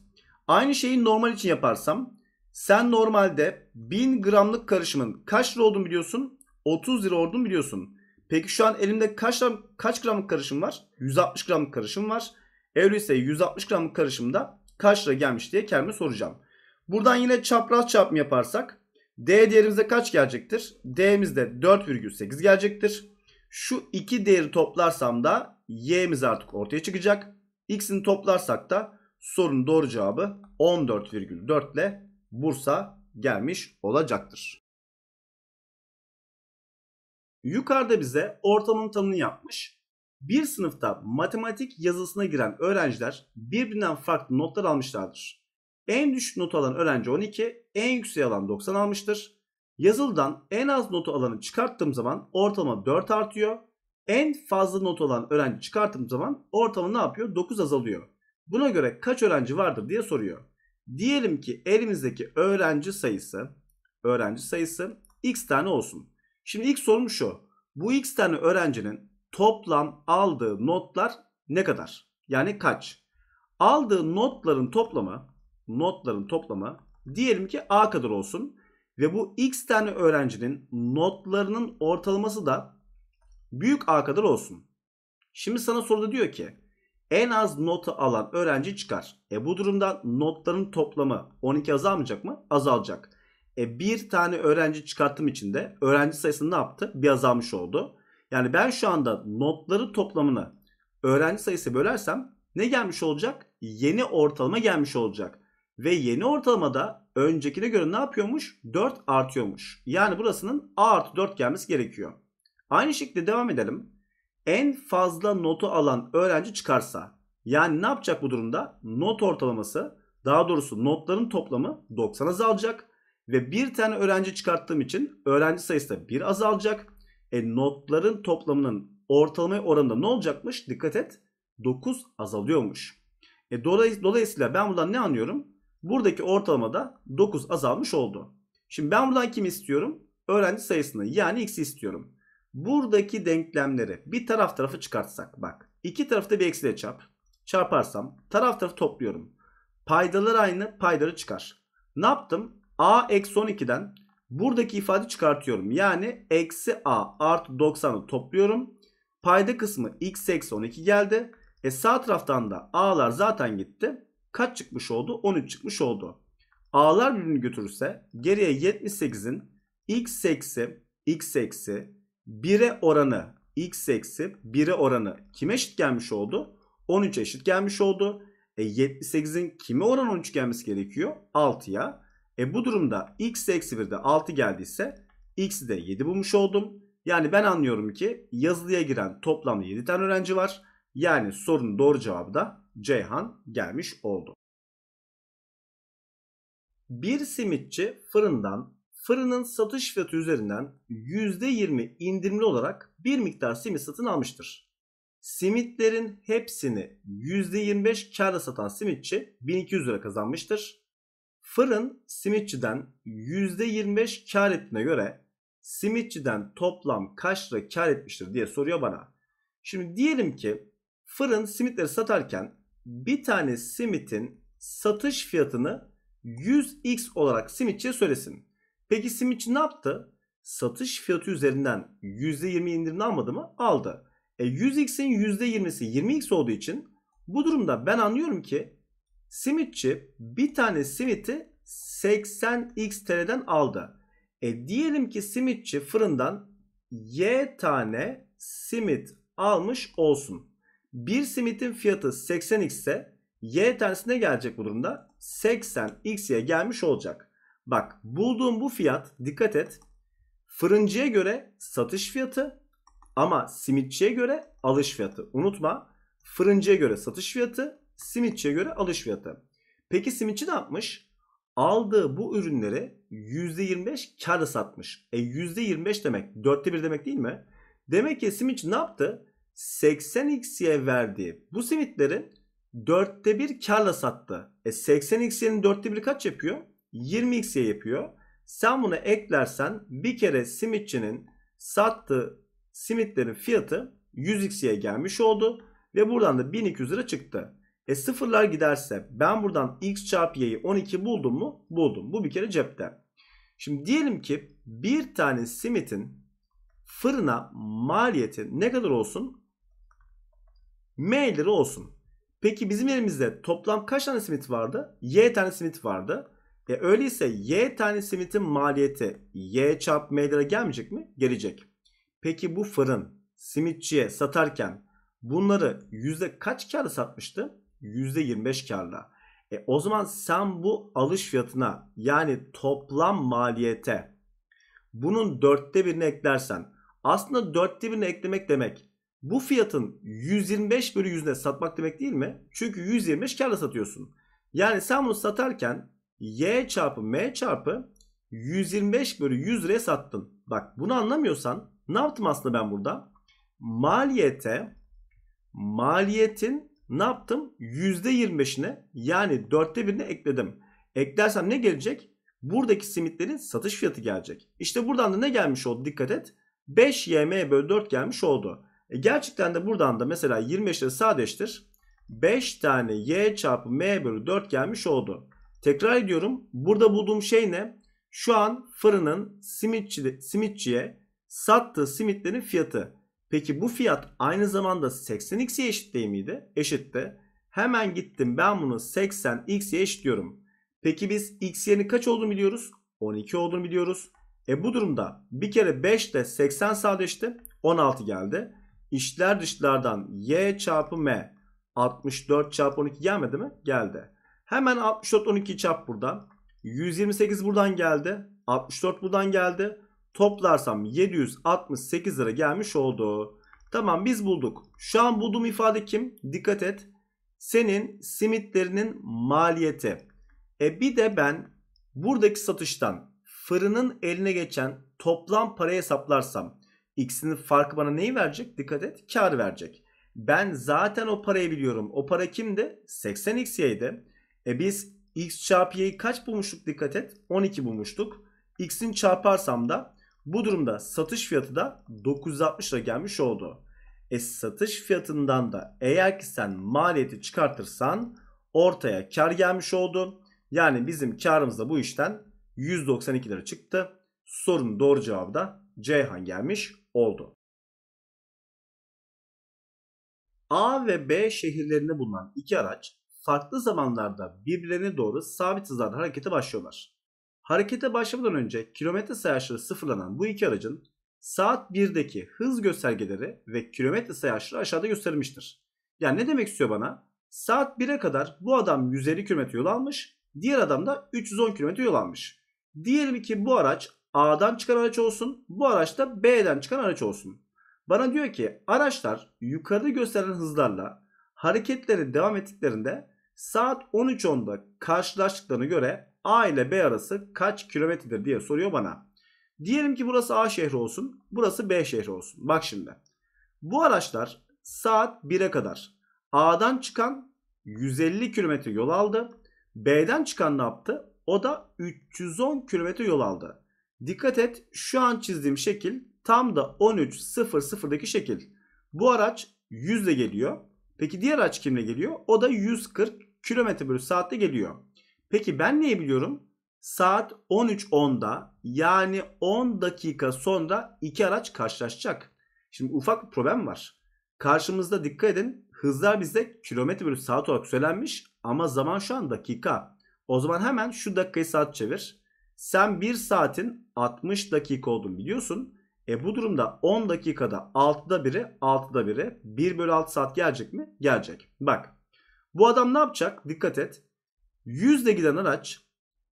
Aynı şeyi normal için yaparsam sen normalde 1000 gramlık karışımın kaç lira olduğunu biliyorsun? 30 lira olduğunu biliyorsun. Peki şu an elimde kaç gramlık karışım var? 160 gramlık karışım var. Öyleyse 160 gramlık karışımda kaç lira gelmiş diye kendime soracağım. Buradan yine çapraz çarpım yaparsak D değerimize kaç gelecektir? D'mizde 4,8 gelecektir. Şu iki değeri toplarsam da y'miz artık ortaya çıkacak. X'ini toplarsak da sorunun doğru cevabı 14,4 ile Bursa gelmiş olacaktır. Yukarıda bize ortamın tanımını yapmış. Bir sınıfta matematik yazısına giren öğrenciler birbirinden farklı notlar almışlardır. En düşük notu alan öğrenci 12, en yüksek alan 90 almıştır. Yazılıdan en az notu alanı çıkarttığım zaman ortalama 4 artıyor. En fazla not olan öğrenci çıkarttığım zaman ortalama ne yapıyor? 9 azalıyor. Buna göre kaç öğrenci vardır diye soruyor. Diyelim ki elimizdeki öğrenci sayısı x tane olsun. Şimdi ilk sorum şu. Bu x tane öğrencinin toplam aldığı notlar ne kadar? Yani kaç? Aldığı notların toplamı diyelim ki a kadar olsun ve bu x tane öğrencinin notlarının ortalaması da büyük A kadar olsun. Şimdi sana soruda diyor ki en az notu alan öğrenci çıkar. Bu durumda notların toplamı 12 azalmayacak mı? Azalacak. Bir tane öğrenci çıkarttığım için de öğrenci sayısını ne yaptı? Bir azalmış oldu. Yani ben şu anda notları toplamını öğrenci sayısı bölersem ne gelmiş olacak? Yeni ortalama gelmiş olacak. Ve yeni ortalamada öncekine göre ne yapıyormuş? 4 artıyormuş. Yani burasının A artı 4 gelmesi gerekiyor. Aynı şekilde devam edelim. En fazla notu alan öğrenci çıkarsa, yani ne yapacak bu durumda? Not ortalaması, daha doğrusu notların toplamı 90 azalacak. Ve bir tane öğrenci çıkarttığım için öğrenci sayısı da 1 azalacak. Notların toplamının ortalama oranında ne olacakmış? Dikkat et, 9 azalıyormuş. Dolayısıyla ben buradan ne anlıyorum? Buradaki ortalamada 9 azalmış oldu. Şimdi ben buradan kimi istiyorum? Öğrenci sayısını, yani x'i istiyorum. Buradaki denklemleri bir taraf tarafı çıkartsak, bak iki tarafta bir eksiyle çarparsam taraf tarafı topluyorum. Paydalar aynı, paydaları çıkar. Ne yaptım? A eksi 12'den buradaki ifade çıkartıyorum. Yani eksi A artı 90'ı topluyorum. Payda kısmı x eksi 12 geldi. Sağ taraftan da A'lar zaten gitti. Kaç çıkmış oldu? 13 çıkmış oldu. A'lar birbirini götürürse geriye 78'in x eksi 1'e oranı, x eksi 1'e oranı kime eşit gelmiş oldu? 13'e eşit gelmiş oldu. 78'in kime oranı 13 gelmesi gerekiyor? 6'ya. Bu durumda x eksi 1'de 6 geldiyse x'i de 7 bulmuş oldum. Yani ben anlıyorum ki yazılıya giren toplamda 7 tane öğrenci var. Yani sorunun doğru cevabı da Ceyhan gelmiş oldu. Bir simitçi fırının satış fiyatı üzerinden %20 indirimli olarak bir miktar simit satın almıştır. Simitlerin hepsini %25 kârla satan simitçi 1200 lira kazanmıştır. Fırın simitçiden %25 kâr ettiğine göre simitçiden toplam kaç lira kâr etmiştir diye soruyor bana. Şimdi diyelim ki fırın simitleri satarken bir tane simitin satış fiyatını 100x olarak simitçiye söylesin. Peki simitçi ne yaptı? Satış fiyatı üzerinden %20 indirimli almadı mı? Aldı. 100x'in %20'si 20x olduğu için bu durumda ben anlıyorum ki simitçi bir tane simiti 80x TL'den aldı. Diyelim ki simitçi fırından y tane simit almış olsun. Bir simitin fiyatı 80x ise y tanesine gelecek bu durumda 80x'ye gelmiş olacak. Bak, bulduğum bu fiyat, dikkat et, fırıncıya göre satış fiyatı ama simitçiye göre alış fiyatı. Unutma, fırıncıya göre satış fiyatı, simitçiye göre alış fiyatı. Peki simitçi ne yapmış? Aldığı bu ürünleri %25 kârla satmış. %25 demek, 1/4 demek değil mi? Demek ki simitçi ne yaptı? 80x'ye verdiği bu simitleri 1/4 kârla sattı. 80x'nin 1/4 kaç yapıyor? 20x'ye yapıyor. Sen bunu eklersen bir kere simitçinin sattığı simitlerin fiyatı 100x'ye gelmiş oldu. Ve buradan da 1200 lira çıktı. Sıfırlar giderse ben buradan x çarpı y'yi 12 buldum mu? Buldum. Bu bir kere cepte. Şimdi diyelim ki bir tane simitin fırına maliyeti ne kadar olsun? M lira olsun. Peki bizim elimizde toplam kaç tane simit vardı? Y tane simit vardı. Öyleyse y tane simitin maliyeti y çarpı m lira gelmeyecek mi? Gelecek. Peki bu fırın simitçiye satarken bunları yüzde kaç kârla satmıştı? %25 kârla. O zaman sen bu alış fiyatına, yani toplam maliyete bunun 1/4'ünü eklersen, aslında 1/4'ünü eklemek demek bu fiyatın 125/100'üne satmak demek değil mi? Çünkü 125 kârla satıyorsun. Yani sen bunu satarken y çarpı m çarpı 125/100 liraya sattın. Bak, bunu anlamıyorsan ne yaptım aslında ben burada? Maliyetin ne yaptım? %25'ine, yani 1/4'üne ekledim. Eklersem ne gelecek? Buradaki simitlerin satış fiyatı gelecek. İşte buradan da ne gelmiş oldu? Dikkat et. 5ym/4 gelmiş oldu. Gerçekten de buradan da mesela 25 lira sadeleştir. 5 tane y çarpı m/4 gelmiş oldu. Tekrar ediyorum. Burada bulduğum şey ne? Şu an fırının simitçiye sattığı simitlerin fiyatı. Peki bu fiyat aynı zamanda 80x'ye eşit değil miydi? Eşitti. Hemen gittim ben bunu 80x'ye eşitliyorum. Peki biz x yerinin kaç olduğunu biliyoruz? 12 olduğunu biliyoruz. Bu durumda bir kere 5 de 80 sadeleşti. 16 geldi. İçler dışlardan y çarpı m 64 çarpı 12 gelmedi mi? Geldi. Hemen 64 12 çarp buradan. 128 buradan geldi. 64 buradan geldi. Toplarsam 768 lira gelmiş oldu. Tamam, biz bulduk. Şu an bulduğum ifade kim? Dikkat et. Senin simitlerinin maliyeti. Bir de ben buradaki satıştan fırının eline geçen toplam parayı hesaplarsam x'in farkı bana neyi verecek? Dikkat et, kar verecek. Ben zaten o parayı biliyorum. O para kimdi? 80x'ydi. Biz x çarpı y'yi kaç bulmuştuk? Dikkat et, 12 bulmuştuk. X'in çarparsam da bu durumda satış fiyatı da 960 lira gelmiş oldu. Satış fiyatından da eğer ki sen maliyeti çıkartırsan ortaya kar gelmiş oldu. Yani bizim karımız da bu işten 192 lira çıktı. Sorunun doğru cevabı da Ceyhan gelmiş oldu. A ve B şehirlerinde bulunan iki araç farklı zamanlarda birbirlerine doğru sabit hızlarda harekete başlıyorlar. Harekete başlamadan önce kilometre sayaçları sıfırlanan bu iki aracın saat 1'deki hız göstergeleri ve kilometre sayaçları aşağıda gösterilmiştir. Yani ne demek istiyor bana? Saat 1'e kadar bu adam 150 km yol almış, diğer adam da 310 km yol almış. Diyelim ki bu araç A'dan çıkan araç olsun, bu araç da B'den çıkan araç olsun. Bana diyor ki araçlar yukarıda gösterilen hızlarla hareketleri devam ettiklerinde saat 13.10'da karşılaştıklarına göre A ile B arası kaç kilometredir diye soruyor bana. Diyelim ki burası A şehri olsun, burası B şehri olsun. Bak şimdi. Bu araçlar saat 1'e kadar A'dan çıkan 150 km yol aldı. B'den çıkan ne yaptı? O da 310 km yol aldı. Dikkat et, şu an çizdiğim şekil tam da 13.00'daki şekil. Bu araç 100 ile geliyor. Peki diğer araç kimle geliyor? O da 140 km/saatte geliyor. Peki ben neyi biliyorum? Saat 13.10'da, yani 10 dakika sonra iki araç karşılaşacak. Şimdi ufak bir problem var. Karşımızda dikkat edin, hızlar bizde km/saat olarak söylenmiş ama zaman şu an dakika. O zaman hemen şu dakikayı saat çevir. Sen 1 saatin 60 dakika olduğunu biliyorsun. Bu durumda 10 dakikada 6'da 1'i 1 bölü 6 saat gelecek mi? Gelecek. Bak, bu adam ne yapacak? Dikkat et. 100'de giden araç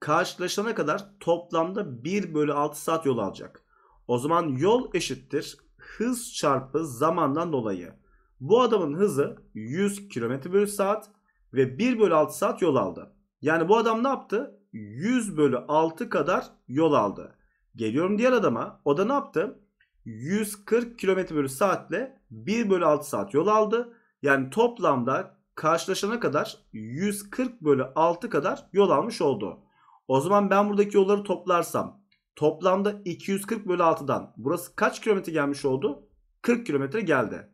karşılaşana kadar toplamda 1 bölü 6 saat yol alacak. O zaman yol eşittir hız çarpı zamandan dolayı. Bu adamın hızı 100 km/saat ve 1 bölü 6 saat yol aldı. Yani bu adam ne yaptı? 100 bölü 6 kadar yol aldı. Geliyorum diğer adama. O da ne yaptı? 140 km/saatle 1 bölü 6 saat yol aldı. Yani toplamda karşılaşana kadar 140 bölü 6 kadar yol almış oldu. O zaman ben buradaki yolları toplarsam toplamda 240 bölü 6'dan burası kaç kilometre gelmiş oldu? 40 kilometre geldi.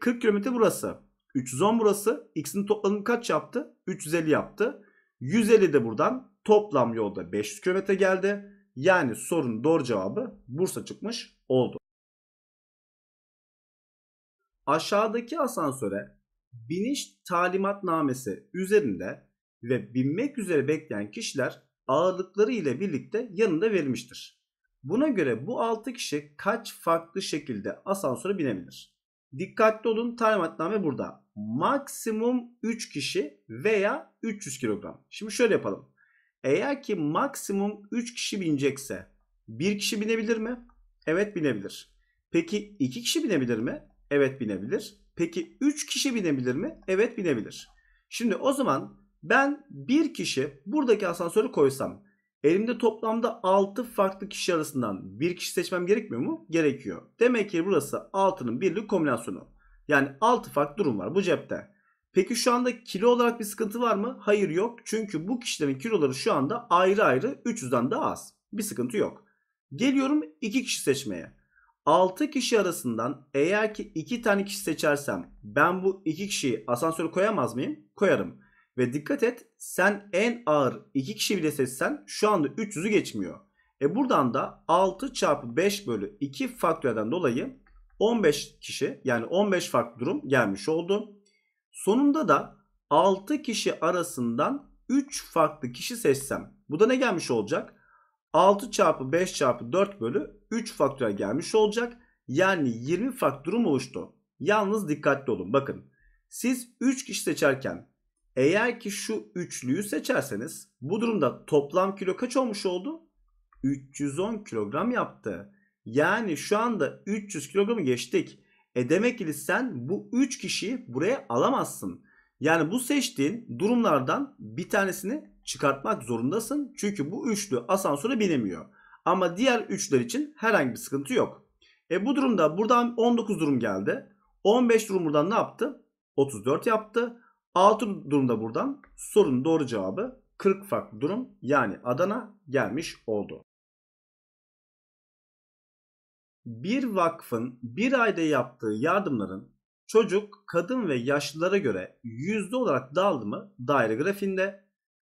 40 kilometre burası. 310 burası. X'in toplamı kaç yaptı? 350 yaptı. 150 de buradan, toplam yolda 500 kilometre geldi. Yani sorunun doğru cevabı Bursa çıkmış oldu. Aşağıdaki asansöre biniş talimatnamesi üzerinde ve binmek üzere bekleyen kişiler ağırlıkları ile birlikte yanında verilmiştir. Buna göre bu 6 kişi kaç farklı şekilde asansöre binebilir? Dikkatli olun, talimatname burada. Maksimum 3 kişi veya 300 kilogram. Şimdi şöyle yapalım. Eğer ki maksimum 3 kişi binecekse 1 kişi binebilir mi? Evet, binebilir. Peki 2 kişi binebilir mi? Evet, binebilir. Peki 3 kişi binebilir mi? Evet, binebilir. Şimdi o zaman ben 1 kişi buradaki asansörü koysam elimde toplamda 6 farklı kişi arasından 1 kişi seçmem gerekmiyor mu? Gerekiyor. Demek ki burası 6'nın birlik kombinasyonu. Yani 6 farklı durum var bu cepte. Peki şu anda kilo olarak bir sıkıntı var mı? Hayır, yok. Çünkü bu kişilerin kiloları şu anda ayrı ayrı 300'den daha az. Bir sıkıntı yok. Geliyorum 2 kişi seçmeye. 6 kişi arasından eğer ki 2 tane kişi seçersem ben bu 2 kişiyi asansöre koyamaz mıyım? Koyarım. Ve dikkat et, sen en ağır 2 kişi bile seçsen şu anda 300'ü geçmiyor. Buradan da 6 çarpı 5 bölü 2 faktörden dolayı 15 kişi, yani 15 farklı durum gelmiş oldu. Sonunda da 6 kişi arasından 3 farklı kişi seçsem, bu da ne gelmiş olacak? 6 çarpı 5 çarpı 4 bölü 3 faktöriyel gelmiş olacak. Yani 20 farklı durum oluştu. Yalnız dikkatli olun, bakın. Siz 3 kişi seçerken eğer ki şu üçlüyü seçerseniz bu durumda toplam kilo kaç olmuş oldu? 310 kilogram yaptı. Yani şu anda 300 kilogramı geçtik. Demek ki sen bu 3 kişiyi buraya alamazsın. Yani bu seçtiğin durumlardan bir tanesini çıkartmak zorundasın. Çünkü bu üçlü asansöre binemiyor. Ama diğer üçler için herhangi bir sıkıntı yok. Bu durumda buradan 19 durum geldi. 15 durum buradan ne yaptı? 34 yaptı. 6 durumda buradan sorunun doğru cevabı 40 farklı durum, yani Adana gelmiş oldu. Bir vakfın bir ayda yaptığı yardımların çocuk, kadın ve yaşlılara göre yüzde olarak dağılımı daire grafiğinde,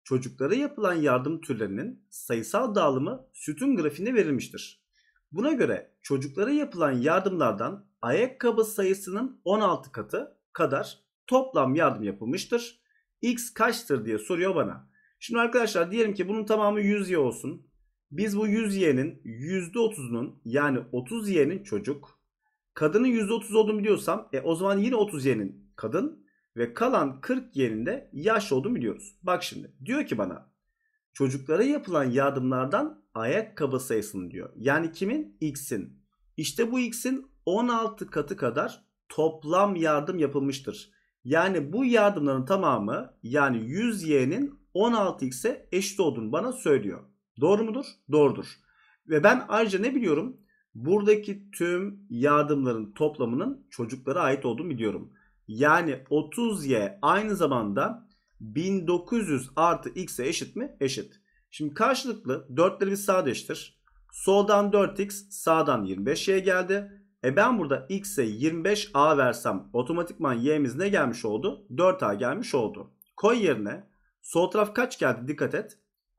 çocuklara yapılan yardım türlerinin sayısal dağılımı sütun grafiğinde verilmiştir. Buna göre çocuklara yapılan yardımlardan ayakkabı sayısının 16 katı kadar toplam yardım yapılmıştır. X kaçtır diye soruyor bana. Şimdi arkadaşlar diyelim ki bunun tamamı 100Y olsun. Biz bu 100Y'nin %30'unun, yani 30Y'nin çocuk, kadının %30 olduğunu biliyorsam o zaman yine 30Y'nin kadın ve kalan 40Y'nin de yaşlı olduğunu biliyoruz. Bak şimdi diyor ki bana çocuklara yapılan yardımlardan ayakkabı sayısını diyor. Yani kimin? X'in. İşte bu X'in 16 katı kadar toplam yardım yapılmıştır. Yani bu yardımların tamamı, yani 100Y'nin 16x'e eşit olduğunu bana söylüyor. Doğru mudur? Doğrudur. Ve ben ayrıca ne biliyorum? Buradaki tüm yardımların toplamının çocuklara ait olduğunu biliyorum. Yani 30y aynı zamanda 1900 artı x'e eşit mi? Eşit. Şimdi karşılıklı 4'lerimiz sadeştir. Soldan 4x, sağdan 25y geldi. Ben burada x'e 25a versem otomatikman y'miz ne gelmiş oldu? 4a gelmiş oldu. Koy yerine. Sol taraf kaç geldi? Dikkat et.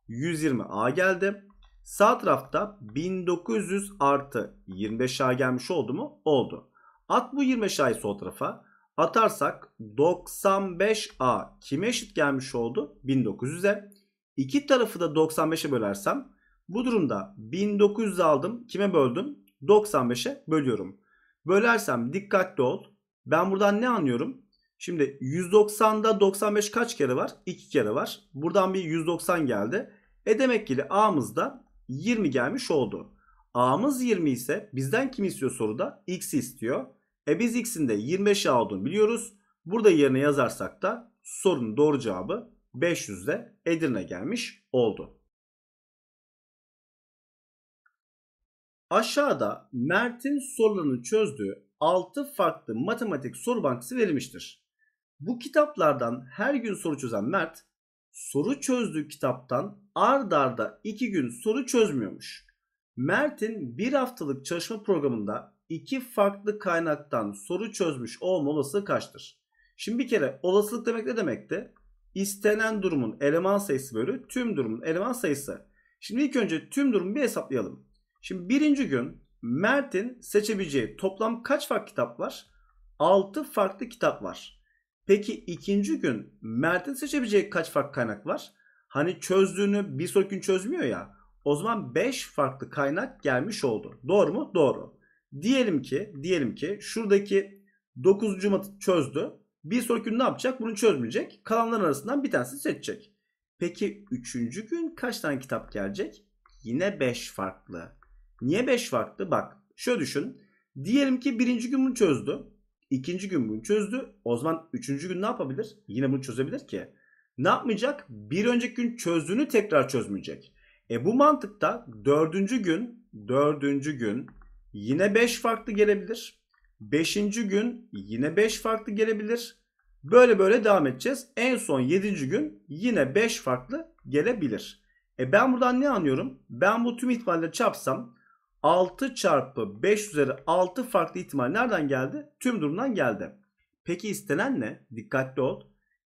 120a geldi. Sağ tarafta 1900 artı 25a gelmiş oldu mu? Oldu. At bu 25a'yı sol tarafa. Atarsak 95a kime eşit gelmiş oldu? 1900'e. İki tarafı da 95'e bölersem bu durumda 1900 aldım. Kime böldüm? 95'e bölüyorum. Bölersem dikkatli ol. Ben buradan ne anlıyorum? Şimdi 190'da 95 kaç kere var? 2 kere var. Buradan bir 190 geldi. Demek ki A'mız da 20 gelmiş oldu. A'mız 20 ise bizden kim istiyor soruda? X'i istiyor. Biz X'in de 25'i aldığını biliyoruz. Burada yerine yazarsak da sorunun doğru cevabı 500'de Edirne gelmiş oldu. Aşağıda Mert'in sorularını çözdüğü 6 farklı matematik soru bankası verilmiştir. Bu kitaplardan her gün soru çözen Mert, soru çözdüğü kitaptan ard arda 2 gün soru çözmüyormuş. Mert'in bir haftalık çalışma programında 2 farklı kaynaktan soru çözmüş olma olasılığı kaçtır? Şimdi bir kere olasılık demek ne demekti? İstenen durumun eleman sayısı bölü tüm durumun eleman sayısı. Şimdi ilk önce tüm durumu bir hesaplayalım. Şimdi birinci gün Mert'in seçebileceği toplam kaç farklı kitap var? 6 farklı kitap var. Peki ikinci gün Mert'in seçebileceği kaç farklı kaynak var? Hani çözdüğünü bir sonraki gün çözmüyor ya. O zaman 5 farklı kaynak gelmiş oldu. Doğru mu? Doğru. Diyelim ki şuradaki 9. matı çözdü. Bir sonraki gün ne yapacak? Bunu çözmeyecek. Kalanların arasından bir tanesini seçecek. Peki 3. gün kaç tane kitap gelecek? Yine 5 farklı. Niye 5 farklı? Bak şöyle düşün. Diyelim ki birinci gün bunu çözdü. İkinci gün bunu çözdü. O zaman üçüncü gün ne yapabilir? Yine bunu çözebilir ki. Ne yapmayacak? Bir önceki gün çözdüğünü tekrar çözmeyecek. Bu mantıkta dördüncü gün yine 5 farklı gelebilir. Beşinci gün yine 5 farklı gelebilir. Böyle böyle devam edeceğiz. En son 7. gün yine 5 farklı gelebilir. Ben buradan ne anlıyorum? Ben bu tüm ihtimalleri çarpsam 6 çarpı 5 üzeri 6 farklı ihtimal nereden geldi? Tüm durumdan geldi. Peki istenen ne? Dikkatli ol.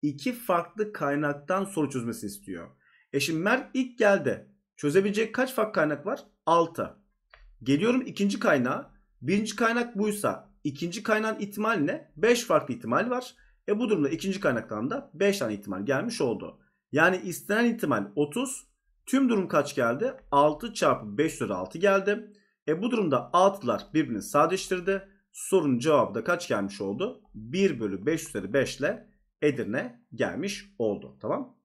2 farklı kaynaktan soru çözmesi istiyor. Şimdi Mert ilk geldi. Çözebilecek kaç farklı kaynak var? 6. Geliyorum ikinci kaynağa. Birinci kaynak buysa ikinci kaynağın ihtimali ne? 5 farklı ihtimal var. Bu durumda ikinci kaynaktan da 5 tane ihtimal gelmiş oldu. Yani istenen ihtimal 30. Tüm durum kaç geldi? 6 çarpı 5 üzeri 6 geldi. Bu durumda 6'lar birbirini sadeleştirdi. Sorunun cevabı da kaç gelmiş oldu? 1 bölü 5 üzeri 5 ile Edirne gelmiş oldu. Tamam.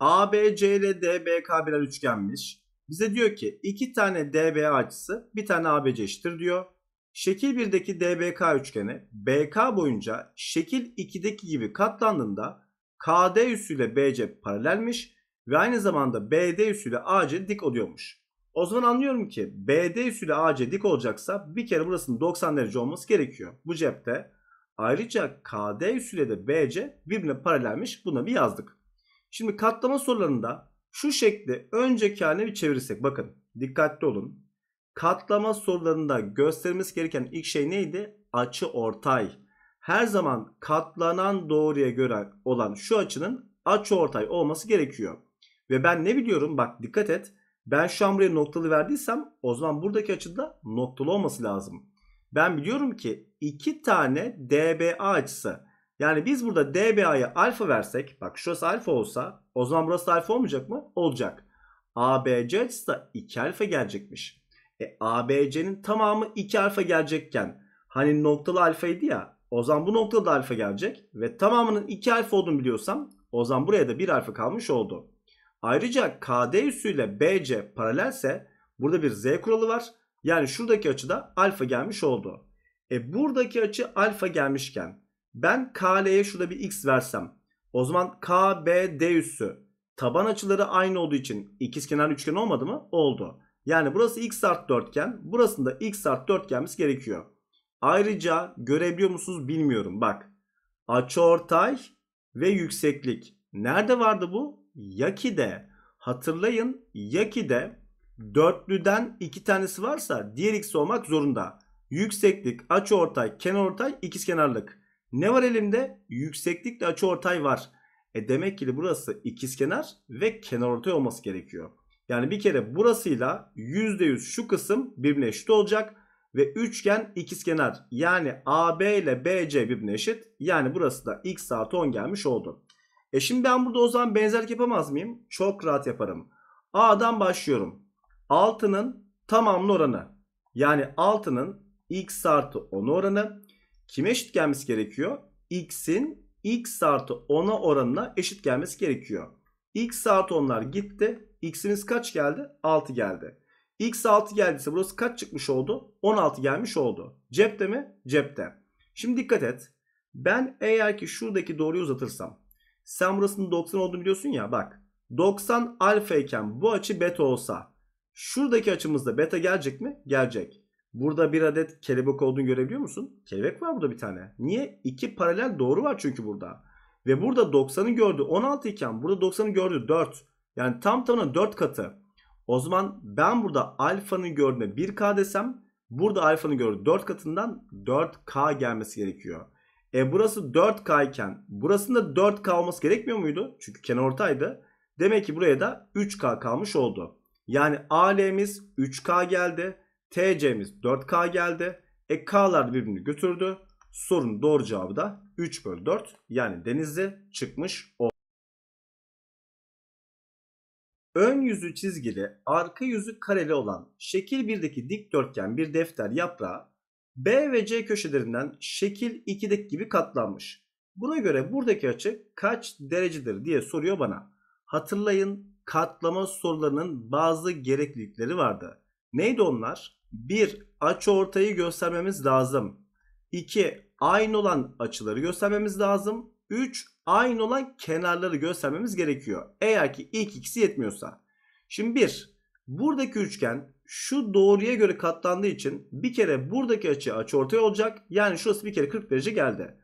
ABC'yle DBK birer üçgenmiş. Bize diyor ki iki tane DBA açısı bir tane ABC eşittir diyor. Şekil 1'deki DBK üçgeni BK boyunca şekil 2'deki gibi katlandığında KD üssüyle BC paralelmiş ve aynı zamanda BD üssüyle AC dik oluyormuş. O zaman anlıyorum ki BD üssüyle AC dik olacaksa bir kere burasının 90 derece olması gerekiyor bu cepte. Ayrıca KD üssüyle de BC birbirine paralelmiş. Buna bir yazdık. Şimdi katlama sorularında şu şekli önceki haline bir çevirirsek, bakın dikkatli olun. Katlama sorularında göstermemiz gereken ilk şey neydi? Açı ortay. Her zaman katlanan doğruya göre olan şu açının açı ortay olması gerekiyor. Ve ben ne biliyorum? Bak dikkat et. Ben şu an buraya noktalı verdiysem o zaman buradaki açıda noktalı olması lazım. Ben biliyorum ki iki tane DBA açısı. Yani biz burada DBA'ya alfa versek, bak şurası alfa olsa o zaman burası alfa olmayacak mı? Olacak. ABC açısı da 2 alfa gelecekmiş. ABC'nin tamamı 2 alfa gelecekken, hani noktalı alfaydı ya, o zaman bu noktada da alfa gelecek ve tamamının 2 alfa olduğunu biliyorsam o zaman buraya da 1 alfa kalmış oldu. Ayrıca KD üssüyle BC paralelse burada bir Z kuralı var. Yani şuradaki açıda alfa gelmiş oldu. Buradaki açı alfa gelmişken ben KL'ye şurada bir x versem o zaman KBD üssü taban açıları aynı olduğu için ikizkenar üçgen olmadı mı? Oldu. Yani burası x artı dörtgen, burasında x artı dörtgenimiz gerekiyor. Ayrıca görebiliyor musunuz bilmiyorum. Bak açıortay ve yükseklik. Nerede vardı bu? Yaki'de. Hatırlayın, Yaki'de dörtlüden iki tanesi varsa diğer x olmak zorunda. Yükseklik, açıortay, kenarortay, ikizkenarlık. Ne var elimde? Yükseklikle açıortay var. Demek ki burası ikizkenar ve kenarortay olması gerekiyor. Yani bir kere burasıyla %100 şu kısım birbirine eşit olacak. Ve üçgen ikizkenar, yani AB ile BC birbirine eşit. Yani burası da x artı 10 gelmiş oldu. Şimdi ben burada o zaman benzerlik yapamaz mıyım? Çok rahat yaparım. A'dan başlıyorum. 6'nın tamamının oranı. Yani 6'nın x artı 10 oranı. Kime eşit gelmesi gerekiyor? X'in x artı 10'a oranına eşit gelmesi gerekiyor. X artı 10'lar gitti. X'imiz kaç geldi? 6 geldi. X 6 geldiyse burası kaç çıkmış oldu? 16 gelmiş oldu. Cepte mi? Cepte. Şimdi dikkat et. Ben eğer ki şuradaki doğruyu uzatırsam, sen burasının 90 olduğunu biliyorsun ya, bak. 90 alfa iken bu açı beta olsa şuradaki açımızda beta gelecek mi? Gelecek. Burada bir adet kelebek olduğunu görebiliyor musun? Kelebek var burada bir tane. Niye? İki paralel doğru var çünkü burada. Ve burada 90'ı gördü 16 iken burada 90'ı gördü 4. Yani tam tamına 4 katı. O zaman ben burada alfanın gördüğüne 1K desem, burada alfanın gördüğü 4 katından 4K gelmesi gerekiyor. Burası 4K iken burasında 4K olması gerekmiyor muydu? Çünkü kenarortaydı. Demek ki buraya da 3K kalmış oldu. Yani AL'miz 3K geldi. TC'miz 4K geldi. K'lar birbirini götürdü. Sorunun doğru cevabı da 3 bölü 4. Yani Denizli çıkmış oldu. Ön yüzü çizgili, arka yüzü kareli olan şekil 1'deki dikdörtgen bir defter yaprağı B ve C köşelerinden şekil 2'deki gibi katlanmış. Buna göre buradaki açı kaç derecedir diye soruyor bana. Hatırlayın, katlama sorularının bazı gereklilikleri vardı. Neydi onlar? 1. Açıortayı göstermemiz lazım. 2. Aynı olan açıları göstermemiz lazım. 3. Aynı olan kenarları göstermemiz gerekiyor. Eğer ki ilk ikisi yetmiyorsa. Şimdi 1. Buradaki üçgen şu doğruya göre katlandığı için bir kere buradaki açı açıortay olacak. Yani şurası bir kere 40 derece geldi.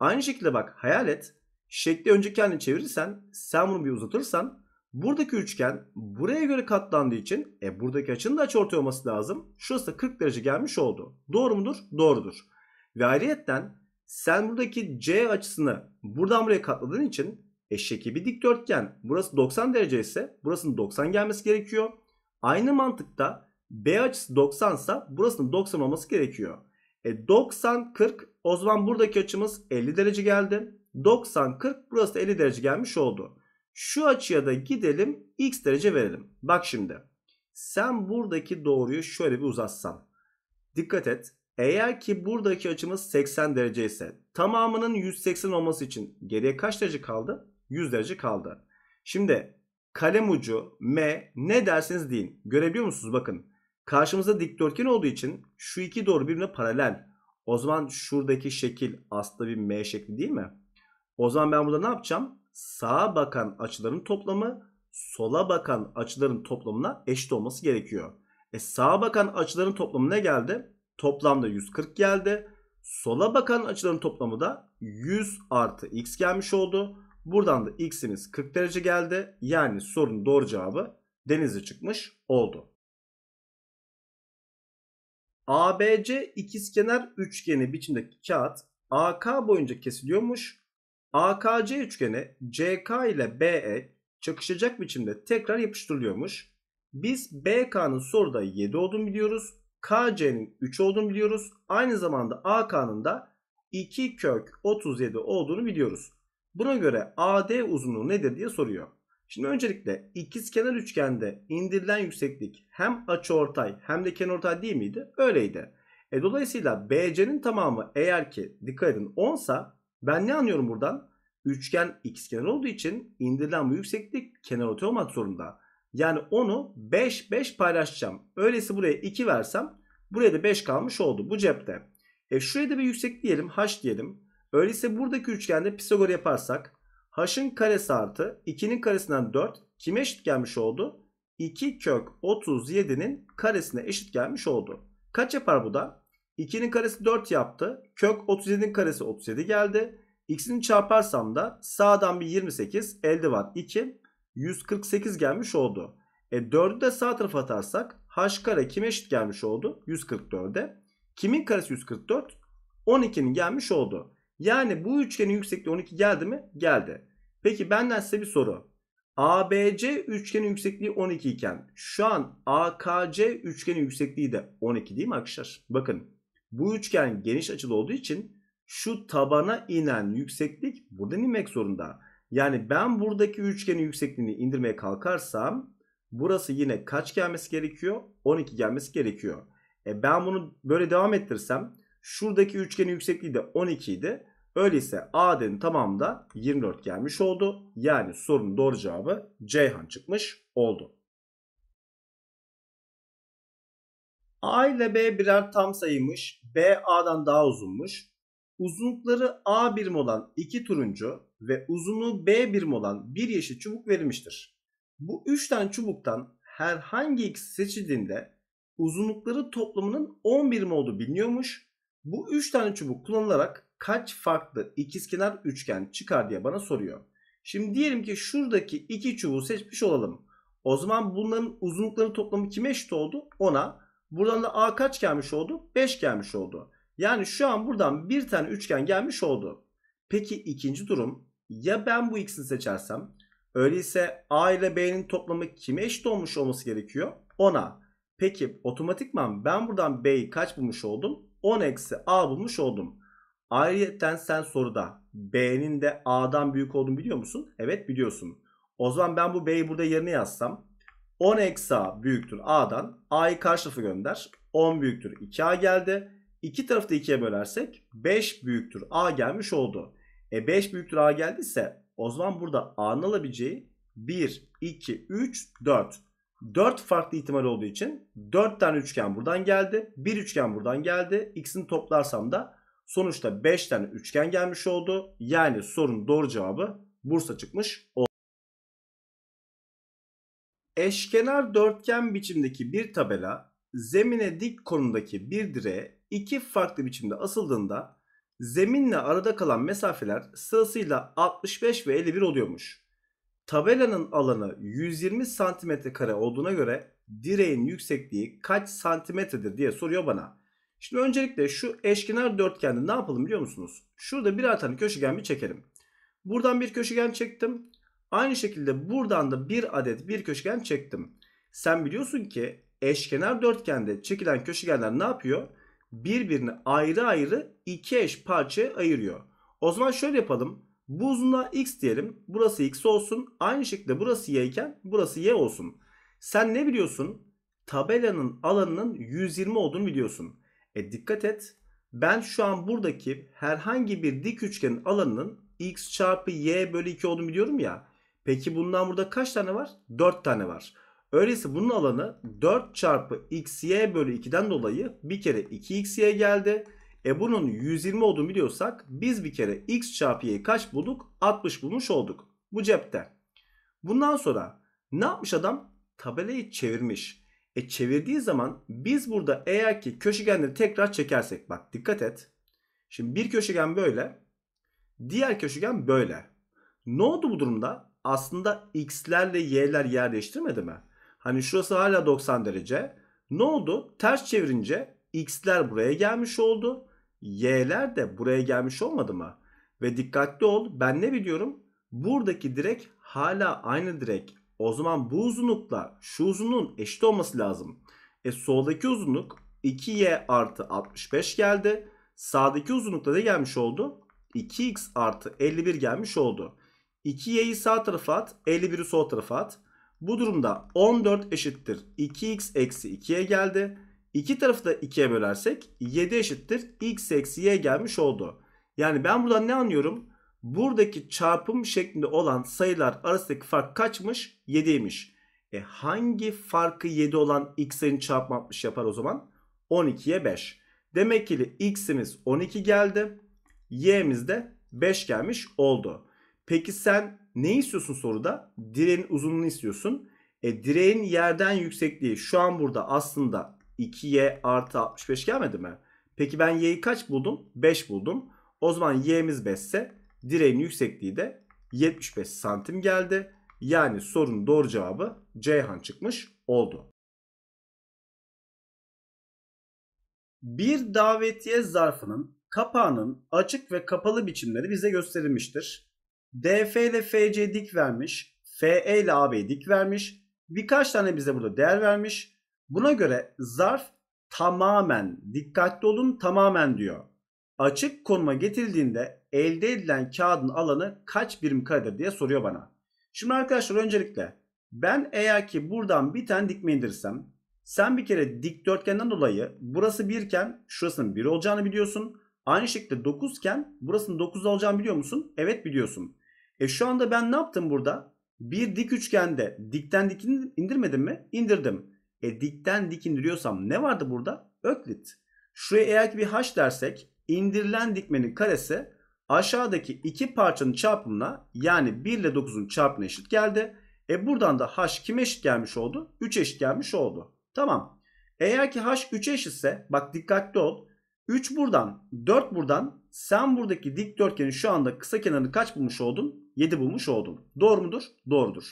Aynı şekilde bak, hayal et. Şekli önceki haline çevirirsen, sen bunu bir uzatırsan, buradaki üçgen buraya göre katlandığı için buradaki açının da açıortay olması lazım. Şurası da 40 derece gelmiş oldu. Doğru mudur? Doğrudur. Ve ayrıyetten sen buradaki C açısını buradan buraya katladığın için şekil bir dikdörtgen, burası 90 derece ise burasının 90 gelmesi gerekiyor. Aynı mantıkta B açısı 90 ise burasının 90 olması gerekiyor. 90 40 o zaman buradaki açımız 50 derece geldi. 90 40 burası da 50 derece gelmiş oldu. Şu açıya da gidelim, x derece verelim. Bak şimdi sen buradaki doğruyu şöyle bir uzatsan. Dikkat et. Eğer ki buradaki açımız 80 derece ise tamamının 180 olması için geriye kaç derece kaldı? 100 derece kaldı. Şimdi kalem ucu M ne derseniz deyin. Görebiliyor musunuz? Bakın. Karşımızda dikdörtgen olduğu için şu iki doğru birbirine paralel. O zaman şuradaki şekil aslında bir M şekli değil mi? O zaman ben burada ne yapacağım? Sağa bakan açıların toplamı sola bakan açıların toplamına eşit olması gerekiyor. Sağa bakan açıların toplamı ne geldi? Toplamda 140 geldi. Sola bakan açıların toplamı da 100 artı x gelmiş oldu. Buradan da x'imiz 40 derece geldi. Yani sorunun doğru cevabı Denizli çıkmış oldu. ABC ikizkenar üçgeni biçimdeki kağıt AK boyunca kesiliyormuş. AKC üçgeni CK ile BE çakışacak biçimde tekrar yapıştırılıyormuş. Biz BK'nın soruda 7 olduğunu biliyoruz. KC'nin 3 olduğunu biliyoruz. Aynı zamanda AK'nın da 2 kök 37 olduğunu biliyoruz. Buna göre AD uzunluğu nedir diye soruyor. Şimdi öncelikle ikizkenar üçgende indirilen yükseklik hem açıortay hem de kenarortay değil miydi? Öyleydi. Dolayısıyla BC'nin tamamı eğer ki dikkat edin 10'sa ben ne anlıyorum buradan? Üçgen ikizkenar olduğu için indirilen bu yükseklik kenarortay olmak zorunda. Yani onu 5 5 paylaşacağım. Öyleyse buraya 2 versem buraya da 5 kalmış oldu bu cepte. Şuraya da bir yükseklik diyelim, h diyelim. Öyleyse buradaki üçgende Pisagor yaparsak h'ın karesi artı 2'nin karesinden 4 kime eşit gelmiş oldu? 2 kök 37'nin karesine eşit gelmiş oldu. Kaç yapar bu da? 2'nin karesi 4 yaptı. Kök 37'nin karesi 37 geldi. X'ini çarparsam da sağdan bir 28 elde var 2. 148 gelmiş oldu. 4'ü de sağ tarafa atarsak h kare kime eşit gelmiş oldu? 144'e. Kimin karesi 144? 12'nin gelmiş oldu. Yani bu üçgenin yüksekliği 12 geldi mi? Geldi. Peki benden size bir soru. ABC üçgenin yüksekliği 12 iken şu an AKC üçgenin yüksekliği de 12 değil mi arkadaşlar? Bakın bu üçgen geniş açılı olduğu için şu tabana inen yükseklik buradan inmek zorunda. Yani ben buradaki üçgenin yüksekliğini indirmeye kalkarsam burası yine kaç gelmesi gerekiyor? 12 gelmesi gerekiyor. Ben bunu böyle devam ettirsem şuradaki üçgenin yüksekliği de 12 idi. Öyleyse AD'nin tamamı da 24 gelmiş oldu. Yani sorunun doğru cevabı Ceyhan çıkmış oldu. A ile B birer tam sayıymış. B A'dan daha uzunmuş. Uzunlukları A birim olan 2 turuncu ve uzunluğu B birim olan 1 yeşil çubuk verilmiştir. Bu 3 tane çubuktan herhangi ikisi seçildiğinde uzunlukları toplamının 10 birim olduğu biliniyormuş. Bu 3 tane çubuk kullanılarak kaç farklı ikizkenar üçgen çıkar diye bana soruyor. Şimdi diyelim ki şuradaki 2 çubuğu seçmiş olalım. O zaman bunların uzunlukları toplamı kime eşit oldu? 10'a. Buradan da A kaç gelmiş oldu? 5 gelmiş oldu. Yani şu an buradan bir tane üçgen gelmiş oldu. Peki ikinci durum, ya ben bu ikisini seçersem? Öyleyse A ile B'nin toplamı kime eşit olmuş olması gerekiyor? 10'a. Peki otomatikman ben buradan B'yi kaç bulmuş oldum? 10 eksi A bulmuş oldum. Ayrıca sen soruda B'nin de A'dan büyük olduğunu biliyor musun? Evet biliyorsun. O zaman ben bu B'yi burada yerine yazsam 10 eksi A büyüktür A'dan. A'yı karşı tarafa gönder. 10 büyüktür 2A geldi. İki tarafı da 2'ye bölersek 5 büyüktür A gelmiş oldu. 5 büyüktür A geldiyse o zaman burada A'nın alabileceği 1, 2, 3, 4. 4 farklı ihtimal olduğu için 4 tane üçgen buradan geldi. 1 üçgen buradan geldi. İkisini toplarsam da sonuçta 5 tane üçgen gelmiş oldu. Yani sorunun doğru cevabı Bursa çıkmış oldu. Eşkenar dörtgen biçimdeki bir tabela zemine dik konumdaki bir direğe iki farklı biçimde asıldığında zeminle arada kalan mesafeler sırasıyla 65 ve 51 oluyormuş. Tabelanın alanı 120 cm² olduğuna göre direğin yüksekliği kaç santimetredir diye soruyor bana. Şimdi öncelikle şu eşkenar dörtgende ne yapalım biliyor musunuz? Şurada birer tane köşegen bir çekelim. Buradan bir köşegen çektim. Aynı şekilde buradan da bir adet bir köşegen çektim. Sen biliyorsun ki eşkenar dörtgende çekilen köşegenler ne yapıyor? Birbirini ayrı ayrı iki eş parçaya ayırıyor. O zaman şöyle yapalım. Bu uzunluğa x diyelim. Burası x olsun. Aynı şekilde burası y iken burası y olsun. Sen ne biliyorsun? Tabelanın alanının 120 olduğunu biliyorsun. Dikkat et. Ben şu an buradaki herhangi bir dik üçgenin alanının x çarpı y bölü 2 olduğunu biliyorum ya. Peki bundan burada kaç tane var? 4 tane var. Öyleyse bunun alanı 4 çarpı xy bölü 2'den dolayı bir kere 2xy geldi. Bunun 120 olduğunu biliyorsak biz bir kere x çarpı y'yi kaç bulduk? 60 bulmuş olduk. Bu cepte. Bundan sonra ne yapmış adam? Tabelayı çevirmiş. Çevirdiği zaman biz burada eğer ki köşegenleri tekrar çekersek. Bak dikkat et. Şimdi bir köşegen böyle. Diğer köşegen böyle. Ne oldu bu durumda? Aslında x'lerle y'ler yer değiştirmedi mi? Hani şurası hala 90 derece. Ne oldu? Ters çevirince x'ler buraya gelmiş oldu. Y'ler de buraya gelmiş olmadı mı? Ve dikkatli ol. Ben ne biliyorum? Buradaki direk hala aynı direk. O zaman bu uzunlukla şu uzunluğun eşit olması lazım. Soldaki uzunluk 2y artı 65 geldi. Sağdaki uzunlukta da gelmiş oldu? 2x artı 51 gelmiş oldu. 2y'yi sağ tarafa at. 51'i sol tarafa at. Bu durumda 14 eşittir 2x eksi 2'ye geldi. İki tarafı da 2'ye bölersek 7 eşittir x eksi y gelmiş oldu. Yani ben buradan ne anlıyorum? Buradaki çarpım şeklinde olan sayılar arasındaki fark kaçmış? 7'ymiş. Hangi farkı 7 olan x'lerin çarpımı 60 yapar o zaman? 12'ye 5. Demek ki x'imiz 12 geldi. Y'miz de 5 gelmiş oldu. Peki sen ne istiyorsun soruda? Direğin uzunluğunu istiyorsun. Direğin yerden yüksekliği şu an burada aslında 2y artı 65 gelmedi mi? Peki ben y'yi kaç buldum? 5 buldum. O zaman y'miz 5 ise direğin yüksekliği de 75 santim geldi. Yani sorunun doğru cevabı Ceyhan çıkmış oldu. Bir davetiye zarfının kapağının açık ve kapalı biçimleri bize gösterilmiştir. DF ile FC dik vermiş, FE ile AB dik vermiş. Birkaç tane bize burada değer vermiş. Buna göre zarf tamamen, dikkatli olun tamamen diyor, açık konuma getirildiğinde elde edilen kağıdın alanı kaç birim karedir diye soruyor bana. Şimdi arkadaşlar öncelikle ben eğer ki buradan bir tane dikme indirsem, sen bir kere dikdörtgenden dolayı burası 1 iken şurasının 1 olacağını biliyorsun. Aynı şekilde 9 iken burasının 9 olacağını biliyor musun? Evet biliyorsun. Şu anda ben ne yaptım burada? Bir dik üçgende dikten dik indirmedim mi? İndirdim. Dikten dik indiriyorsam ne vardı burada? Öklit. Şuraya eğer ki bir h dersek indirilen dikmenin karesi aşağıdaki iki parçanın çarpımına, yani 1 ile 9'un çarpımına eşit geldi. Buradan da h kime eşit gelmiş oldu? 3'e eşit gelmiş oldu. Tamam. Eğer ki h 3'e eşitse bak dikkatli ol. 3 buradan, 4 buradan, sen buradaki dikdörtgenin şu anda kısa kenarını kaç bulmuş oldun? 7 bulmuş oldun. Doğru mudur? Doğrudur.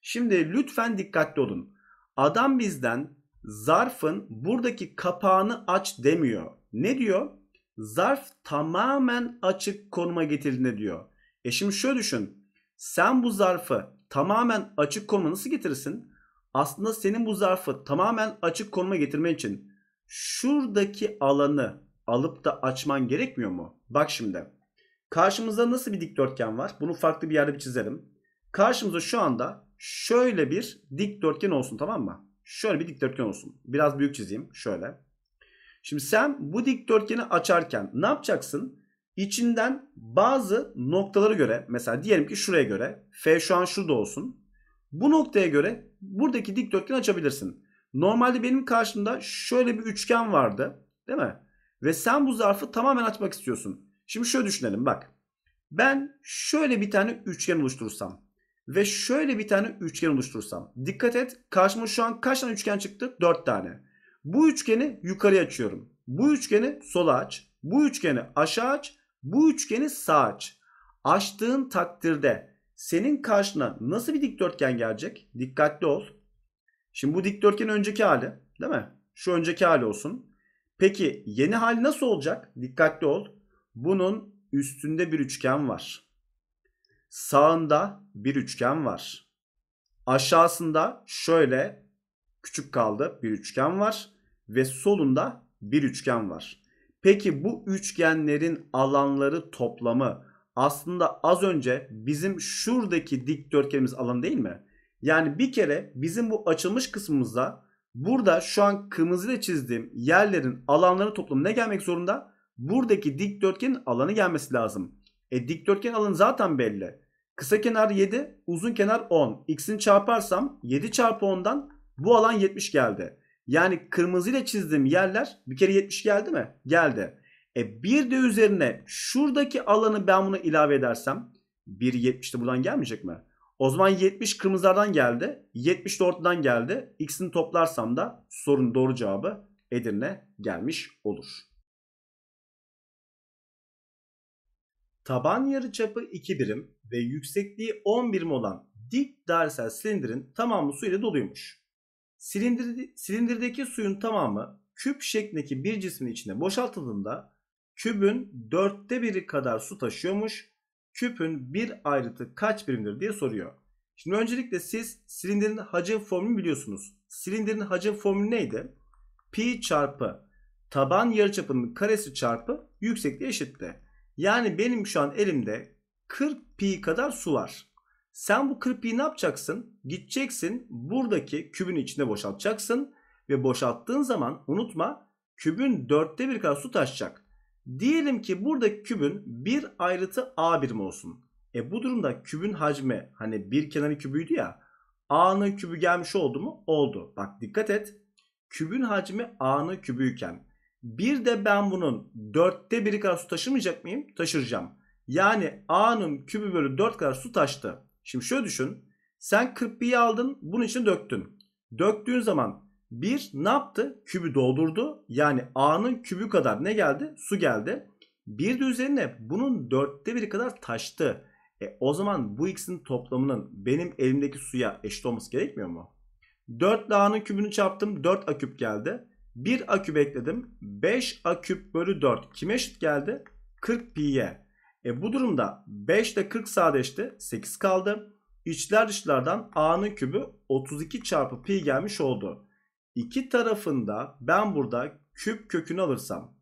Şimdi lütfen dikkatli olun. Adam bizden zarfın buradaki kapağını aç demiyor. Ne diyor? Zarf tamamen açık konuma getirildiğinde diyor. Şimdi şöyle düşün. Sen bu zarfı tamamen açık konuma nasıl getirirsin? Aslında senin bu zarfı tamamen açık konuma getirmen için şuradaki alanı alıp da açman gerekmiyor mu? Bak şimdi. Karşımızda nasıl bir dikdörtgen var? Bunu farklı bir yerde bir çizelim. Karşımızda şu anda şöyle bir dikdörtgen olsun, tamam mı? Şöyle bir dikdörtgen olsun. Biraz büyük çizeyim. Şöyle. Şimdi sen bu dikdörtgeni açarken ne yapacaksın? İçinden bazı noktalara göre, mesela diyelim ki şuraya göre, F şu an şurada olsun. Bu noktaya göre buradaki dikdörtgeni açabilirsin. Normalde benim karşımda şöyle bir üçgen vardı, değil mi? Ve sen bu zarfı tamamen açmak istiyorsun. Şimdi şöyle düşünelim bak. Ben şöyle bir tane üçgen oluşturursam ve şöyle bir tane üçgen oluşturursam. Dikkat et, karşıma şu an kaç tane üçgen çıktı? 4 tane. Bu üçgeni yukarıya açıyorum. Bu üçgeni sola aç. Bu üçgeni aşağı aç. Bu üçgeni sağa aç. Açtığın takdirde senin karşına nasıl bir dikdörtgen gelecek? Dikkatli ol. Şimdi bu dikdörtgenin önceki hali, değil mi? Şu önceki hali olsun. Peki yeni hali nasıl olacak? Dikkatli ol. Bunun üstünde bir üçgen var. Sağında bir üçgen var. Aşağısında şöyle küçük k'da bir üçgen var ve solunda bir üçgen var. Peki bu üçgenlerin alanları toplamı aslında az önce bizim şuradaki dikdörtgenimiz alanı değil mi? Yani bir kere bizim bu açılmış kısmımızda burada şu an kırmızıyla çizdiğim yerlerin alanları toplamı ne gelmek zorunda? Buradaki dikdörtgenin alanı gelmesi lazım. Dikdörtgen alanı zaten belli. Kısa kenar 7, uzun kenar 10. X'ini çarparsam 7 çarpı 10'dan bu alan 70 geldi. Yani kırmızıyla çizdiğim yerler bir kere 70 geldi mi? Geldi. Bir de üzerine şuradaki alanı ben buna ilave edersem 1 70 de buradan gelmeyecek mi? O zaman 70 kırmızılardan geldi. 70 de ortadan geldi. X'ini toplarsam da sorunun doğru cevabı Edirne gelmiş olur. Taban yarıçapı 2 birim ve yüksekliği 10 birim olan dik dairesel silindirin tamamı su ile doluymuş. Silindirdeki suyun tamamı küp şeklindeki bir cismin içine boşaltıldığında kübün 4'te 1'i kadar su taşıyormuş. Küpün bir ayrıtı kaç birimdir diye soruyor. Şimdi öncelikle siz silindirin hacim formülünü biliyorsunuz. Silindirin hacim formülü neydi? Pi çarpı taban yarıçapının karesi çarpı yüksekliğe eşitti. Yani benim şu an elimde 40 pi kadar su var. Sen bu 40 pi'yi ne yapacaksın? Gideceksin buradaki kübün içine boşaltacaksın. Ve boşalttığın zaman unutma kübün 4'te 1 kadar su taşacak. Diyelim ki buradaki kübün bir ayrıtı a birim olsun. Bu durumda kübün hacmi hani bir kenarı kübüydü ya. A'nın kübü gelmiş oldu mu? Oldu. Bak dikkat et. Kübün hacmi a'nın kübüyken bir de ben bunun 4'te 1'i kadar su taşımayacak mıyım? Taşıracağım. Yani a'nın kübü bölü 4 kadar su taştı. Şimdi şöyle düşün. Sen 40 pi'yi aldın. Bunun içine döktün. Döktüğün zaman 1 ne yaptı? Kübü doldurdu. Yani A'nın kübü kadar ne geldi? Su geldi. Bir de üzerine bunun 4'te 1'i kadar taştı. O zaman bu ikisinin toplamının benim elimdeki suya eşit olması gerekmiyor mu? 4 ile A'nın kübünü çarptım. 4 A küp geldi. 1 A küp ekledim. 5 A küp bölü 4. Kime eşit geldi? 40 pi'ye. Bu durumda 5 ile 40 sadeleşti. 8 kaldı. İçler dışlardan A'nın kübü 32 çarpı pi gelmiş oldu. İki tarafında ben burada küp kökünü alırsam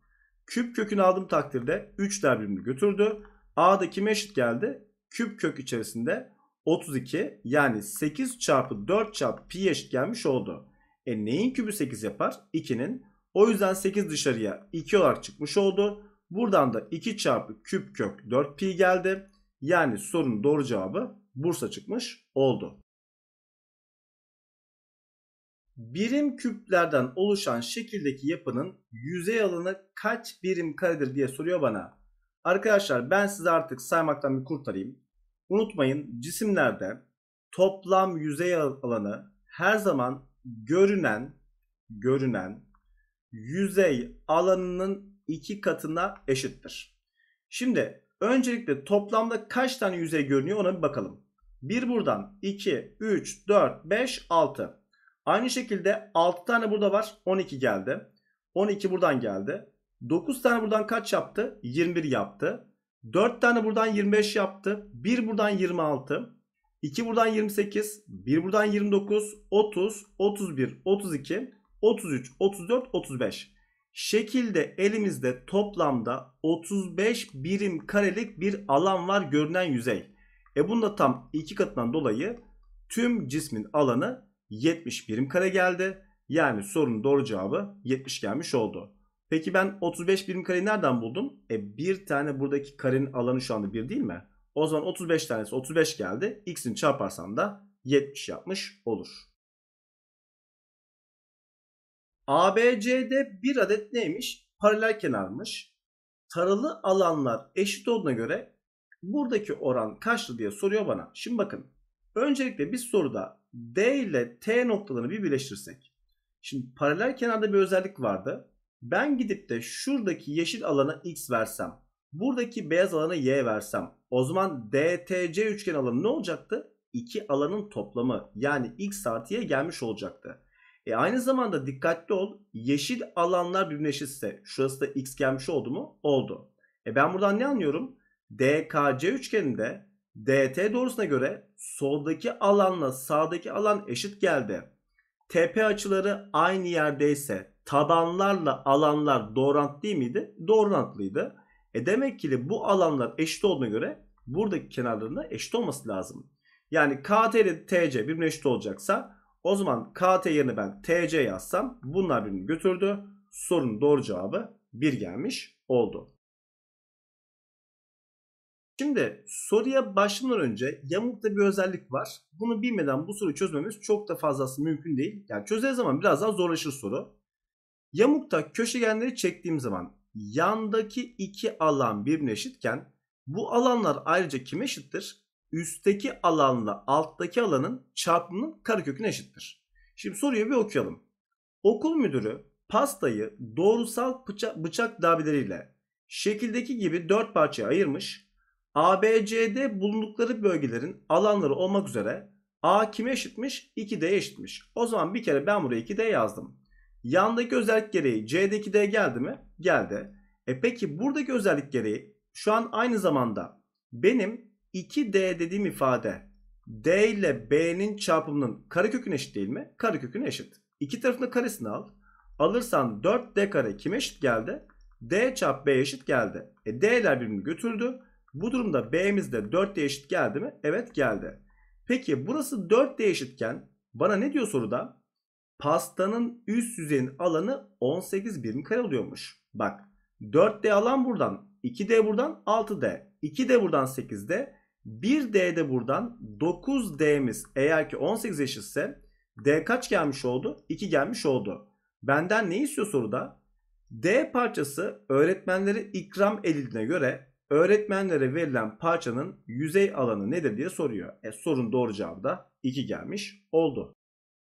küp kökünü aldığım takdirde 3'ler birbirini götürdü. A'da kime eşit geldi? Küp kök içerisinde 32 yani 8 çarpı 4 çarpı pi eşit gelmiş oldu. Neyin kübü 8 yapar? 2'nin. O yüzden 8 dışarıya 2 olarak çıkmış oldu. Buradan da 2 çarpı küp kök 4 pi geldi. Yani sorunun doğru cevabı Bursa çıkmış oldu. Birim küplerden oluşan şekildeki yapının yüzey alanı kaç birim karedir diye soruyor bana. Arkadaşlar ben sizi artık saymaktan bir kurtarayım. Unutmayın cisimlerde toplam yüzey alanı her zaman görünen yüzey alanının 2 katına eşittir. Şimdi öncelikle toplamda kaç tane yüzey görünüyor ona bir bakalım. 1 buradan 2, 3, 4, 5, 6. Aynı şekilde 6 tane burada var. 12 geldi. 12 buradan geldi. 9 tane buradan kaç yaptı? 21 yaptı. 4 tane buradan 25 yaptı. 1 buradan 26. 2 buradan 28. 1 buradan 29. 30. 31. 32. 33. 34. 35. Şekilde elimizde toplamda 35 birim karelik bir alan var görünen yüzey. Bunun da tam 2 katından dolayı tüm cismin alanı 70 birim kare geldi. Yani sorunun doğru cevabı 70 gelmiş oldu. Peki ben 35 birim kareyi nereden buldum? Bir tane buradaki karenin alanı şu anda 1 değil mi? O zaman 35 tanesi 35 geldi. X'ini çarparsam da 70 yapmış olur. ABC'de bir adet neymiş? Paralel kenarmış. Taralı alanlar eşit olduğuna göre buradaki oran kaçtı diye soruyor bana. Şimdi bakın. Öncelikle bir soruda D ile T noktalarını bir birleştirsek. Şimdi paralel kenarda bir özellik vardı. Ben gidip de şuradaki yeşil alana X versem. Buradaki beyaz alana Y versem. O zaman DTC üçgen alanı ne olacaktı? İki alanın toplamı. Yani X artı Y gelmiş olacaktı. Aynı zamanda dikkatli ol. Yeşil alanlar birbirine eşitse. Şurası da X gelmiş oldu mu? Oldu. Ben buradan ne anlıyorum? DKC üçgeninde DT doğrusuna göre soldaki alanla sağdaki alan eşit geldi. TP açıları aynı yerdeyse tabanlarla alanlar doğrant değil miydi? Doğrantlıydı. Demek ki bu alanlar eşit olduğuna göre buradaki kenarların da eşit olması lazım. Yani KT ile TC birbirine eşit olacaksa o zaman KT yerine ben TC yazsam bunlar birbirini götürdü. Sorunun doğru cevabı 1 gelmiş oldu. Şimdi soruya başlamadan önce yamukta bir özellik var. Bunu bilmeden bu soruyu çözmemiz çok da fazlası mümkün değil. Yani çözeceği zaman biraz daha zorlaşır soru. Yamukta köşegenleri çektiğim zaman yandaki iki alan birbirine eşitken bu alanlar ayrıca kime eşittir? Üstteki alanla alttaki alanın çarpımının kareköküne eşittir. Şimdi soruyu bir okuyalım. Okul müdürü pastayı doğrusal bıçak darbeleriyle şekildeki gibi 4 parçaya ayırmış. ABC'de bulundukları bölgelerin alanları olmak üzere A kime eşitmiş? 2D'ye eşitmiş. O zaman bir kere ben buraya 2D yazdım. Yandaki özellik gereği C'deki D geldi mi? Geldi. Peki buradaki özellik gereği şu an aynı zamanda benim 2D dediğim ifade D ile B'nin çarpımının kareköküne eşit değil mi? Kareköküne eşit. İki tarafında karesini al. Alırsan 4D kare kime eşit geldi? D çarpı B'ye eşit geldi. D'ler birbirini götürdü. Bu durumda B'miz de 4D eşit geldi mi? Evet geldi. Peki burası 4D eşitken bana ne diyor soruda? Pastanın üst yüzeyin alanı 18 birim kare oluyormuş. Bak 4D alan buradan, 2D buradan 6D, 2D buradan 8D, 1D de buradan 9D'miz eğer ki 18 eşitse D kaç gelmiş oldu? 2 gelmiş oldu. Benden ne istiyor soruda? D parçası öğretmenlere ikram edildiğine göre öğretmenlere verilen parçanın yüzey alanı nedir diye soruyor. Sorun doğru cevabı da 2 gelmiş oldu.